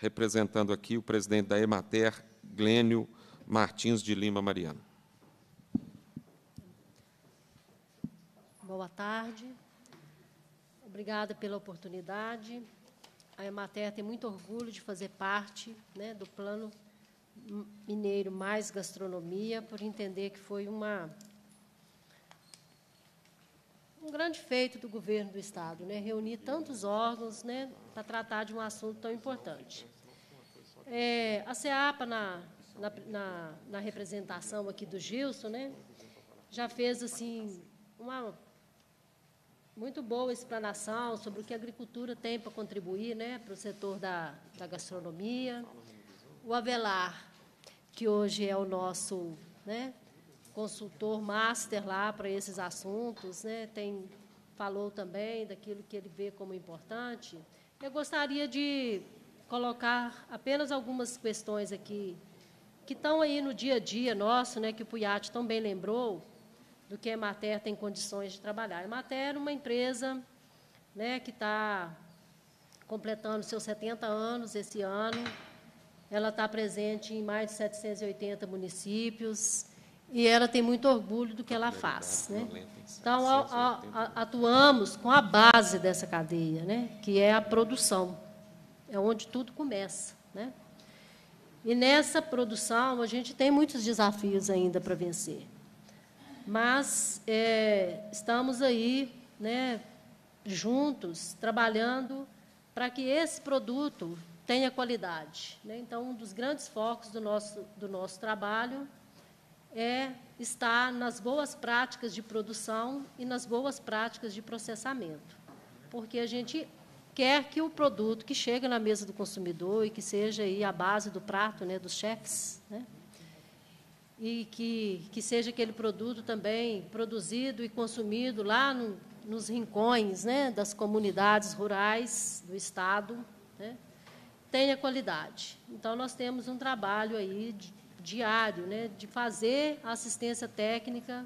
representando aqui o presidente da Emater, Glênio Martins de Lima Mariano. Boa tarde. Obrigada pela oportunidade. A Emater tem muito orgulho de fazer parte, né, do Plano Mineiro Mais Gastronomia, por entender que foi uma, um grande feito do governo do Estado, né, reunir tantos órgãos, né, para tratar de um assunto tão importante. É, a SEAPA, na, na, na, na representação aqui do Gilson, né, já fez assim uma muito boa explanação sobre o que a agricultura tem para contribuir, né, para o setor da, da gastronomia. O Avelar, que hoje é o nosso, né, consultor master lá para esses assuntos, né, tem, falou também daquilo que ele vê como importante. Eu gostaria de colocar apenas algumas questões aqui que estão aí no dia a dia nosso, né, que o Puyatti tão bem lembrou, do que a Emater tem condições de trabalhar. A Emater é uma empresa, né, que está completando seus setenta anos esse ano. Ela está presente em mais de setecentos e oitenta municípios e ela tem muito orgulho do que ela faz, né? Então, a, a, atuamos com a base dessa cadeia, né, que é a produção. É onde tudo começa, né? E, nessa produção, a gente tem muitos desafios ainda para vencer. Mas é, estamos aí, né, juntos, trabalhando para que esse produto tenha qualidade, né? Então, um dos grandes focos do nosso, do nosso trabalho é estar nas boas práticas de produção e nas boas práticas de processamento, porque a gente quer que o produto que chega na mesa do consumidor e que seja aí a base do prato, né, dos chefs, né, e que, que seja aquele produto também produzido e consumido lá no, nos rincões, né, das comunidades rurais do Estado, né, tenha qualidade. Então, nós temos um trabalho aí de, diário, né, de fazer assistência técnica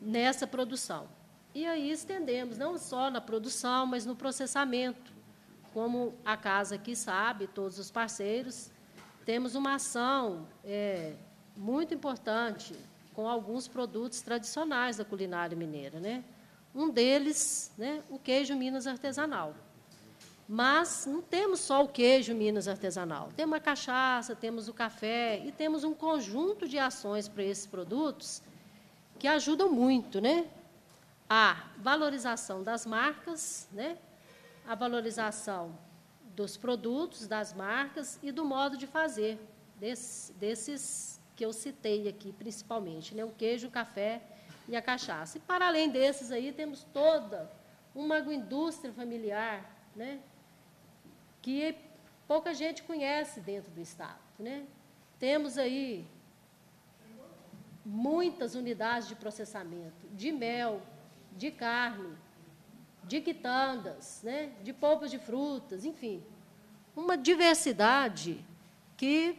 nessa produção. E aí estendemos, não só na produção, mas no processamento. Como a casa aqui sabe, todos os parceiros, temos uma ação é, muito importante com alguns produtos tradicionais da culinária mineira, né? Um deles, né, o queijo Minas artesanal. Mas não temos só o queijo Minas artesanal. Temos a cachaça, temos o café e temos um conjunto de ações para esses produtos que ajudam muito, né, a valorização das marcas, né, a valorização dos produtos, das marcas e do modo de fazer, desses, desses que eu citei aqui, principalmente, né, o queijo, o café e a cachaça. E, para além desses, aí, temos toda uma agroindústria familiar, né, que pouca gente conhece dentro do Estado, né? Temos aí muitas unidades de processamento, de mel, de carne, de quitandas, né, de polpas de frutas, enfim, uma diversidade que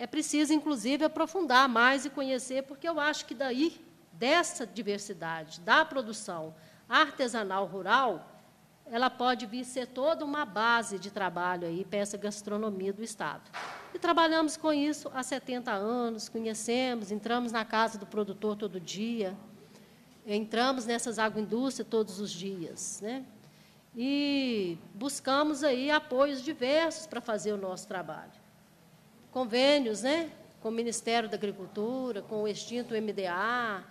é preciso, inclusive, aprofundar mais e conhecer, porque eu acho que daí, dessa diversidade, da produção artesanal rural, ela pode vir ser toda uma base de trabalho aí para essa gastronomia do Estado. E trabalhamos com isso há setenta anos, conhecemos, entramos na casa do produtor todo dia, entramos nessas agroindústrias todos os dias, né? E buscamos aí apoios diversos para fazer o nosso trabalho. Convênios, né, com o Ministério da Agricultura, com o extinto M D A,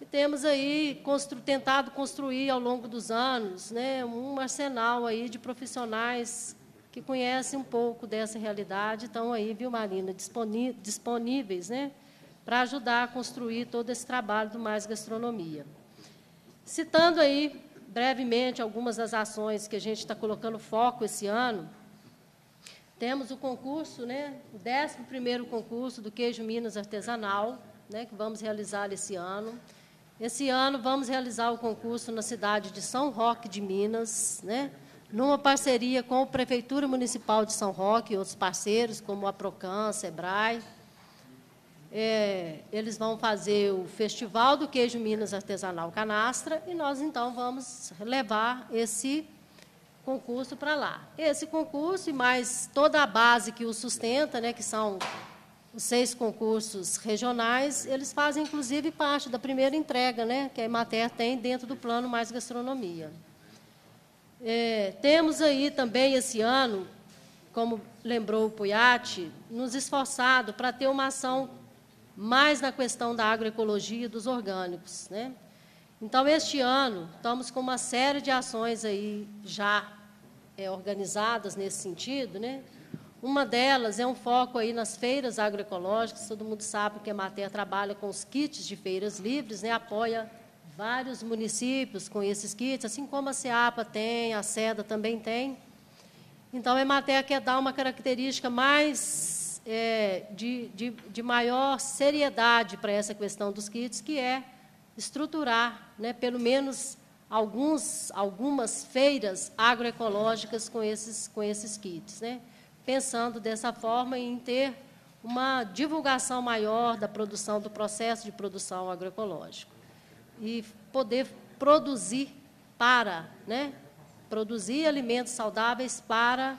e temos aí constru, tentado construir ao longo dos anos, né, um arsenal aí de profissionais que conhecem um pouco dessa realidade, estão aí, viu, Marina, disponíveis, né, para ajudar a construir todo esse trabalho do Mais Gastronomia. Citando aí, brevemente, algumas das ações que a gente está colocando foco esse ano, Temos o concurso, né, o décimo primeiro concurso do Queijo Minas Artesanal, né, que vamos realizar esse ano. Esse ano vamos realizar o concurso na cidade de São Roque de Minas, né, numa parceria com a Prefeitura Municipal de São Roque e outros parceiros, como a Procan, a Sebrae. É, eles vão fazer o Festival do Queijo Minas Artesanal Canastra e nós, então, vamos levar esse concurso para lá. Esse concurso e mais toda a base que o sustenta, né, que são os seis concursos regionais, eles fazem, inclusive, parte da primeira entrega, né, que a Emater tem dentro do Plano Mais Gastronomia. É, temos aí também, esse ano, como lembrou o Puiati, nos esforçado para ter uma ação mais na questão da agroecologia e dos orgânicos, né? Então, este ano, estamos com uma série de ações aí já é, organizadas nesse sentido, né? Uma delas é um foco aí nas feiras agroecológicas. Todo mundo sabe que a Emater trabalha com os kits de feiras livres, né? Apoia vários municípios com esses kits, assim como a SEAPA tem, a SEDA também tem. Então, a Emater quer dar uma característica mais... É, de, de, de maior seriedade para essa questão dos kits, que é estruturar, né, pelo menos alguns, algumas feiras agroecológicas com esses, com esses kits, né? Pensando dessa forma em ter uma divulgação maior da produção, do processo de produção agroecológico e poder produzir para, né, produzir alimentos saudáveis para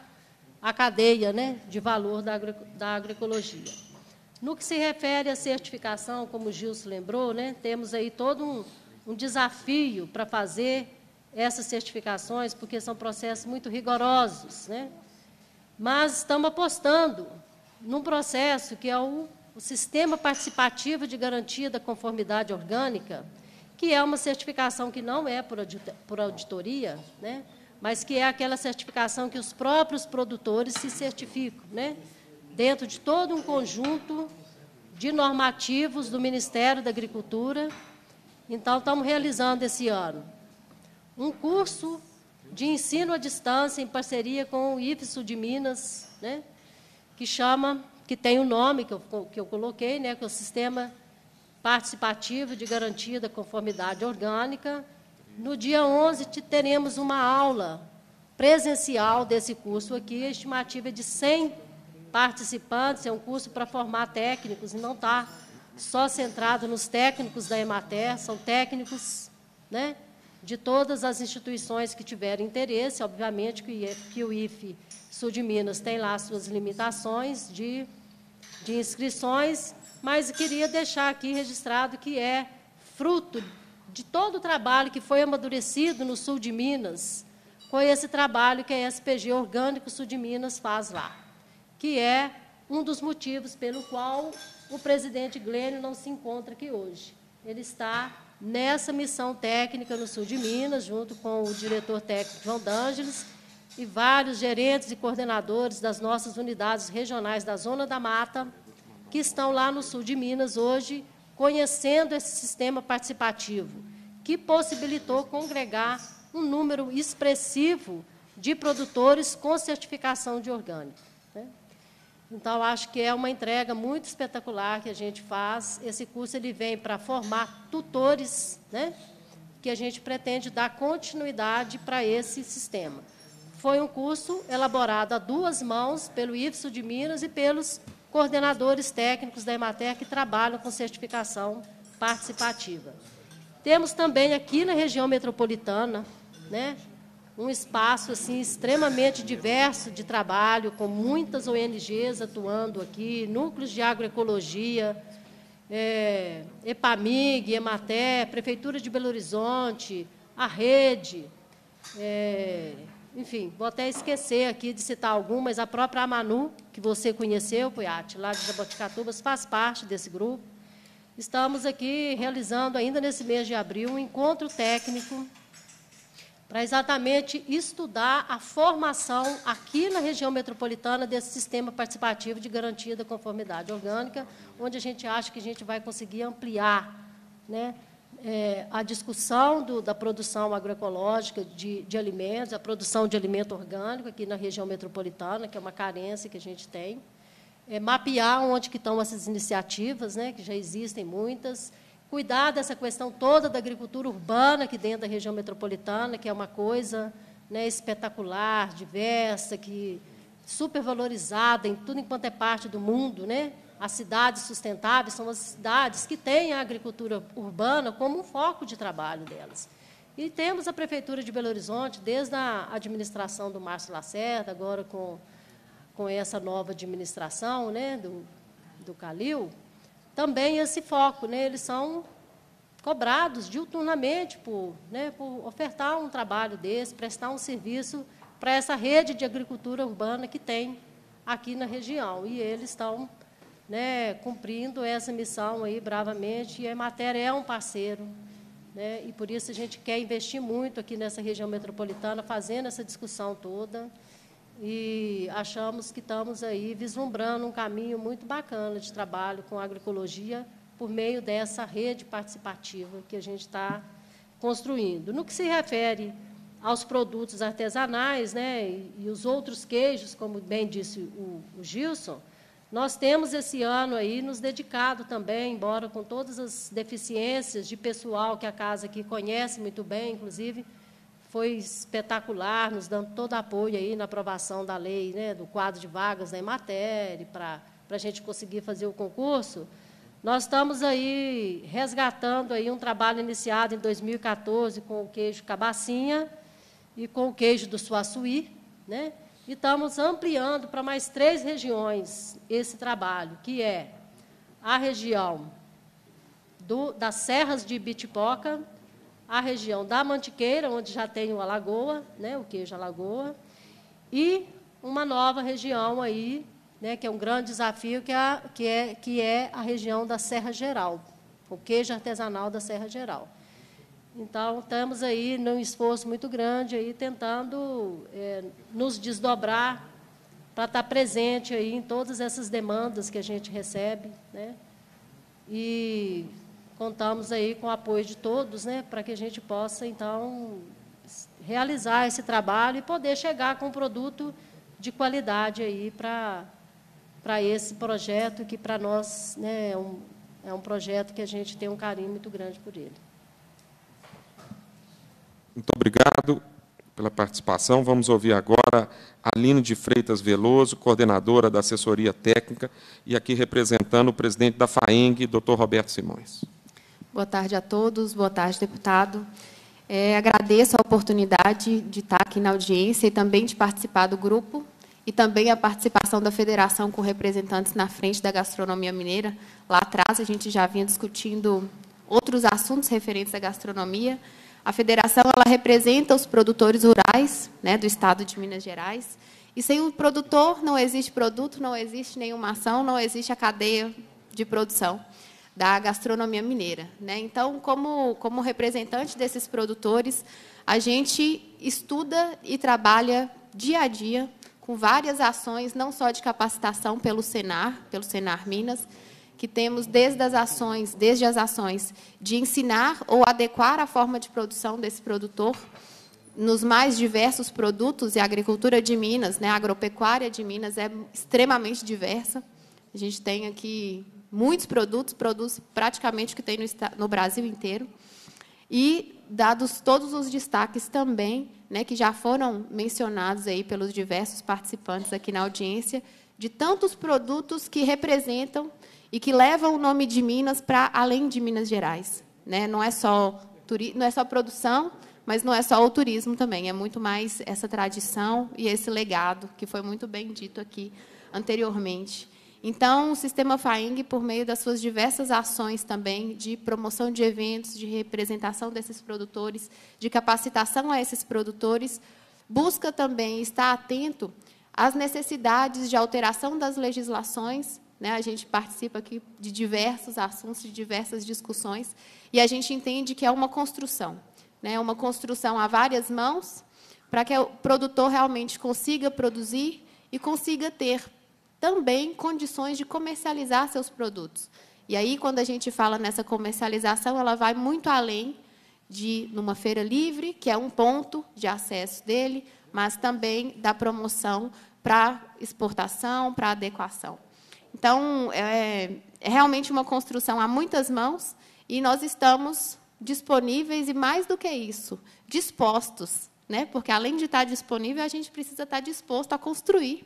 a cadeia, né, de valor da, agro, da agroecologia. No que se refere à certificação, como o Gilson lembrou, né, temos aí todo um, um desafio para fazer essas certificações, porque são processos muito rigorosos, né? Mas estamos apostando num processo que é o, o Sistema Participativo de Garantia da Conformidade Orgânica, que é uma certificação que não é por, audita, por auditoria, né? Mas que é aquela certificação que os próprios produtores se certificam, né? Dentro de todo um conjunto de normativos do Ministério da Agricultura. Então, estamos realizando esse ano um curso de ensino à distância em parceria com o IFSU de Minas, né? que chama, que tem o nome que eu, que eu coloquei, né? que é o Sistema Participativo de Garantia da Conformidade Orgânica. No dia onze, teremos uma aula presencial desse curso aqui, a estimativa é de cem participantes, é um curso para formar técnicos, e não está só centrado nos técnicos da Emater, são técnicos, né, de todas as instituições que tiverem interesse, obviamente que o I F E Sul de Minas tem lá suas limitações de, de inscrições, mas queria deixar aqui registrado que é fruto de todo o trabalho que foi amadurecido no sul de Minas, foi esse trabalho que a S P G Orgânico Sul de Minas faz lá, que é um dos motivos pelo qual o presidente Glênio não se encontra aqui hoje. Ele está nessa missão técnica no sul de Minas, junto com o diretor técnico João D'Ângeles e vários gerentes e coordenadores das nossas unidades regionais da Zona da Mata, que estão lá no sul de Minas hoje, conhecendo esse sistema participativo, que possibilitou congregar um número expressivo de produtores com certificação de orgânico, né? Então, acho que é uma entrega muito espetacular que a gente faz. Esse curso ele vem para formar tutores, né? que a gente pretende dar continuidade para esse sistema. Foi um curso elaborado a duas mãos pelo IFSU de Minas e pelos coordenadores técnicos da Emater que trabalham com certificação participativa. Temos também aqui na região metropolitana, né, um espaço assim, extremamente diverso de trabalho, com muitas O N Gs atuando aqui, núcleos de agroecologia, é, EPAMIG, Emater, Prefeitura de Belo Horizonte, a Rede, é, enfim, vou até esquecer aqui de citar algumas, a própria Amanu, que você conheceu, Puiati, lá de Jaboticatubas, faz parte desse grupo. Estamos aqui realizando, ainda nesse mês de abril, um encontro técnico para exatamente estudar a formação aqui na região metropolitana desse sistema participativo de garantia da conformidade orgânica, onde a gente acha que a gente vai conseguir ampliar, né, é, a discussão do, da produção agroecológica de, de alimentos, a produção de alimento orgânico aqui na região metropolitana, que é uma carência que a gente tem, é, mapear onde que estão essas iniciativas, né, que já existem muitas, cuidar dessa questão toda da agricultura urbana aqui dentro da região metropolitana, que é uma coisa, né, espetacular, diversa, que supervalorizada em tudo enquanto é parte do mundo, né? As cidades sustentáveis são as cidades que têm a agricultura urbana como um foco de trabalho delas. E temos a Prefeitura de Belo Horizonte, desde a administração do Márcio Lacerda, agora com, com essa nova administração, né, do, do Calil, também esse foco. Né, eles são cobrados diuturnamente por, né, por ofertar um trabalho desse, prestar um serviço para essa rede de agricultura urbana que tem aqui na região. E eles estão... né, cumprindo essa missão aí bravamente, e a Emater é um parceiro, né, e por isso a gente quer investir muito aqui nessa região metropolitana, fazendo essa discussão toda, e achamos que estamos aí vislumbrando um caminho muito bacana de trabalho com a agroecologia por meio dessa rede participativa que a gente está construindo. No que se refere aos produtos artesanais, né, e, e os outros queijos, como bem disse o, o Gilson, nós temos esse ano aí nos dedicado também, embora com todas as deficiências de pessoal que a casa aqui conhece muito bem, inclusive, foi espetacular, nos dando todo apoio aí na aprovação da lei, né, do quadro de vagas da Emater, para a gente conseguir fazer o concurso. Nós estamos aí resgatando aí um trabalho iniciado em dois mil e quatorze com o queijo Cabacinha e com o queijo do Suaçuí, né? E estamos ampliando para mais três regiões esse trabalho, que é a região do, das Serras de Ibitipoca, a região da Mantiqueira, onde já tem o Alagoa, né, o queijo Alagoa, e uma nova região aí, né, que é um grande desafio, que é, a, que, é, que é a região da Serra Geral, o queijo artesanal da Serra Geral. Então, estamos aí num esforço muito grande, aí, tentando é, nos desdobrar para estar presente aí em todas essas demandas que a gente recebe, né? E contamos aí com o apoio de todos, né, para que a gente possa, então, realizar esse trabalho e poder chegar com um produto de qualidade aí para, para esse projeto, que para nós, né, é, um, é um projeto que a gente tem um carinho muito grande por ele. Muito obrigado pela participação. Vamos ouvir agora a Aline de Freitas Veloso, coordenadora da assessoria técnica, e aqui representando o presidente da FAENG, doutor Roberto Simões. Boa tarde a todos, boa tarde, deputado. É, agradeço a oportunidade de estar aqui na audiência e também de participar do grupo, e também a participação da federação com representantes na frente da gastronomia mineira. Lá atrás, a gente já vinha discutindo outros assuntos referentes à gastronomia. A federação, ela representa os produtores rurais, né, do estado de Minas Gerais, e sem o produtor não existe produto, não existe nenhuma ação, não existe a cadeia de produção da gastronomia mineira, né? Então, como, como representante desses produtores, a gente estuda e trabalha dia a dia com várias ações, não só de capacitação pelo Senar, pelo Senar Minas, que temos desde as ações, desde as ações de ensinar ou adequar a forma de produção desse produtor nos mais diversos produtos, e a agricultura de Minas, né, a agropecuária de Minas é extremamente diversa. A gente tem aqui muitos produtos, produz praticamente o que tem no, no Brasil inteiro. E dados todos os destaques também, né, que já foram mencionados aí pelos diversos participantes aqui na audiência, de tantos produtos que representam e que levam o nome de Minas para além de Minas Gerais, né? Não é só turi não é só produção, mas não é só o turismo também, é muito mais essa tradição e esse legado que foi muito bem dito aqui anteriormente. Então, o sistema FAENG, por meio das suas diversas ações também de promoção de eventos, de representação desses produtores, de capacitação a esses produtores, busca também estar atento às necessidades de alteração das legislações. A gente participa aqui de diversos assuntos, de diversas discussões, e a gente entende que é uma construção, né? Uma construção a várias mãos, para que o produtor realmente consiga produzir e consiga ter também condições de comercializar seus produtos. E aí, quando a gente fala nessa comercialização, ela vai muito além de, numa feira livre, que é um ponto de acesso dele, mas também da promoção para exportação, para adequação. Então, é, é realmente uma construção a muitas mãos, e nós estamos disponíveis, e mais do que isso, dispostos, né? Porque, além de estar disponível, a gente precisa estar disposto a construir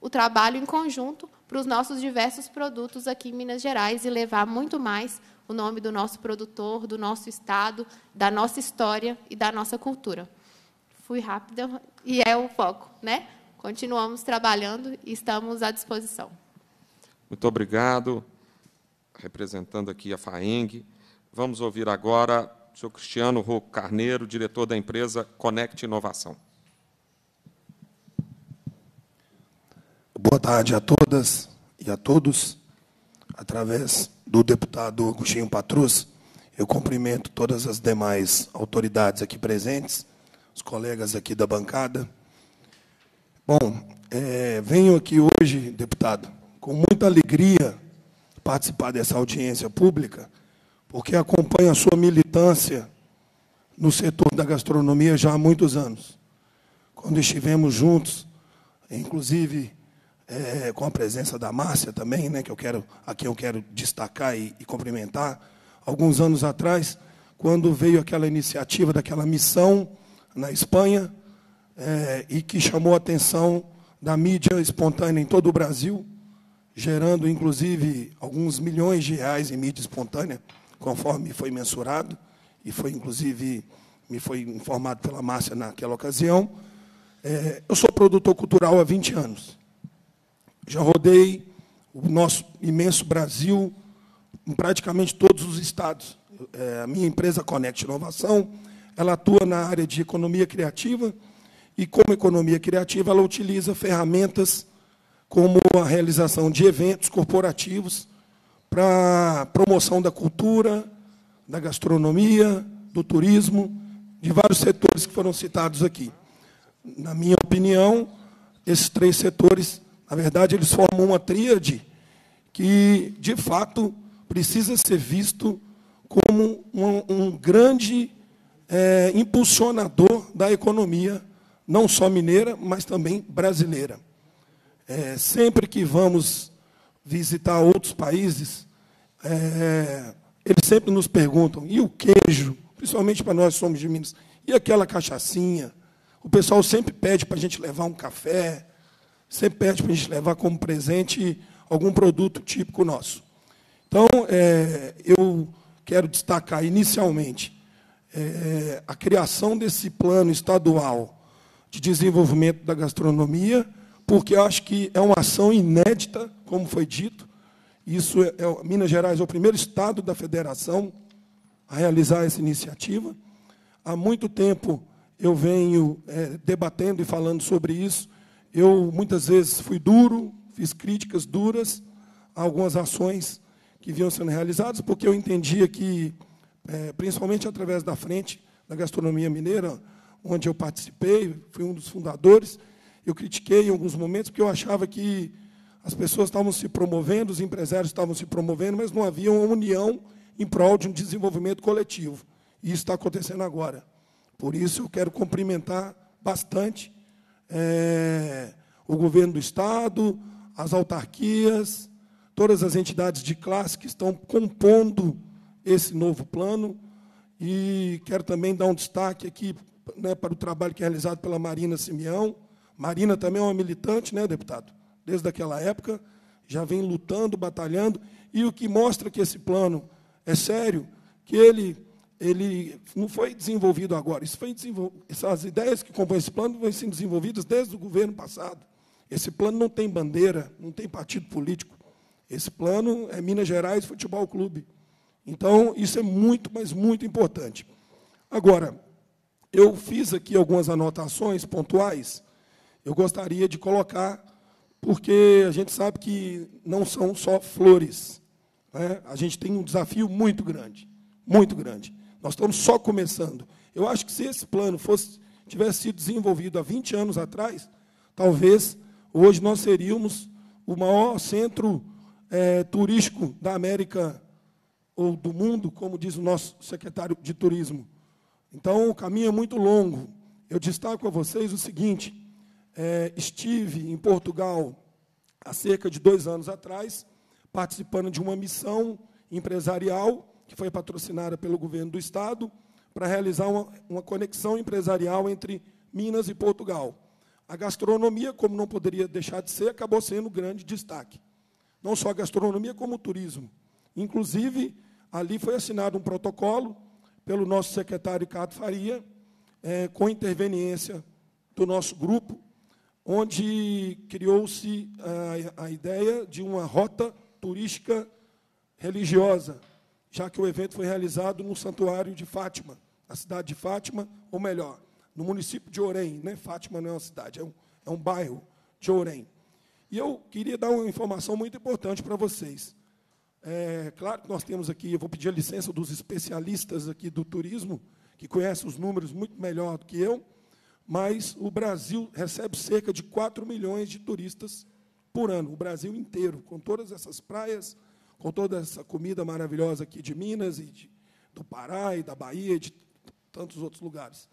o trabalho em conjunto para os nossos diversos produtos aqui em Minas Gerais e levar muito mais o nome do nosso produtor, do nosso estado, da nossa história e da nossa cultura. Fui rápida e é o foco, né? Continuamos trabalhando e estamos à disposição. Muito obrigado. Representando aqui a FAENG, vamos ouvir agora o senhor Cristiano Rocco Carneiro, diretor da empresa Conect Inovação. Boa tarde a todas e a todos. Através do deputado Agostinho Patrus, eu cumprimento todas as demais autoridades aqui presentes, os colegas aqui da bancada. Bom, é, venho aqui hoje, deputado, com muita alegria participar dessa audiência pública, porque acompanho a sua militância no setor da gastronomia já há muitos anos. Quando estivemos juntos, inclusive... É, com a presença da Márcia também, né, que eu quero, a quem eu quero destacar e, e cumprimentar, alguns anos atrás, quando veio aquela iniciativa daquela missão na Espanha, é, e que chamou a atenção da mídia espontânea em todo o Brasil, gerando, inclusive, alguns milhões de reais em mídia espontânea, conforme foi mensurado, e foi, inclusive, me foi informado pela Márcia naquela ocasião. É, eu sou produtor cultural há vinte anos. Já rodei o nosso imenso Brasil em praticamente todos os estados. É, a minha empresa Conect Inovação, ela atua na área de economia criativa e, como economia criativa, ela utiliza ferramentas como a realização de eventos corporativos para promoção da cultura, da gastronomia, do turismo, de vários setores que foram citados aqui. Na minha opinião, esses três setores... Na verdade, eles formam uma tríade que, de fato, precisa ser visto como um, um grande é, impulsionador da economia, não só mineira, mas também brasileira. É, sempre que vamos visitar outros países, é, eles sempre nos perguntam, e o queijo? Principalmente para nós que somos de Minas. E aquela cachaçinha? O pessoal sempre pede para a gente levar um café... sempre pede para a gente levar como presente algum produto típico nosso. Então, é, eu quero destacar inicialmente é, a criação desse plano estadual de desenvolvimento da gastronomia, porque eu acho que é uma ação inédita, como foi dito. Isso é, é, Minas Gerais é o primeiro estado da federação a realizar essa iniciativa. Há muito tempo eu venho é, debatendo e falando sobre isso. Eu, muitas vezes, fui duro, fiz críticas duras a algumas ações que vinham sendo realizadas, porque eu entendia que, é, principalmente através da frente da gastronomia mineira, onde eu participei, fui um dos fundadores, eu critiquei em alguns momentos, porque eu achava que as pessoas estavam se promovendo, os empresários estavam se promovendo, mas não havia uma união em prol de um desenvolvimento coletivo. E isso está acontecendo agora. Por isso, eu quero cumprimentar bastante É, o governo do Estado, as autarquias, todas as entidades de classe que estão compondo esse novo plano. E quero também dar um destaque aqui, né, para o trabalho que é realizado pela Marina Simeão. Marina também é uma militante, né, deputado? Desde aquela época, já vem lutando, batalhando. E o que mostra que esse plano é sério, que ele... ele não foi desenvolvido agora, isso foi desenvol... essas ideias que compõem esse plano vão sendo desenvolvidas desde o governo passado. Esse plano não tem bandeira, não tem partido político. Esse plano é Minas Gerais Futebol Clube. Então, isso é muito, mas muito importante. Agora, eu fiz aqui algumas anotações pontuais, eu gostaria de colocar, porque a gente sabe que não são só flores, né? A gente tem um desafio muito grande, muito grande. Nós estamos só começando. Eu acho que, se esse plano fosse, tivesse sido desenvolvido há vinte anos atrás, talvez hoje nós seríamos o maior centro é, turístico da América ou do mundo, como diz o nosso secretário de Turismo. Então, o caminho é muito longo. Eu destaco a vocês o seguinte, é, estive em Portugal há cerca de dois anos atrás, participando de uma missão empresarial que foi patrocinada pelo governo do Estado para realizar uma, uma conexão empresarial entre Minas e Portugal. A gastronomia, como não poderia deixar de ser, acabou sendo um grande destaque. Não só a gastronomia, como o turismo. Inclusive, ali foi assinado um protocolo pelo nosso secretário Ricardo Faria, É, com interveniência do nosso grupo, onde criou-se a, a ideia de uma rota turística religiosa, já que o evento foi realizado no santuário de Fátima, na cidade de Fátima, ou melhor, no município de Orém, né? Fátima não é uma cidade, é um, é um bairro de Orém. E eu queria dar uma informação muito importante para vocês. É, claro que nós temos aqui, eu vou pedir a licença dos especialistas aqui do turismo, que conhece os números muito melhor do que eu, mas o Brasil recebe cerca de quatro milhões de turistas por ano, o Brasil inteiro, com todas essas praias, com toda essa comida maravilhosa aqui de Minas, e de, do Pará, e da Bahia, e de tantos outros lugares.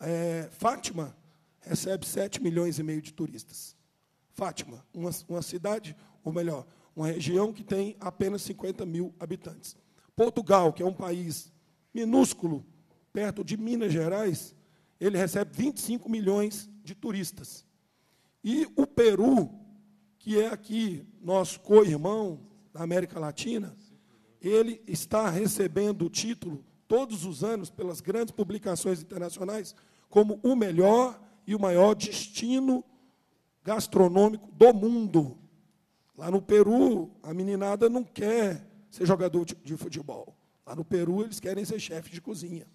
É, Fátima recebe sete milhões e meio de turistas. Fátima, uma, uma cidade, ou melhor, uma região que tem apenas cinquenta mil habitantes. Portugal, que é um país minúsculo, perto de Minas Gerais, ele recebe vinte e cinco milhões de turistas. E o Peru, que é aqui nosso co-irmão da América Latina, ele está recebendo o título, todos os anos, pelas grandes publicações internacionais, como o melhor e o maior destino gastronômico do mundo. Lá no Peru, a meninada não quer ser jogador de futebol. Lá no Peru, eles querem ser chefe de cozinha.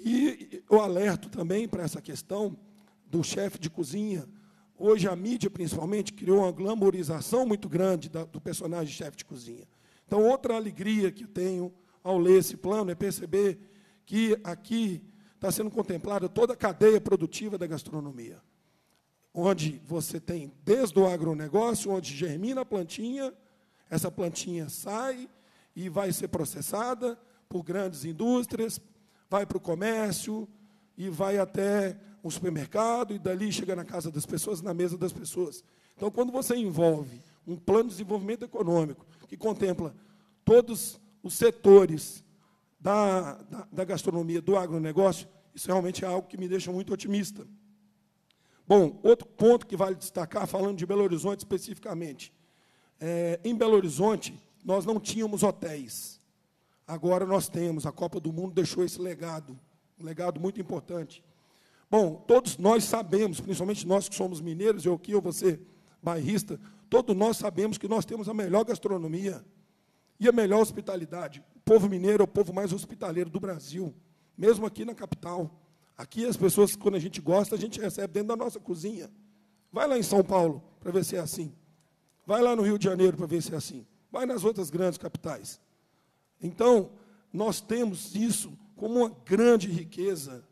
E eu alerto também para essa questão do chefe de cozinha. Hoje, a mídia, principalmente, criou uma glamourização muito grande da, do personagem chefe de cozinha. Então, outra alegria que tenho ao ler esse plano é perceber que aqui está sendo contemplada toda a cadeia produtiva da gastronomia, onde você tem desde o agronegócio, onde germina a plantinha, essa plantinha sai e vai ser processada por grandes indústrias, vai para o comércio e vai até um supermercado, e dali chega na casa das pessoas, na mesa das pessoas. Então, quando você envolve um plano de desenvolvimento econômico que contempla todos os setores da, da, da gastronomia, do agronegócio, isso realmente é algo que me deixa muito otimista. Bom, outro ponto que vale destacar, falando de Belo Horizonte especificamente. É, em Belo Horizonte, nós não tínhamos hotéis. Agora nós temos, a Copa do Mundo deixou esse legado, um legado muito importante. Bom, todos nós sabemos, principalmente nós que somos mineiros, eu aqui, eu vou ser bairrista, todos nós sabemos que nós temos a melhor gastronomia e a melhor hospitalidade. O povo mineiro é o povo mais hospitaleiro do Brasil, mesmo aqui na capital. Aqui as pessoas, quando a gente gosta, a gente recebe dentro da nossa cozinha. Vai lá em São Paulo para ver se é assim. Vai lá no Rio de Janeiro para ver se é assim. Vai nas outras grandes capitais. Então, nós temos isso como uma grande riqueza,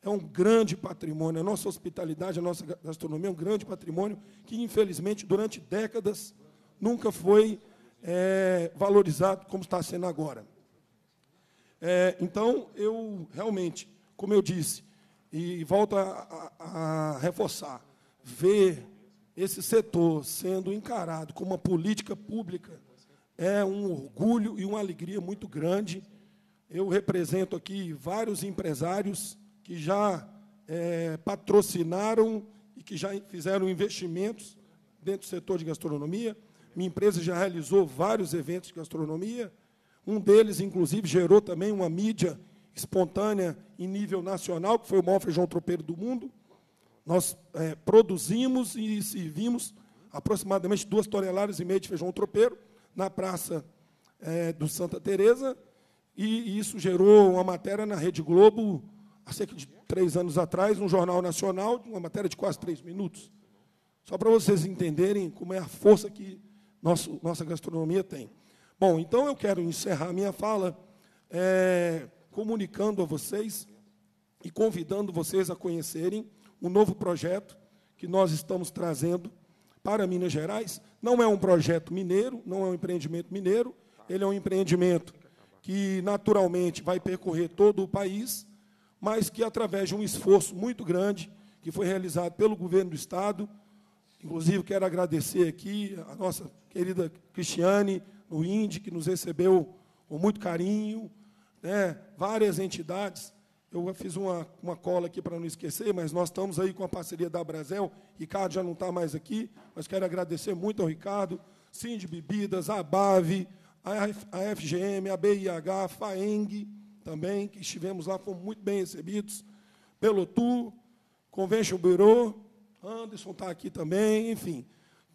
é um grande patrimônio. A nossa hospitalidade, a nossa gastronomia é um grande patrimônio que, infelizmente, durante décadas, nunca foi é, valorizado como está sendo agora. É, então, eu realmente, como eu disse, e volto a, a, a reforçar, ver esse setor sendo encarado como uma política pública é um orgulho e uma alegria muito grande. Eu represento aqui vários empresários que já é, patrocinaram e que já fizeram investimentos dentro do setor de gastronomia. Minha empresa já realizou vários eventos de gastronomia. Um deles, inclusive, gerou também uma mídia espontânea em nível nacional, que foi o maior feijão tropeiro do mundo. Nós é, produzimos e servimos aproximadamente duas toneladas e meia de feijão tropeiro, na Praça é, do Santa Teresa, e isso gerou uma matéria na Rede Globo, há cerca de três anos atrás, um jornal nacional, uma matéria de quase três minutos. Só para vocês entenderem como é a força que nosso, nossa gastronomia tem. Bom, então eu quero encerrar minha fala é, comunicando a vocês e convidando vocês a conhecerem um novo projeto que nós estamos trazendo para Minas Gerais, Não é um projeto mineiro, não é um empreendimento mineiro, ele é um empreendimento que, naturalmente, vai percorrer todo o país, mas que, através de um esforço muito grande, que foi realizado pelo governo do Estado, inclusive, quero agradecer aqui a nossa querida Cristiane, o I N D I, que nos recebeu com muito carinho, né, várias entidades. Eu fiz uma, uma cola aqui para não esquecer, mas nós estamos aí com a parceria da Brasel. Ricardo já não está mais aqui, mas quero agradecer muito ao Ricardo, Sind Bebidas, a ABAV, a F G M, a B I H, a FAENG também, que estivemos lá, fomos muito bem recebidos, Pelotu, Convention Bureau, Anderson está aqui também, enfim.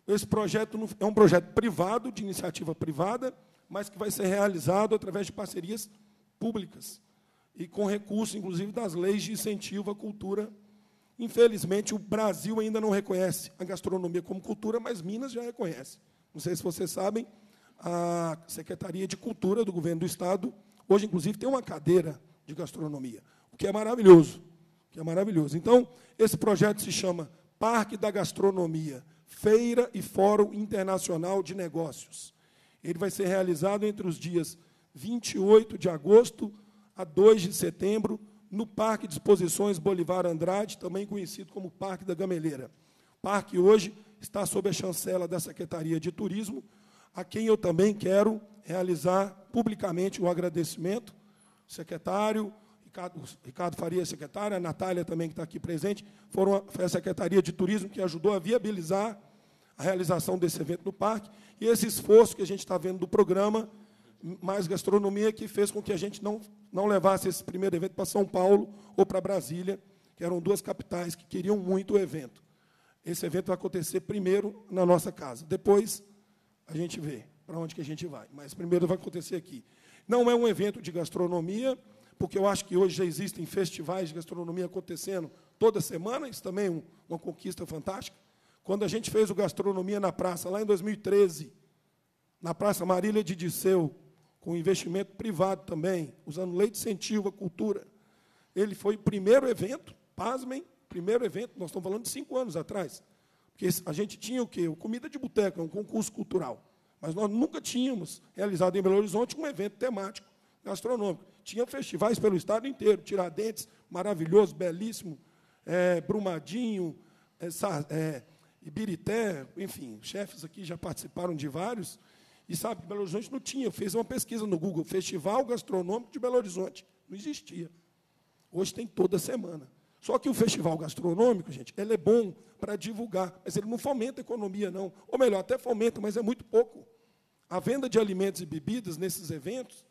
Esse projeto é um projeto privado, de iniciativa privada, mas que vai ser realizado através de parcerias públicas e com recurso, inclusive, das leis de incentivo à cultura. Infelizmente, o Brasil ainda não reconhece a gastronomia como cultura, mas Minas já reconhece. Não sei se vocês sabem, a Secretaria de Cultura do Governo do Estado, hoje, inclusive, tem uma cadeira de gastronomia, o que é maravilhoso. O que é maravilhoso. Então, esse projeto se chama Parque da Gastronomia, Feira e Fórum Internacional de Negócios. Ele vai ser realizado entre os dias vinte e oito de agosto a dois de setembro, no Parque de Exposições Bolivar Andrade, também conhecido como Parque da Gameleira. O parque hoje está sob a chancela da Secretaria de Turismo, a quem eu também quero realizar publicamente o agradecimento, o secretário, Ricardo, Ricardo Faria, secretário, a Natália também, que está aqui presente, foram, foi a Secretaria de Turismo que ajudou a viabilizar a realização desse evento no parque, e esse esforço que a gente está vendo do programa Mais Gastronomia, que fez com que a gente não, não levasse esse primeiro evento para São Paulo ou para Brasília, que eram duas capitais que queriam muito o evento. Esse evento vai acontecer primeiro na nossa casa, depois a gente vê para onde que a gente vai. Mas primeiro vai acontecer aqui. Não é um evento de gastronomia, porque eu acho que hoje já existem festivais de gastronomia acontecendo toda semana, isso também é um, uma conquista fantástica. Quando a gente fez o Gastronomia na Praça, lá em dois mil e treze, na Praça Marília de Dirceu, com investimento privado também, usando lei de incentivo à cultura, ele foi o primeiro evento, pasmem, primeiro evento, nós estamos falando de cinco anos atrás, porque a gente tinha o quê? O Comida de Boteca, um concurso cultural. Mas nós nunca tínhamos realizado em Belo Horizonte um evento temático gastronômico. Tinha festivais pelo estado inteiro, Tiradentes, maravilhoso, belíssimo, é, Brumadinho, é, é, Ibirité, enfim, chefes aqui já participaram de vários. E, sabe, Belo Horizonte não tinha. Fez uma pesquisa no Google, Festival Gastronômico de Belo Horizonte. Não existia. Hoje tem toda semana. Só que o festival gastronômico, gente, ele é bom para divulgar, mas ele não fomenta a economia, não. Ou melhor, até fomenta, mas é muito pouco. A venda de alimentos e bebidas nesses eventos,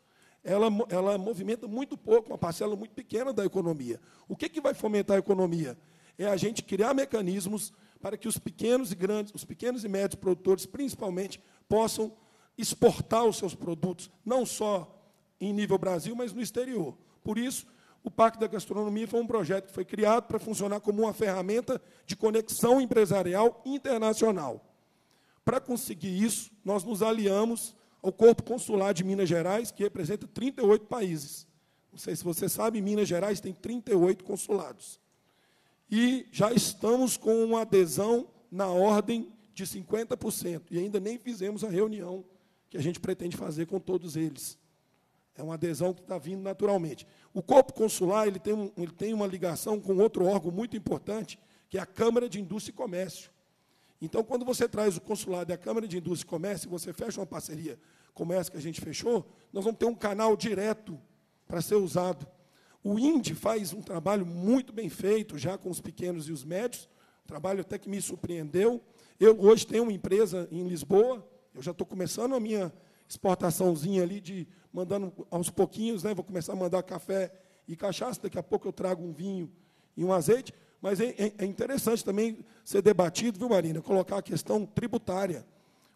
ela, ela movimenta muito pouco, uma parcela muito pequena da economia. O que, que vai fomentar a economia? É a gente criar mecanismos para que os pequenos e grandes, os pequenos e médios produtores, principalmente, possam exportar os seus produtos, não só em nível Brasil, mas no exterior. Por isso, o Parque da Gastronomia foi um projeto que foi criado para funcionar como uma ferramenta de conexão empresarial internacional. Para conseguir isso, nós nos aliamos ao Corpo Consular de Minas Gerais, que representa trinta e oito países. Não sei se você sabe, Minas Gerais tem trinta e oito consulados. E já estamos com uma adesão na ordem de cinquenta por cento, e ainda nem fizemos a reunião que a gente pretende fazer com todos eles. É uma adesão que está vindo naturalmente. O corpo consular ele tem, um, ele tem uma ligação com outro órgão muito importante, que é a Câmara de Indústria e Comércio. Então, quando você traz o consulado e a Câmara de Indústria e Comércio, e você fecha uma parceria como essa que a gente fechou, nós vamos ter um canal direto para ser usado. O I N D I faz um trabalho muito bem feito, já com os pequenos e os médios, um trabalho até que me surpreendeu. Eu hoje tenho uma empresa em Lisboa, eu já estou começando a minha exportaçãozinha ali, de mandando aos pouquinhos, né? Vou começar a mandar café e cachaça, daqui a pouco eu trago um vinho e um azeite, mas é, é interessante também ser debatido, viu, Marina, colocar a questão tributária,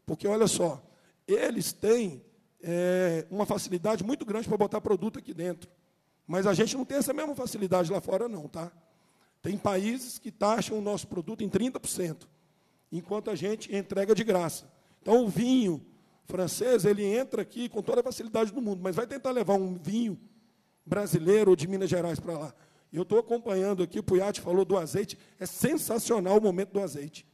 porque, olha só, eles têm é, uma facilidade muito grande para botar produto aqui dentro, mas a gente não tem essa mesma facilidade lá fora, não, tá? Tem países que taxam o nosso produto em trinta por cento, enquanto a gente entrega de graça. Então, o vinho francês, ele entra aqui com toda a facilidade do mundo, mas vai tentar levar um vinho brasileiro ou de Minas Gerais para lá. Eu estou acompanhando aqui, o Puyatti falou do azeite, é sensacional o momento do azeite.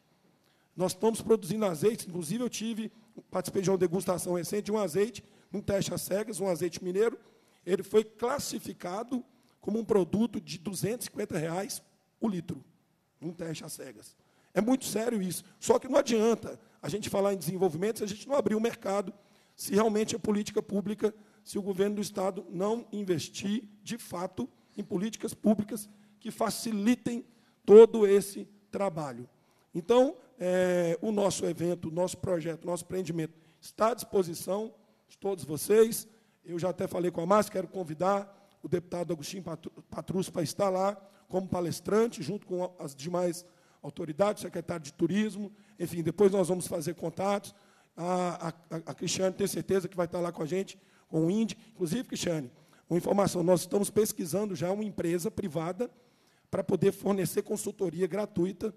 Nós estamos produzindo azeite, inclusive eu tive, participei de uma degustação recente de um azeite, um teste às cegas, um azeite mineiro, ele foi classificado como um produto de duzentos e cinquenta reais o litro, um teste às cegas. É muito sério isso. Só que não adianta a gente falar em desenvolvimento se a gente não abrir o mercado, se realmente a política pública, se o governo do Estado não investir, de fato, em políticas públicas que facilitem todo esse trabalho. Então, é, o nosso evento, o nosso projeto, o nosso empreendimento está à disposição de todos vocês. Eu já até falei com a Márcia, quero convidar o deputado Agostinho Patrusso para estar lá como palestrante, junto com as demais autoridades, secretário de Turismo, enfim, depois nós vamos fazer contatos. A, a, a Cristiane, tenho certeza que vai estar lá com a gente, com o I N D I. Inclusive, Cristiane, uma informação, nós estamos pesquisando já uma empresa privada para poder fornecer consultoria gratuita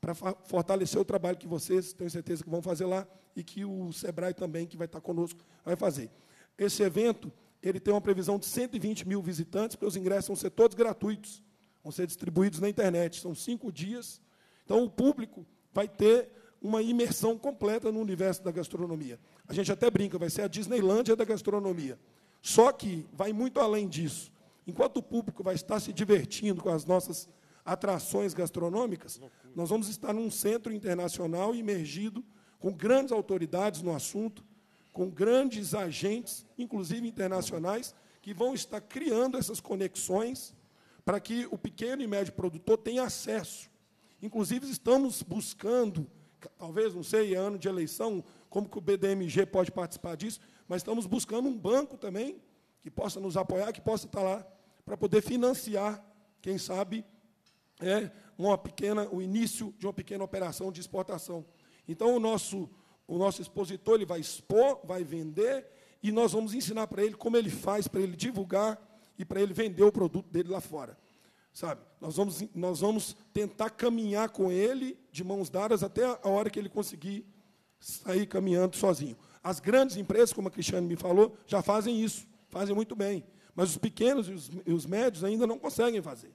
para fortalecer o trabalho que vocês, tenho certeza, que vão fazer lá e que o SEBRAE também, que vai estar conosco, vai fazer. Esse evento ele tem uma previsão de cento e vinte mil visitantes, porque os ingressos vão ser todos gratuitos, vão ser distribuídos na internet. São cinco dias. Então, o público vai ter uma imersão completa no universo da gastronomia. A gente até brinca, vai ser a Disneylândia da gastronomia. Só que vai muito além disso. Enquanto o público vai estar se divertindo com as nossas atrações gastronômicas, nós vamos estar num centro internacional imergido com grandes autoridades no assunto, com grandes agentes, inclusive internacionais, que vão estar criando essas conexões para que o pequeno e médio produtor tenha acesso. Inclusive, estamos buscando, talvez, não sei, é ano de eleição, como que o B D M G pode participar disso, mas estamos buscando um banco também que possa nos apoiar, que possa estar lá para poder financiar, quem sabe, é, uma pequena, o início de uma pequena operação de exportação. Então, o nosso, o nosso expositor ele vai expor, vai vender, e nós vamos ensinar para ele como ele faz, para ele divulgar e para ele vender o produto dele lá fora. Sabe, nós vamos, nós vamos tentar caminhar com ele de mãos dadas até a hora que ele conseguir sair caminhando sozinho. As grandes empresas, como a Cristiane me falou, já fazem isso, fazem muito bem, mas os pequenos e os, e os médios ainda não conseguem fazer.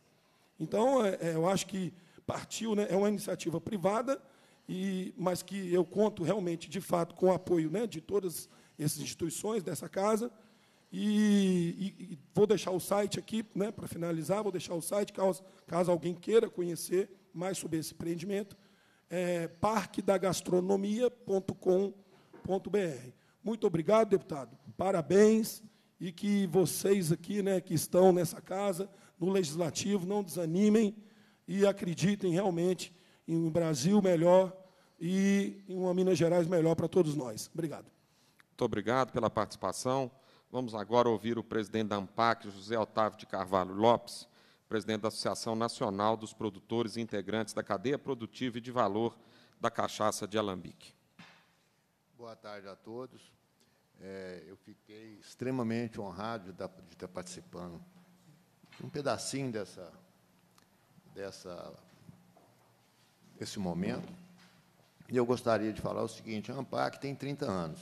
Então, é, eu acho que partiu, né, é uma iniciativa privada, e, mas que eu conto realmente, de fato, com o apoio, né, de todas essas instituições dessa casa. E, e, e vou deixar o site aqui, né, para finalizar, vou deixar o site, caso, caso alguém queira conhecer mais sobre esse empreendimento, é parque da gastronomia ponto com ponto br. Muito obrigado, deputado. Parabéns, e que vocês aqui, né, que estão nessa casa, no Legislativo, não desanimem e acreditem realmente em um Brasil melhor e em uma Minas Gerais melhor para todos nós. Obrigado. Muito obrigado pela participação. Vamos agora ouvir o presidente da ANPAC, José Otávio de Carvalho Lopes, presidente da Associação Nacional dos Produtores e Integrantes da Cadeia Produtiva e de Valor da Cachaça de Alambique. Boa tarde a todos. É, eu fiquei extremamente honrado de estar participando de um pedacinho dessa, dessa, desse momento. E eu gostaria de falar o seguinte: a ANPAC tem trinta anos.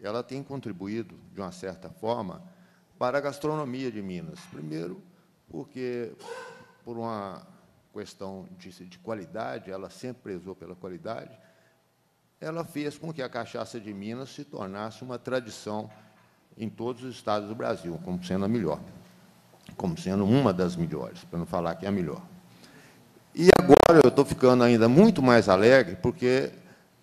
Ela tem contribuído, de uma certa forma, para a gastronomia de Minas. Primeiro, porque, por uma questão de, de qualidade, ela sempre prezou pela qualidade, ela fez com que a cachaça de Minas se tornasse uma tradição em todos os estados do Brasil, como sendo a melhor, como sendo uma das melhores, para não falar que é a melhor. E agora eu estou ficando ainda muito mais alegre, porque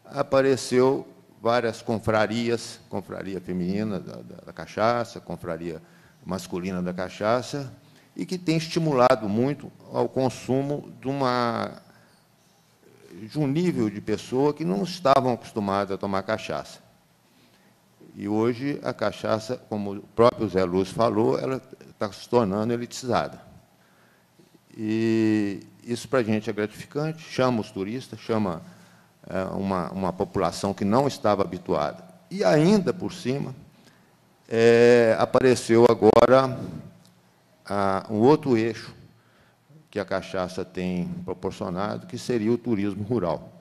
apareceu várias confrarias, confraria feminina da, da, da cachaça, confraria masculina da cachaça, e que tem estimulado muito ao consumo de, uma, de um nível de pessoa que não estavam acostumadas a tomar cachaça. E hoje a cachaça, como o próprio Zé Luz falou, ela está se tornando elitizada. E isso para a gente é gratificante, chama os turistas, chama Uma, uma população que não estava habituada. E, ainda por cima, é, apareceu agora a, um outro eixo que a cachaça tem proporcionado, que seria o turismo rural.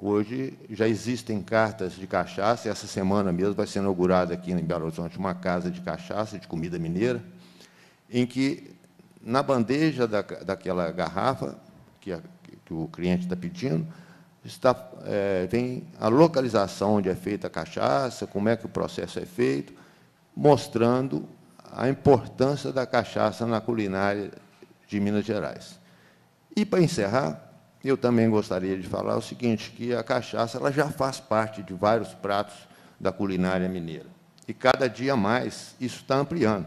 Hoje já existem cartas de cachaça, e essa semana mesmo vai ser inaugurada aqui em Belo Horizonte uma casa de cachaça, de comida mineira, em que, na bandeja da, daquela garrafa que, a, que o cliente está pedindo, está, é, tem a localização onde é feita a cachaça, como é que o processo é feito, mostrando a importância da cachaça na culinária de Minas Gerais. E, para encerrar, eu também gostaria de falar o seguinte, que a cachaça ela já faz parte de vários pratos da culinária mineira. E, cada dia mais, isso está ampliando.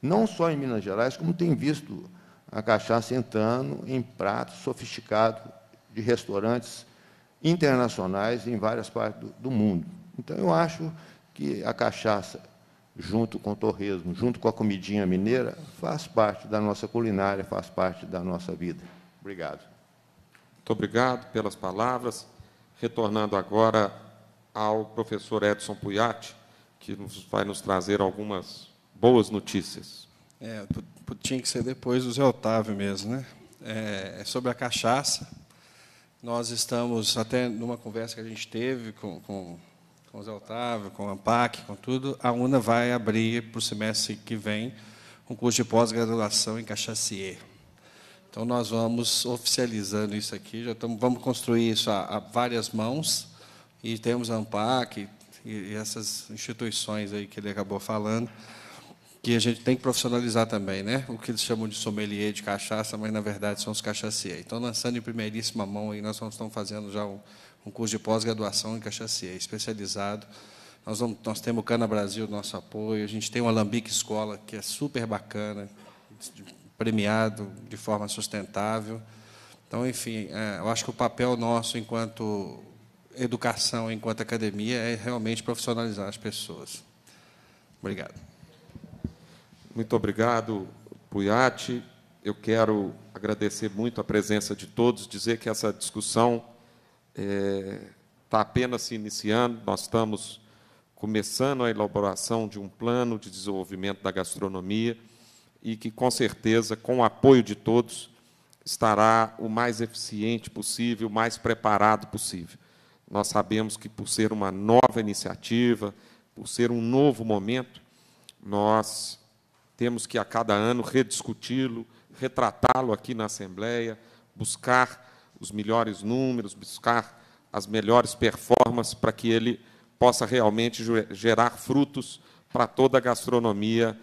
Não só em Minas Gerais, como tem visto a cachaça entrando em pratos sofisticados de restaurantes internacionais em várias partes do, do mundo. Então, eu acho que a cachaça, junto com o torresmo, junto com a comidinha mineira, faz parte da nossa culinária, faz parte da nossa vida. Obrigado. Muito obrigado pelas palavras. Retornando agora ao professor Edson Pujatti, que nos, vai nos trazer algumas boas notícias. É, tinha que ser depois do Zé Otávio mesmo, né? É, sobre a cachaça, nós estamos, até numa conversa que a gente teve com... com com o Zé Otávio, com a ANPAC, com tudo, a UNA vai abrir, para o semestre que vem, um curso de pós-graduação em cachacier. Então, nós vamos oficializando isso aqui, já estamos, vamos construir isso a, a várias mãos, e temos a ANPAC e, e essas instituições aí que ele acabou falando, que a gente tem que profissionalizar também, né? O que eles chamam de sommelier de cachaça, mas, na verdade, são os cachacier. Então, lançando em primeiríssima mão, aí, nós estamos fazendo já um... um curso de pós-graduação em cachacier, especializado. Nós, vamos, nós temos o Cana Brasil, nosso apoio, a gente tem o Alambique Escola, que é super bacana, premiado de forma sustentável. Então, enfim, é, eu acho que o papel nosso, enquanto educação, enquanto academia, é realmente profissionalizar as pessoas. Obrigado. Muito obrigado, Pujatti. Eu quero agradecer muito a presença de todos, dizer que essa discussão está é, apenas se iniciando, nós estamos começando a elaboração de um plano de desenvolvimento da gastronomia e que, com certeza, com o apoio de todos, estará o mais eficiente possível, o mais preparado possível. Nós sabemos que, por ser uma nova iniciativa, por ser um novo momento, nós temos que, a cada ano, rediscuti-lo, retratá-lo aqui na Assembleia, buscar os melhores números, buscar as melhores performances para que ele possa realmente gerar frutos para toda a gastronomia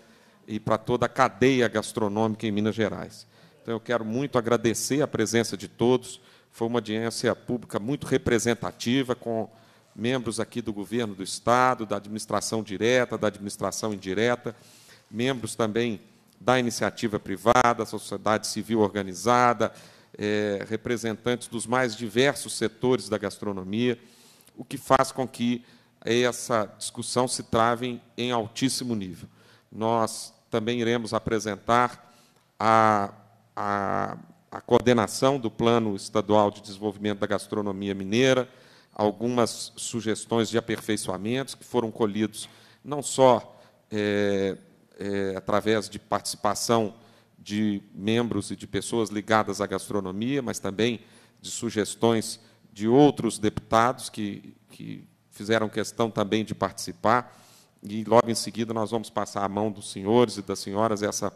e para toda a cadeia gastronômica em Minas Gerais. Então, eu quero muito agradecer a presença de todos. Foi uma audiência pública muito representativa, com membros aqui do Governo do Estado, da administração direta, da administração indireta, membros também da iniciativa privada, da sociedade civil organizada, É, representantes dos mais diversos setores da gastronomia, o que faz com que essa discussão se trave em altíssimo nível. Nós também iremos apresentar a, a, a coordenação do Plano Estadual de Desenvolvimento da Gastronomia Mineira, algumas sugestões de aperfeiçoamentos que foram colhidos não só é, é, através de participação de membros e de pessoas ligadas à gastronomia, mas também de sugestões de outros deputados que, que fizeram questão também de participar. E, logo em seguida, nós vamos passar à mão dos senhores e das senhoras essa,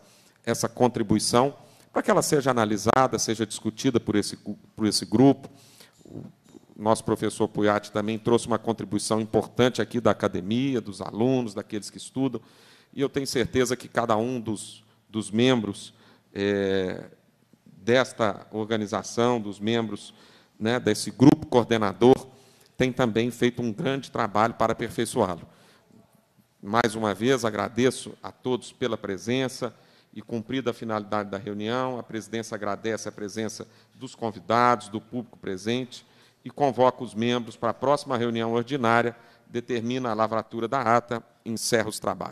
essa contribuição, para que ela seja analisada, seja discutida por esse, por esse grupo. O nosso professor Pujatti também trouxe uma contribuição importante aqui da academia, dos alunos, daqueles que estudam, e eu tenho certeza que cada um dos, dos membros É, desta organização, dos membros, né, desse grupo coordenador, tem também feito um grande trabalho para aperfeiçoá-lo. Mais uma vez, agradeço a todos pela presença e, cumprida a finalidade da reunião, a presidência agradece a presença dos convidados, do público presente e convoca os membros para a próxima reunião ordinária, determina a lavratura da ata e encerra os trabalhos.